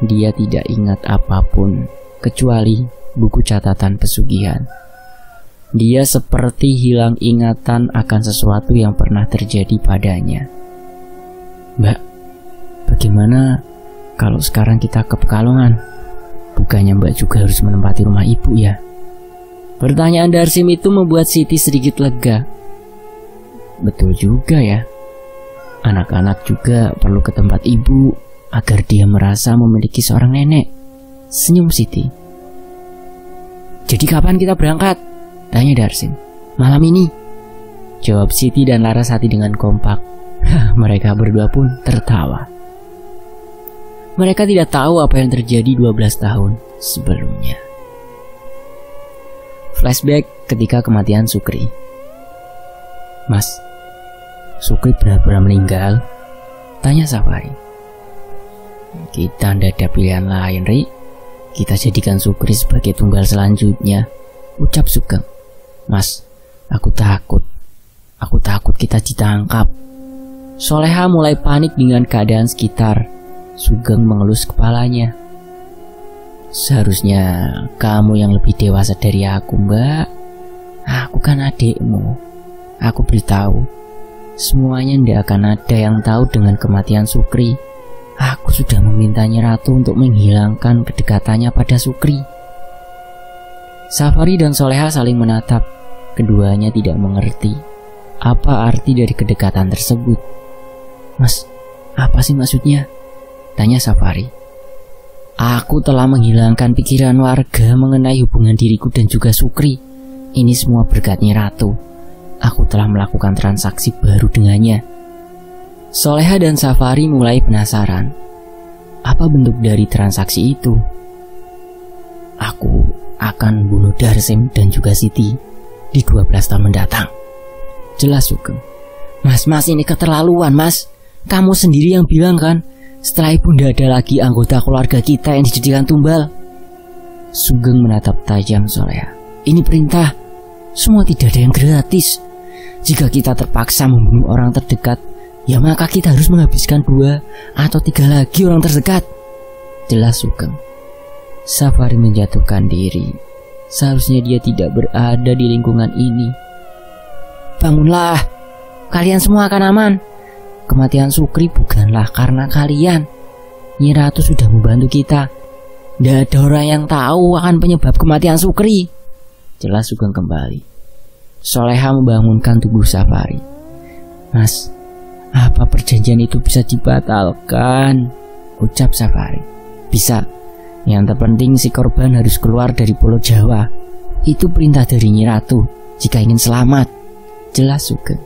dia tidak ingat apapun kecuali buku catatan pesugihan. Dia seperti hilang ingatan akan sesuatu yang pernah terjadi padanya. Mbak, bagaimana kalau sekarang kita ke Pekalongan? Bukannya Mbak juga harus menempati rumah ibu ya? Pertanyaan Darsim itu membuat Siti sedikit lega. Betul juga ya. Anak-anak juga perlu ke tempat ibu agar dia merasa memiliki seorang nenek. Senyum Siti. Jadi kapan kita berangkat? Tanya Darsim. Malam ini, jawab Siti dan Larasati dengan kompak. Mereka berdua pun tertawa. Mereka tidak tahu apa yang terjadi dua belas tahun sebelumnya. Flashback ketika kematian Sukri. Mas, Sukri benar-benar meninggal? Tanya Safari. Kita tidak ada pilihan lain, Ri. Kita jadikan Sukri sebagai tunggal selanjutnya, ucap Sugeng. Mas, aku takut. Aku takut kita ditangkap. Soleha mulai panik dengan keadaan sekitar. Sugeng mengelus kepalanya. Seharusnya kamu yang lebih dewasa dari aku, Mbak. Aku kan adikmu. Aku beritahu. Semuanya tidak akan ada yang tahu dengan kematian Sukri. Aku sudah memintanya Ratu untuk menghilangkan kedekatannya pada Sukri. Safari dan Soleha saling menatap. Keduanya tidak mengerti apa arti dari kedekatan tersebut. Mas, apa sih maksudnya? Tanya Safari. Aku telah menghilangkan pikiran warga mengenai hubungan diriku dan juga Sukri. Ini semua berkatnya Ratu. Aku telah melakukan transaksi baru dengannya. Soleha dan Safari mulai penasaran. Apa bentuk dari transaksi itu? Aku akan bunuh Darsim dan juga Siti di dua belas tahun mendatang. Jelas Sugeng. Mas, mas ini keterlaluan mas. Kamu sendiri yang bilang kan, setelah ibu tidak ada lagi anggota keluarga kita yang dijadikan tumbal. Sugeng menatap tajam Soleha. Ini perintah. Semua tidak ada yang gratis. Jika kita terpaksa membunuh orang terdekat, ya maka kita harus menghabiskan dua atau tiga lagi orang terdekat. Jelas Sugeng. Safari menjatuhkan diri. Seharusnya dia tidak berada di lingkungan ini. Bangunlah, kalian semua akan aman. Ke kematian Sukri bukanlah karena kalian. Nyi Ratu sudah membantu kita. Tidak ada orang yang tahu akan penyebab kematian Sukri, jelas Sugeng kembali. Soleha membangunkan tubuh Safari. Mas, apa perjanjian itu bisa dibatalkan? Ucap Safari. Bisa. Yang terpenting si korban harus keluar dari Pulau Jawa. Itu perintah dari Nyi Ratu jika ingin selamat, jelas Sugeng.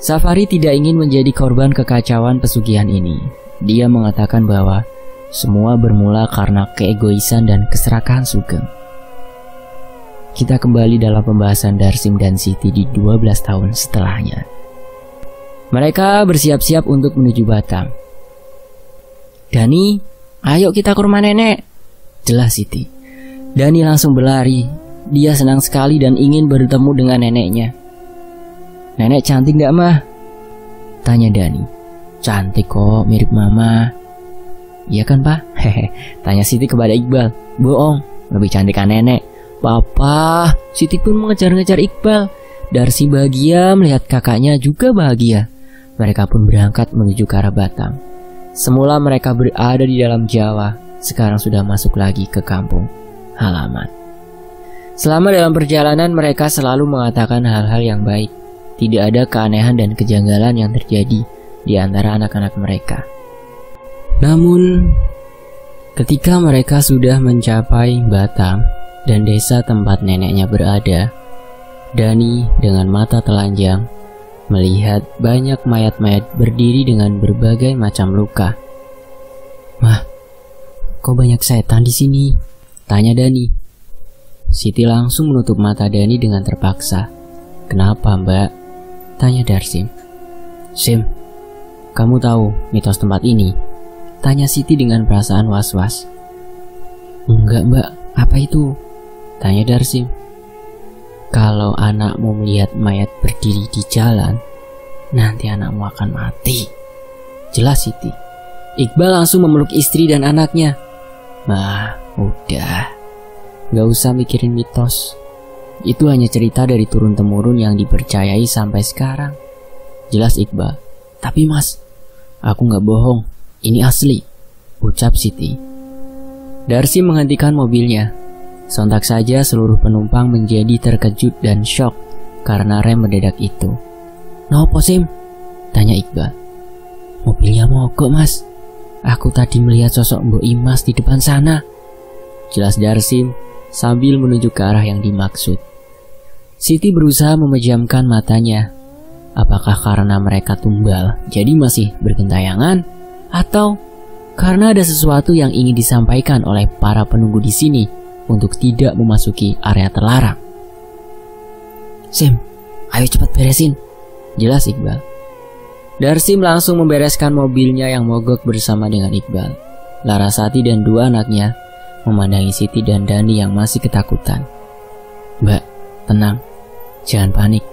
Safari tidak ingin menjadi korban kekacauan pesugihan ini. Dia mengatakan bahwa semua bermula karena keegoisan dan keserakahan Sugeng. Kita kembali dalam pembahasan Darsim dan Siti di dua belas tahun setelahnya. Mereka bersiap-siap untuk menuju Batang. Dani, ayo kita ke rumah nenek, jelas Siti. Dani langsung berlari. Dia senang sekali dan ingin bertemu dengan neneknya. Nenek cantik gak, Mah? Tanya Dani. Cantik kok, mirip Mama. Iya kan, Pak? Hehe. Tanya Siti kepada Iqbal. Bohong, lebih cantik kan nenek. Papa, Siti pun mengejar-ngejar Iqbal. Darsi bahagia melihat kakaknya juga bahagia. Mereka pun berangkat menuju ke arah Batang. Semula mereka berada di dalam Jawa, sekarang sudah masuk lagi ke kampung halaman. Selama dalam perjalanan mereka selalu mengatakan hal-hal yang baik. Tidak ada keanehan dan kejanggalan yang terjadi di antara anak-anak mereka. Namun, ketika mereka sudah mencapai Batang dan desa tempat neneknya berada, Dani dengan mata telanjang melihat banyak mayat-mayat berdiri dengan berbagai macam luka. Mah, kok banyak setan di sini? Tanya Dani. Siti langsung menutup mata Dani dengan terpaksa. Kenapa, Mbak? Tanya Darsim. Sim, kamu tahu mitos tempat ini? Tanya Siti dengan perasaan was-was. Enggak, Mbak, apa itu? Tanya Darsim. Kalau anakmu melihat mayat berdiri di jalan, nanti anakmu akan mati, jelas Siti. Iqbal langsung memeluk istri dan anaknya. Mah, udah, gak usah mikirin mitos. Itu hanya cerita dari turun-temurun yang dipercayai sampai sekarang, jelas Iqbal. Tapi Mas, aku gak bohong, ini asli, ucap Siti. Darsi menghentikan mobilnya. Sontak saja seluruh penumpang menjadi terkejut dan shock karena rem mendadak itu. Nopo Sim? Tanya Iqbal. Mobilnya mogok, Mas. Aku tadi melihat sosok Mbok Imas di depan sana, jelas Darsi sambil menunjuk ke arah yang dimaksud. Siti berusaha memejamkan matanya. Apakah karena mereka tumbal jadi masih bergentayangan? Atau karena ada sesuatu yang ingin disampaikan oleh para penunggu di sini untuk tidak memasuki area terlarang. Sim, ayo cepat beresin, jelas Iqbal. Darsim langsung membereskan mobilnya yang mogok bersama dengan Iqbal. Larasati dan dua anaknya memandangi Siti dan Dani yang masih ketakutan. Mbak, tenang, jangan panik.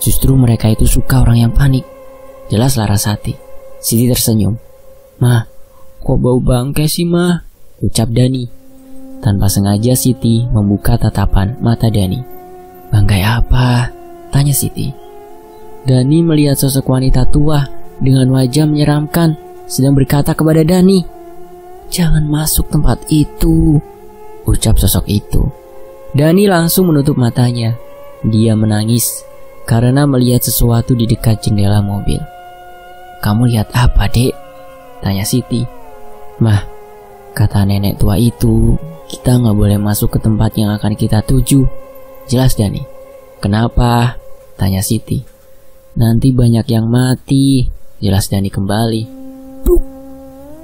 Justru mereka itu suka orang yang panik, jelas Larasati. Siti tersenyum. Mah, kok bau bangkai sih, Mah? Ucap Dani. Tanpa sengaja Siti membuka tatapan mata Dani. Bangkai apa? Tanya Siti. Dani melihat sosok wanita tua dengan wajah menyeramkan sedang berkata kepada Dani, "Jangan masuk tempat itu," ucap sosok itu. Dani langsung menutup matanya. Dia menangis karena melihat sesuatu di dekat jendela mobil. "Kamu lihat apa, Dek?" tanya Siti. Mah, kata nenek tua itu, kita nggak boleh masuk ke tempat yang akan kita tuju, jelas Dani. Kenapa? Tanya Siti. Nanti banyak yang mati, jelas Dani kembali. Buk.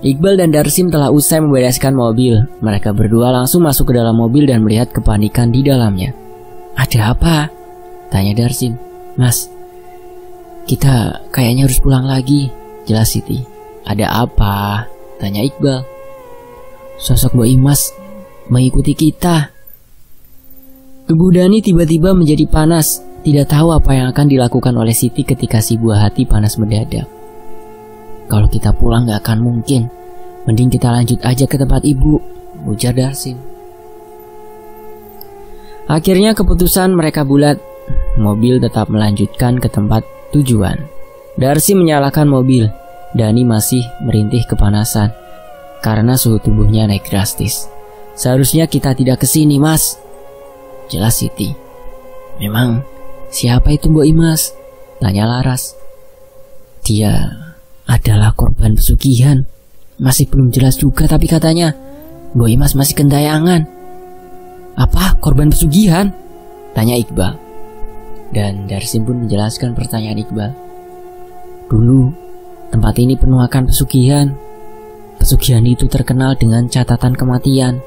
Iqbal dan Darsim telah usai membereskan mobil. Mereka berdua langsung masuk ke dalam mobil dan melihat kepanikan di dalamnya. Ada apa? Tanya Darsim. Mas, kita kayaknya harus pulang lagi, jelas Siti. Ada apa? Tanya Iqbal. Sosok Mbok Imas mengikuti kita. Tubuh Dani tiba-tiba menjadi panas. Tidak tahu apa yang akan dilakukan oleh Siti ketika si buah hati panas mendadak. Kalau kita pulang gak akan mungkin. Mending kita lanjut aja ke tempat ibu, ujar Darsim. Akhirnya keputusan mereka bulat. Mobil tetap melanjutkan ke tempat tujuan. Darsi menyalakan mobil. Dani masih merintih kepanasan karena suhu tubuhnya naik drastis. Seharusnya kita tidak kesini, Mas, jelas Siti. Memang siapa itu Mbok Imas? Tanya Laras. Dia adalah korban pesugihan. Masih belum jelas juga, tapi katanya Mbok Imas masih kendayangan. Apa? Korban pesugihan? Tanya Iqbal. Dan Darsim pun menjelaskan pertanyaan Iqbal. Dulu tempat ini penuh akan pesugihan. Pesugihan itu terkenal dengan catatan kematian.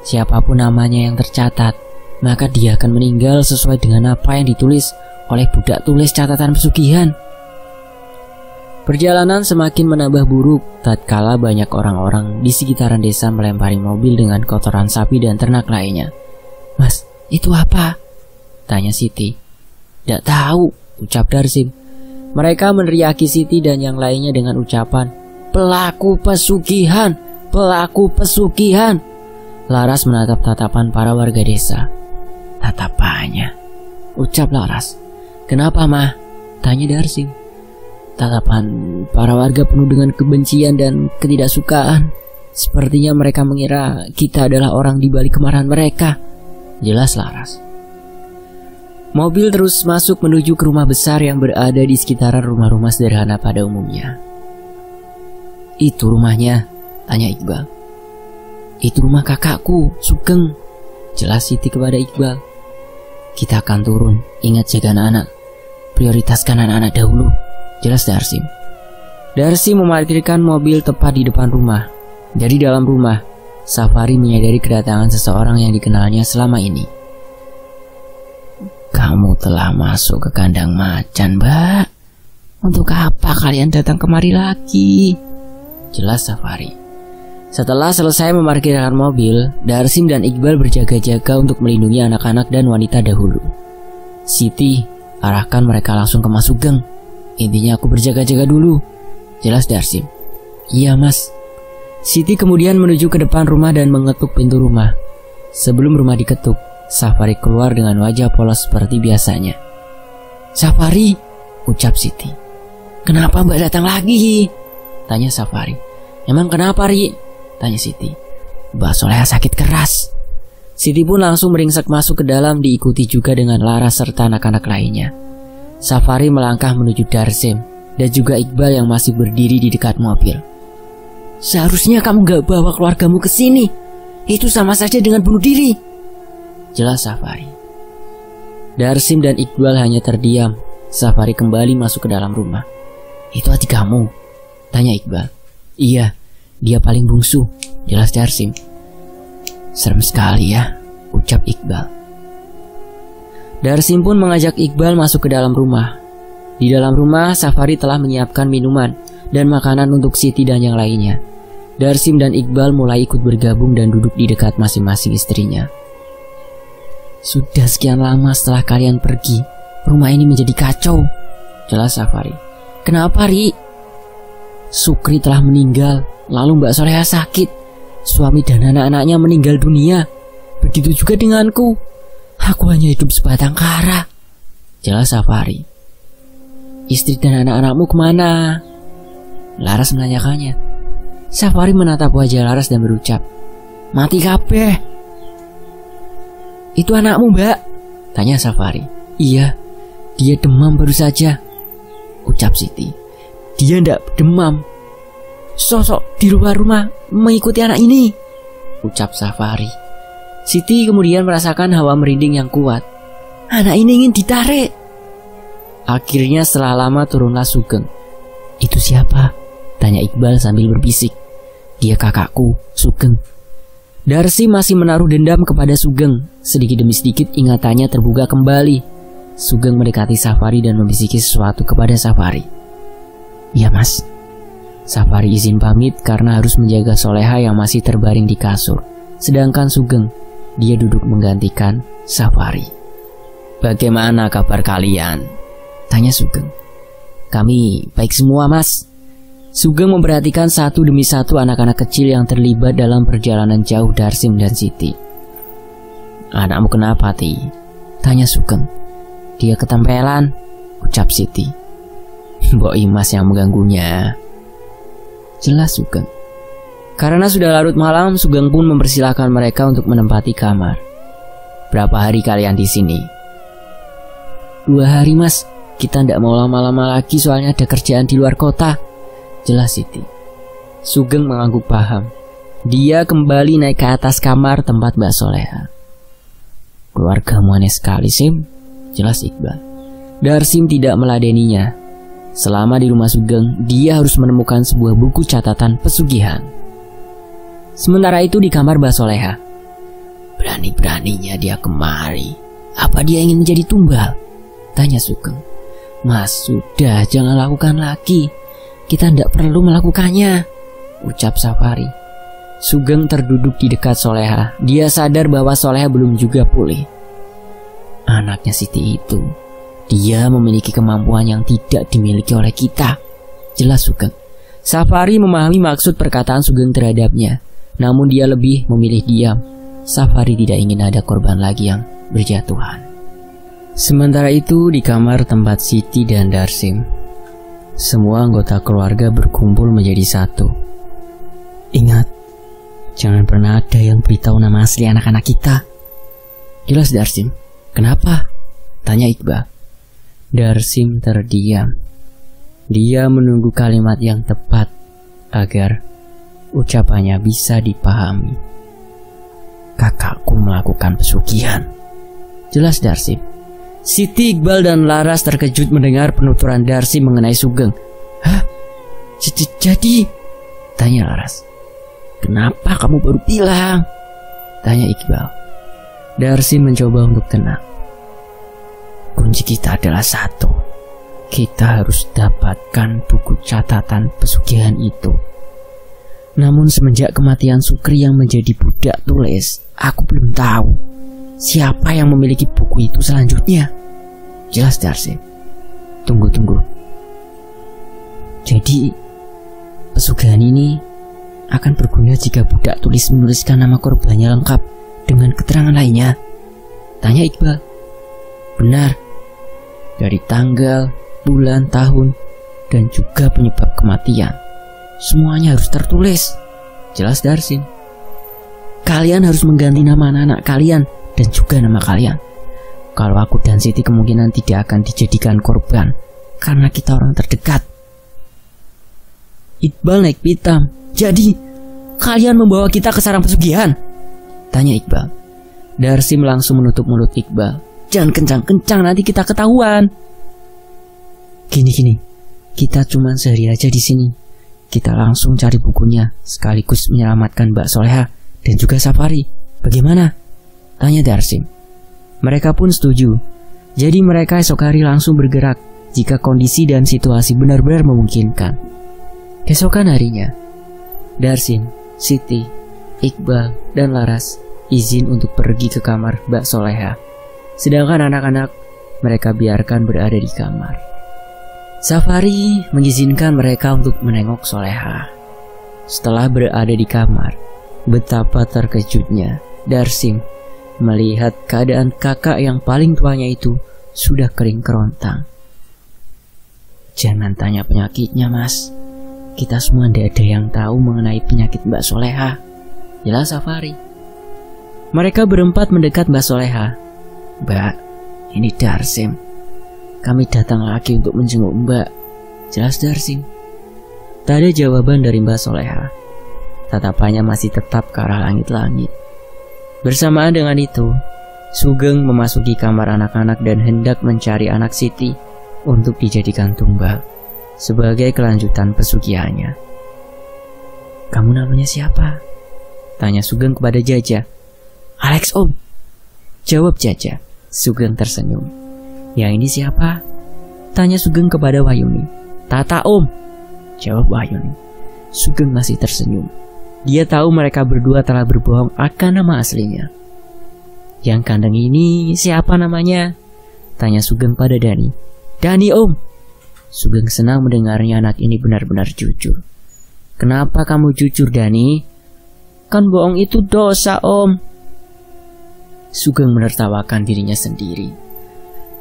Siapapun namanya yang tercatat, maka dia akan meninggal sesuai dengan apa yang ditulis oleh budak tulis catatan pesugihan. Perjalanan semakin menambah buruk tatkala banyak orang-orang di sekitaran desa melempari mobil dengan kotoran sapi dan ternak lainnya. Mas, itu apa? Tanya Siti. Tidak tahu, ucap Darsim. Mereka meneriaki Siti dan yang lainnya dengan ucapan, pelaku pesugihan, pelaku pesugihan. Laras menatap tatapan para warga desa. Tatapannya, ucap Laras. Kenapa, Mah? Tanya Darsim. Tatapan para warga penuh dengan kebencian dan ketidaksukaan. Sepertinya mereka mengira kita adalah orang di balik kemarahan mereka, jelas Laras. Mobil terus masuk menuju ke rumah besar yang berada di sekitaran rumah-rumah sederhana pada umumnya. Itu rumahnya? Tanya Iqbal. Itu rumah kakakku, Sugeng, jelas Siti kepada Iqbal. Kita akan turun, ingat jaga anak-anak. Prioritaskan anak-anak dahulu, jelas Darsim. Darsim memarkirkan mobil tepat di depan rumah. Jadi dalam rumah, Safari menyadari kedatangan seseorang yang dikenalnya selama ini. Kamu telah masuk ke kandang macan, Mbak. Untuk apa kalian datang kemari lagi? Jelas Safari. Setelah selesai memarkirkan mobil, Darsim dan Iqbal berjaga-jaga untuk melindungi anak-anak dan wanita dahulu. Siti, arahkan mereka langsung ke Mas Sugeng. Intinya aku berjaga-jaga dulu, jelas Darsim. Iya, Mas. Siti kemudian menuju ke depan rumah dan mengetuk pintu rumah. Sebelum rumah diketuk, Safari keluar dengan wajah polos seperti biasanya. Safari, ucap Siti. Kenapa Mbak datang lagi? Tanya Safari. Emang kenapa, Ri? Tanya Siti. Mbak Soleha sakit keras. Siti pun langsung meringsek masuk ke dalam, diikuti juga dengan Lara serta anak-anak lainnya. Safari melangkah menuju Darsim dan juga Iqbal yang masih berdiri di dekat mobil. Seharusnya kamu gak bawa keluargamu ke sini. Itu sama saja dengan bunuh diri, jelas Safari. Darsim dan Iqbal hanya terdiam. Safari kembali masuk ke dalam rumah. Itu adik kamu? Tanya Iqbal. Iya, dia paling bungsu, jelas Darsim. Serem sekali ya, ucap Iqbal. Darsim pun mengajak Iqbal masuk ke dalam rumah. Di dalam rumah, Safari telah menyiapkan minuman dan makanan untuk Siti dan yang lainnya. Darsim dan Iqbal mulai ikut bergabung dan duduk di dekat masing-masing istrinya. Sudah sekian lama setelah kalian pergi, rumah ini menjadi kacau, jelas Safari. Kenapa, Ri? Sukri telah meninggal, lalu Mbak Soleha sakit. Suami dan anak-anaknya meninggal dunia. Begitu juga denganku. Aku hanya hidup sebatang kara, jelas Safari. Istri dan anak-anakmu kemana? Laras menanyakannya. Safari menatap wajah Laras dan berucap, mati kabeh. Itu anakmu, Mbak? Tanya Safari. Iya, dia demam baru saja, ucap Siti. Dia ndak demam. Sosok di luar rumah mengikuti anak ini, ucap Safari. Siti kemudian merasakan hawa merinding yang kuat. Anak ini ingin ditarik. Akhirnya setelah lama turunlah Sugeng. Itu siapa? Tanya Iqbal sambil berbisik. Dia kakakku, Sugeng. Darsi masih menaruh dendam kepada Sugeng. Sedikit demi sedikit ingatannya terbuka kembali. Sugeng mendekati Safari dan membisiki sesuatu kepada Safari. Iya, Mas. Safari izin pamit karena harus menjaga Soleha yang masih terbaring di kasur. Sedangkan Sugeng, dia duduk menggantikan Safari. Bagaimana kabar kalian? Tanya Sugeng. Kami baik semua, Mas. Sugeng memperhatikan satu demi satu anak-anak kecil yang terlibat dalam perjalanan jauh Darsim dan Siti. Anakmu kenapa, Ti? Tanya Sugeng. Dia ketempelan, ucap Siti. Mbok Imas yang mengganggunya. Jelas Sugeng. Karena sudah larut malam, Sugeng pun mempersilahkan mereka untuk menempati kamar. Berapa hari kalian di sini? Dua hari mas. Kita tidak mau lama-lama lagi soalnya ada kerjaan di luar kota. Jelas Siti. Sugeng mengangguk paham. Dia kembali naik ke atas kamar tempat Mbak Soleha. Keluargamu aneh sekali Sim. Jelas Iqbal. Darsim tidak meladeninya. Selama di rumah Sugeng, dia harus menemukan sebuah buku catatan pesugihan. Sementara itu di kamar Mbak Soleha. Berani-beraninya dia kemari. Apa dia ingin menjadi tumbal? Tanya Sugeng. Mas, sudah, jangan lakukan lagi. Kita tidak perlu melakukannya, ucap Safari. Sugeng terduduk di dekat Soleha. Dia sadar bahwa Soleha belum juga pulih. Anaknya Siti itu, dia memiliki kemampuan yang tidak dimiliki oleh kita. Jelas Sugeng. Safari memahami maksud perkataan Sugeng terhadapnya, namun dia lebih memilih diam. Safari tidak ingin ada korban lagi yang berjatuhan. Sementara itu di kamar tempat Siti dan Darsim, semua anggota keluarga berkumpul menjadi satu. Ingat, jangan pernah ada yang beritahu nama asli anak-anak kita. Jelas Darsim. Kenapa? Tanya Iqbal. Darsim terdiam. Dia menunggu kalimat yang tepat agar ucapannya bisa dipahami. Kakakku melakukan pesugihan. Jelas Darsim. Siti, Iqbal, dan Laras terkejut mendengar penuturan Darsim mengenai Sugeng. Hah? Jadi? Tanya Laras. Kenapa kamu baru bilang? Tanya Iqbal. Darsim mencoba untuk tenang. Kunci kita adalah satu. Kita harus dapatkan buku catatan pesugihan itu. Namun semenjak kematian Sukri yang menjadi budak tulis, aku belum tahu siapa yang memiliki buku itu selanjutnya. Jelas Darsim. Tunggu-tunggu. Jadi pesugihan ini akan berguna jika budak tulis menuliskan nama korbannya lengkap dengan keterangan lainnya? Tanya Iqbal. Benar. Dari tanggal, bulan, tahun, dan juga penyebab kematian. Semuanya harus tertulis. Jelas Darsim. Kalian harus mengganti nama anak-anak kalian dan juga nama kalian. Kalau aku dan Siti kemungkinan tidak akan dijadikan korban karena kita orang terdekat. Iqbal naik pitam. Jadi kalian membawa kita ke sarang pesugihan? Tanya Iqbal. Darsim langsung menutup mulut Iqbal. Jangan kencang-kencang, nanti kita ketahuan. Gini-gini, kita cuma sehari aja di sini. Kita langsung cari bukunya, sekaligus menyelamatkan Mbak Soleha dan juga Safari. Bagaimana? Tanya Darsim. Mereka pun setuju. Jadi mereka esok hari langsung bergerak jika kondisi dan situasi benar-benar memungkinkan. Keesokan harinya, Darsim, Siti, Iqbal, dan Laras izin untuk pergi ke kamar Mbak Soleha. Sedangkan anak-anak mereka biarkan berada di kamar. Safari mengizinkan mereka untuk menengok Soleha. Setelah berada di kamar, betapa terkejutnya Darsim melihat keadaan kakak yang paling tuanya itu sudah kering kerontang. Jangan tanya penyakitnya mas. Kita semua tidak ada yang tahu mengenai penyakit Mbak Soleha. Jelas Safari. Mereka berempat mendekat Mbak Soleha. Mbak, ini Darsim. Kami datang lagi untuk menjenguk Mbak. Jelas Darsim. Tak ada jawaban dari Mbak Soleha. Tatapannya masih tetap ke arah langit-langit. Bersamaan dengan itu, Sugeng memasuki kamar anak-anak dan hendak mencari anak Siti untuk dijadikan tumbal sebagai kelanjutan pesugihannya. Kamu namanya siapa? Tanya Sugeng kepada Jaja. Alex om, jawab Jaja. Sugeng tersenyum. Yang ini siapa? Tanya Sugeng kepada Wahyuni. Tata om, jawab Wahyuni. Sugeng masih tersenyum. Dia tahu mereka berdua telah berbohong akan nama aslinya. Yang kandang ini siapa namanya? Tanya Sugeng pada Dani. Dani om. Sugeng senang mendengarnya anak ini benar-benar jujur. Kenapa kamu jujur Dani? Kan bohong itu dosa om. Sugeng menertawakan dirinya sendiri.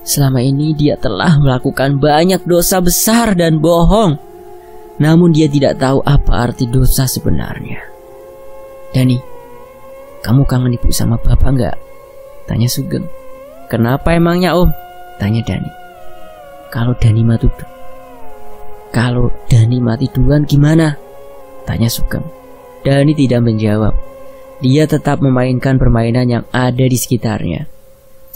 Selama ini dia telah melakukan banyak dosa besar dan bohong. Namun dia tidak tahu apa arti dosa sebenarnya. Dani, kamu kangen ibu sama bapak nggak? Tanya Sugeng. Kenapa emangnya om? Tanya Dani. Kalau Dani mati Kalau Dani mati duluan gimana? Tanya Sugeng. Dani tidak menjawab. Dia tetap memainkan permainan yang ada di sekitarnya.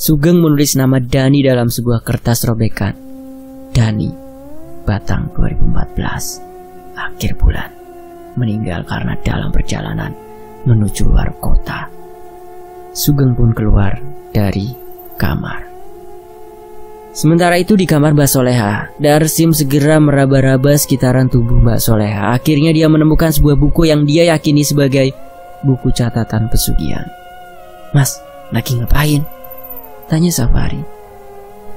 Sugeng menulis nama Dani dalam sebuah kertas robekan. Dani, Batang dua ribu empat belas, akhir bulan, meninggal karena dalam perjalanan menuju luar kota. Sugeng pun keluar dari kamar. Sementara itu di kamar Mbak Soleha, Darsim segera meraba-raba sekitaran tubuh Mbak Soleha. Akhirnya dia menemukan sebuah buku yang dia yakini sebagai buku catatan pesugihan. Mas, lagi ngapain? Tanya Safari.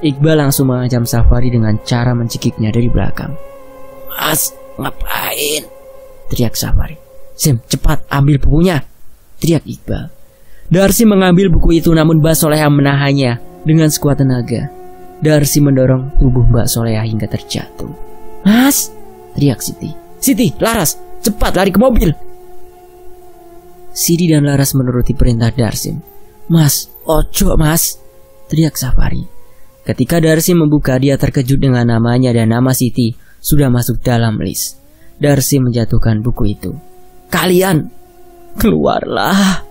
Iqbal langsung mengajam Safari dengan cara mencekiknya dari belakang. Mas, ngapain? Teriak Safari. Sim, cepat ambil bukunya, teriak Iqbal. Darsi mengambil buku itu, namun Mbak Soleha menahannya dengan sekuat tenaga. Darsi mendorong tubuh Mbak Soleha hingga terjatuh. Mas, teriak Siti. Siti, Laras, cepat lari ke mobil. Siti dan Laras menuruti perintah Darsim. Mas, ojo mas, teriak Safari. Ketika Darsim membuka, dia terkejut dengan namanya dan nama Siti sudah masuk dalam list. Darsim menjatuhkan buku itu. Kalian keluarlah,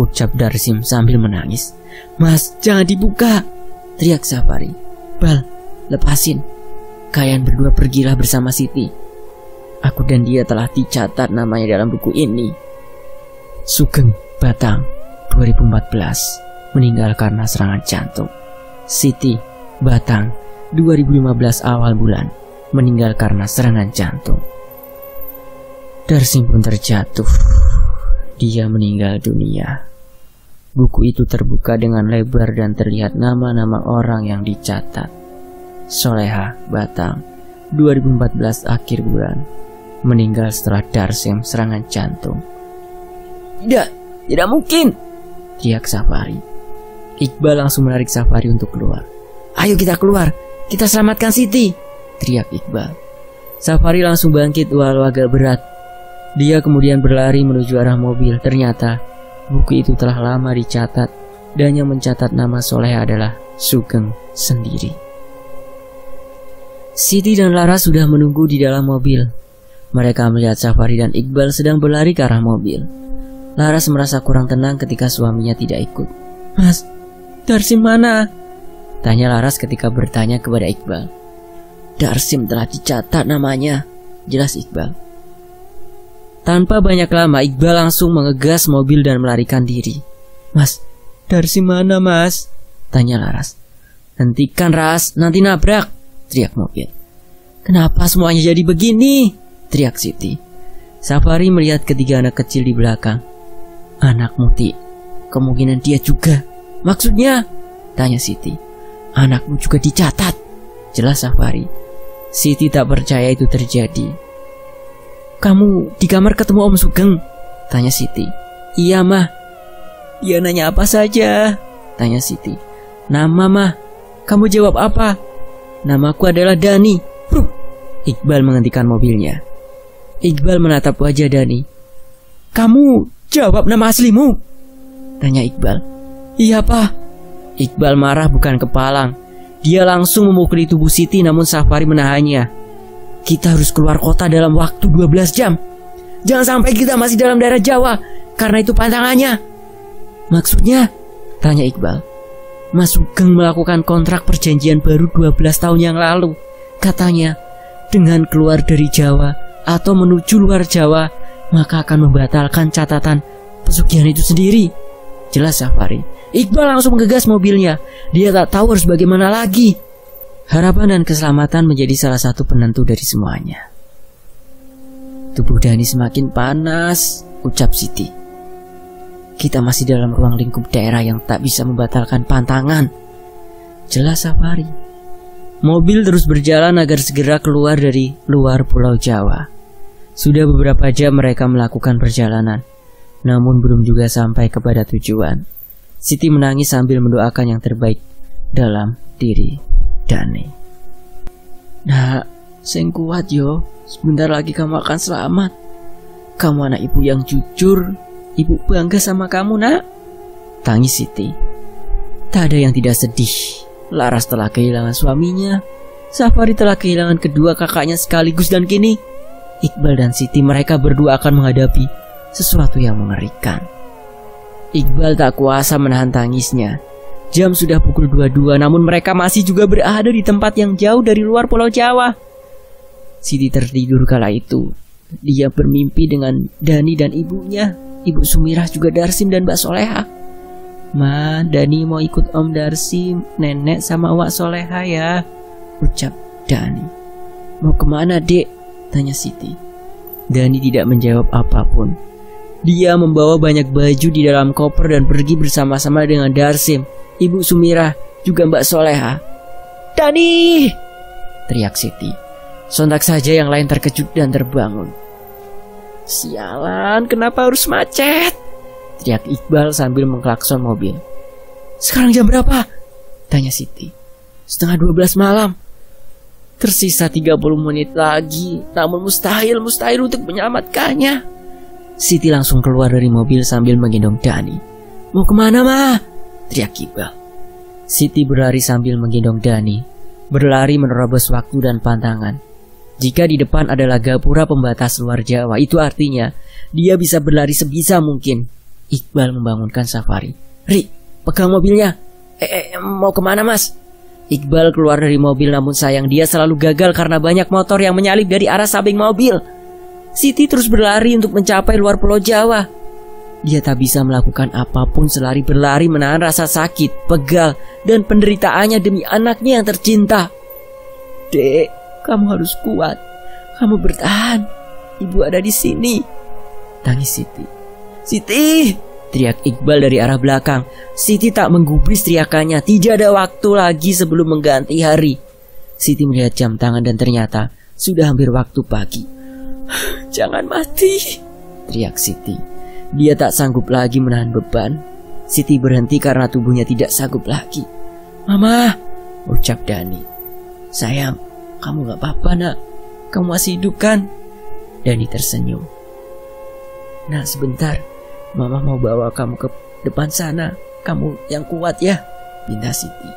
ucap Darsim sambil menangis. Mas, jangan dibuka, teriak Safari. Bal, lepasin. Kalian berdua pergilah bersama Siti. Aku dan dia telah dicatat namanya dalam buku ini. Sugeng, Batang dua ribu empat belas, meninggal karena serangan jantung. Siti, Batang dua ribu lima belas, awal bulan, meninggal karena serangan jantung. Darsim pun terjatuh. Dia meninggal dunia. Buku itu terbuka dengan lebar dan terlihat nama-nama orang yang dicatat. Soleha, Batang dua ribu empat belas, akhir bulan, meninggal setelah Darsim serangan jantung. Tidak, tidak mungkin, teriak Safari. Iqbal langsung menarik Safari untuk keluar. Ayo kita keluar, kita selamatkan Siti, teriak Iqbal. Safari langsung bangkit walau agak berat. Dia kemudian berlari menuju arah mobil. Ternyata buku itu telah lama dicatat, dan yang mencatat nama Soleh adalah Sugeng sendiri. Siti dan Laras sudah menunggu di dalam mobil. Mereka melihat Safari dan Iqbal sedang berlari ke arah mobil. Laras merasa kurang tenang ketika suaminya tidak ikut. Mas, Darsim mana? Tanya Laras ketika bertanya kepada Iqbal. Darsim telah dicatat namanya, jelas Iqbal. Tanpa banyak lama, Iqbal langsung mengegas mobil dan melarikan diri. Mas, Darsim mana mas? Tanya Laras. Hentikan Ras, nanti nabrak, teriak mobil. Kenapa semuanya jadi begini? Teriak Siti. Safari melihat ketiga anak kecil di belakang. Anakmu Ti, kemungkinan dia juga. Maksudnya? Tanya Siti. Anakmu juga dicatat, jelas Safari. Siti tak percaya itu terjadi. Kamu di kamar ketemu Om Sugeng? Tanya Siti. Iya mah. Dia nanya apa saja? Tanya Siti. Nama mah. Kamu jawab apa? Namaku adalah Dani. Bruk. Iqbal menghentikan mobilnya. Iqbal menatap wajah Dani. Kamu jawab nama aslimu? Tanya Iqbal. Iya pak. Iqbal marah bukan kepalang. Dia langsung memukuli tubuh Siti, namun Safari menahannya. Kita harus keluar kota dalam waktu dua belas jam. Jangan sampai kita masih dalam daerah Jawa, karena itu pantangannya. Maksudnya? Tanya Iqbal. Mas Sugeng melakukan kontrak perjanjian baru dua belas tahun yang lalu. Katanya, dengan keluar dari Jawa atau menuju luar Jawa, maka akan membatalkan catatan pesugihan itu sendiri, jelas Safari. Iqbal langsung menggegas mobilnya. Dia tak tahu harus bagaimana lagi. Harapan dan keselamatan menjadi salah satu penentu dari semuanya. Tubuh Dani semakin panas, ucap Siti. Kita masih dalam ruang lingkup daerah yang tak bisa membatalkan pantangan, jelas Safari. Mobil terus berjalan agar segera keluar dari luar Pulau Jawa. Sudah beberapa jam mereka melakukan perjalanan, namun belum juga sampai kepada tujuan. Siti menangis sambil mendoakan yang terbaik dalam diri Dani. Nah, sing kuat yo, sebentar lagi kamu akan selamat. Kamu anak ibu yang jujur, ibu bangga sama kamu nak, tangis Siti. Tak ada yang tidak sedih. Laras telah kehilangan suaminya, Safari telah kehilangan kedua kakaknya sekaligus, dan kini Iqbal dan Siti mereka berdua akan menghadapi sesuatu yang mengerikan. Iqbal tak kuasa menahan tangisnya. Jam sudah pukul dua puluh dua, namun mereka masih juga berada di tempat yang jauh dari luar Pulau Jawa. Siti tertidur kala itu. Dia bermimpi dengan Dani dan ibunya, Ibu Sumirah juga Darsim dan Mbak Soleha. Ma, Dani mau ikut Om Darsim, Nenek sama Wak Soleha ya, ucap Dani. Mau kemana dek? Tanya Siti. Dani tidak menjawab apapun. Dia membawa banyak baju di dalam koper dan pergi bersama-sama dengan Darsim, Ibu Sumirah, juga Mbak Soleha. Dani! Teriak Siti. Sontak saja yang lain terkejut dan terbangun. Sialan, kenapa harus macet? Teriak Iqbal sambil mengklakson mobil. Sekarang jam berapa? Tanya Siti. Setengah dua belas malam. Tersisa tiga puluh menit lagi, namun mustahil, mustahil untuk menyelamatkannya. Siti langsung keluar dari mobil sambil menggendong Dani. Mau kemana ma? Teriak Iqbal. Siti berlari sambil menggendong Dani, berlari menerobos waktu dan pantangan. Jika di depan adalah gapura pembatas luar Jawa, itu artinya dia bisa berlari sebisa mungkin. Iqbal membangunkan Safari. Ri, pegang mobilnya. Eh, eh, mau kemana mas? Iqbal keluar dari mobil, namun sayang dia selalu gagal karena banyak motor yang menyalip dari arah samping mobil. Siti terus berlari untuk mencapai luar Pulau Jawa. Dia tak bisa melakukan apapun selari berlari menahan rasa sakit, pegal, dan penderitaannya demi anaknya yang tercinta. Dek, kamu harus kuat. Kamu bertahan. Ibu ada di sini. Tangis Siti. Siti! Teriak Iqbal dari arah belakang. Siti tak menggubris teriakannya. Tidak ada waktu lagi sebelum mengganti hari. Siti melihat jam tangan dan ternyata sudah hampir waktu pagi. Jangan mati! Teriak Siti. Dia tak sanggup lagi menahan beban. Siti berhenti karena tubuhnya tidak sanggup lagi. Mama! Ucap Dani. Sayang, kamu gak apa-apa nak, kamu masih hidup kan? Dani tersenyum. Nah sebentar, mama mau bawa kamu ke depan sana. Kamu yang kuat ya, pinta Siti.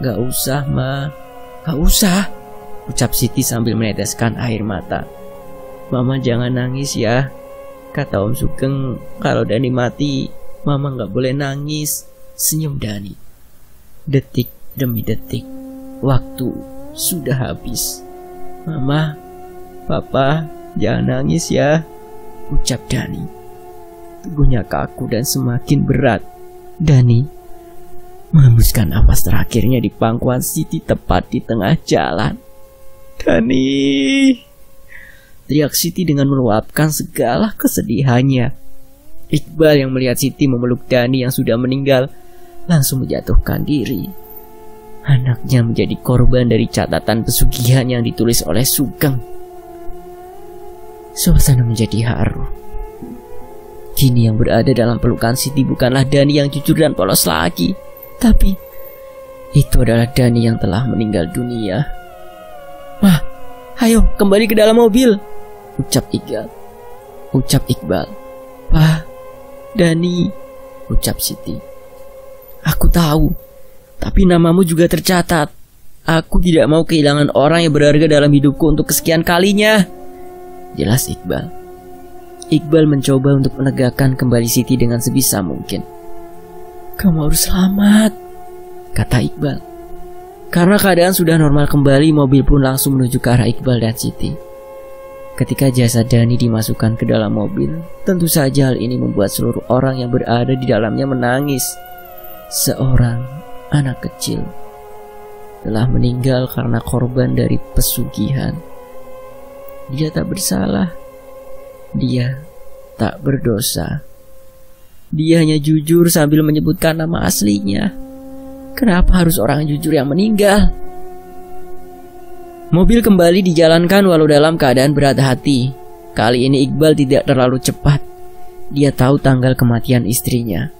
Gak usah ma, gak usah, ucap Siti sambil meneteskan air mata. Mama jangan nangis ya, kata Om Sugeng. Kalau Dani mati, mama gak boleh nangis. Senyum Dani. Detik demi detik, waktu sudah habis. Mama, papa, jangan nangis ya, ucap Dani. Tubuhnya kaku dan semakin berat. Dani menghembuskan nafas terakhirnya di pangkuan Siti tepat di tengah jalan. Dani, teriak Siti dengan meluapkan segala kesedihannya. Iqbal yang melihat Siti memeluk Dani yang sudah meninggal langsung menjatuhkan diri. Anaknya menjadi korban dari catatan pesugihan yang ditulis oleh Sugeng. Suasana menjadi haru. Kini yang berada dalam pelukan Siti bukanlah Dani yang jujur dan polos lagi, tapi itu adalah Dani yang telah meninggal dunia. Mah, ayo kembali ke dalam mobil, ucap Iqbal. Ucap Iqbal. Wah, Dani, ucap Siti. Aku tahu, tapi namamu juga tercatat. Aku tidak mau kehilangan orang yang berharga dalam hidupku untuk kesekian kalinya, jelas Iqbal. Iqbal mencoba untuk menegakkan kembali Siti dengan sebisa mungkin. Kamu harus selamat, kata Iqbal. Karena keadaan sudah normal kembali, mobil pun langsung menuju ke arah Iqbal dan Siti. Ketika jasad Dani dimasukkan ke dalam mobil, tentu saja hal ini membuat seluruh orang yang berada di dalamnya menangis. Seorang anak kecil telah meninggal karena korban dari pesugihan. Dia tak bersalah. Dia tak berdosa. Dia hanya jujur sambil menyebutkan nama aslinya. Kenapa harus orang jujur yang meninggal? Mobil kembali dijalankan walau dalam keadaan berat hati. Kali ini Iqbal tidak terlalu cepat. Dia tahu tanggal kematian istrinya.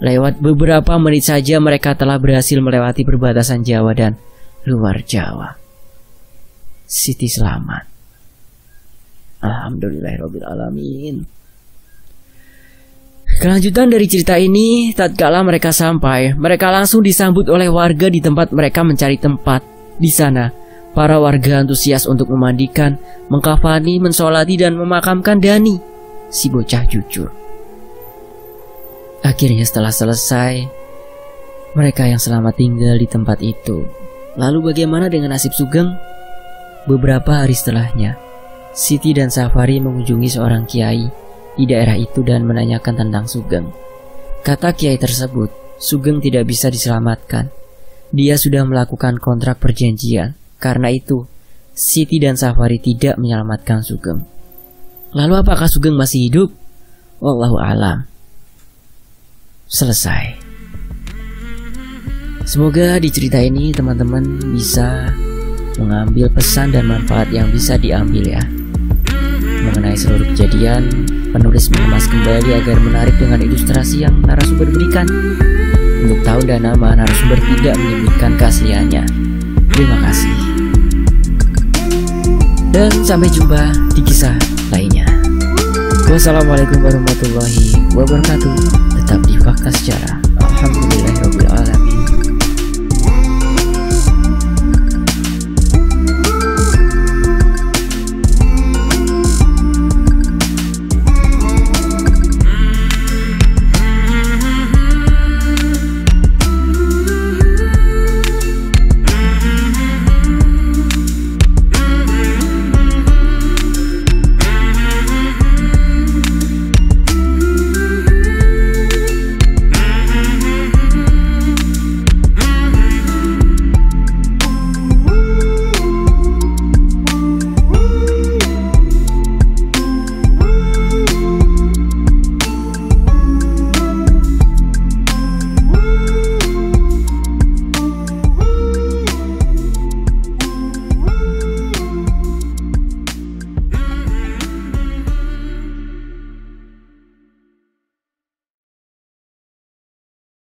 Lewat beberapa menit saja mereka telah berhasil melewati perbatasan Jawa dan luar Jawa. Siti selamat. Alhamdulillahirabbil alamin. Kelanjutan dari cerita ini, tatkala mereka sampai, mereka langsung disambut oleh warga di tempat mereka mencari tempat. Di sana, para warga antusias untuk memandikan, mengkafani, mensolati, dan memakamkan Dani, si bocah jujur. Akhirnya setelah selesai, mereka yang selamat tinggal di tempat itu. Lalu bagaimana dengan nasib Sugeng? Beberapa hari setelahnya, Siti dan Safari mengunjungi seorang kiai di daerah itu dan menanyakan tentang Sugeng. Kata kiai tersebut, Sugeng tidak bisa diselamatkan. Dia sudah melakukan kontrak perjanjian. Karena itu, Siti dan Safari tidak menyelamatkan Sugeng. Lalu apakah Sugeng masih hidup? Wallahu alam. Selesai. Semoga di cerita ini teman-teman bisa mengambil pesan dan manfaat yang bisa diambil ya, mengenai seluruh kejadian. Penulis mengemas kembali agar menarik dengan ilustrasi yang narasumber berikan. Untuk tahun dan nama narasumber tidak menyebutkan keasliannya. Terima kasih. Dan sampai jumpa di kisah lainnya. Wassalamualaikum warahmatullahi wabarakatuh. Tetap di Fakta Sejarah. Alhamdulillah.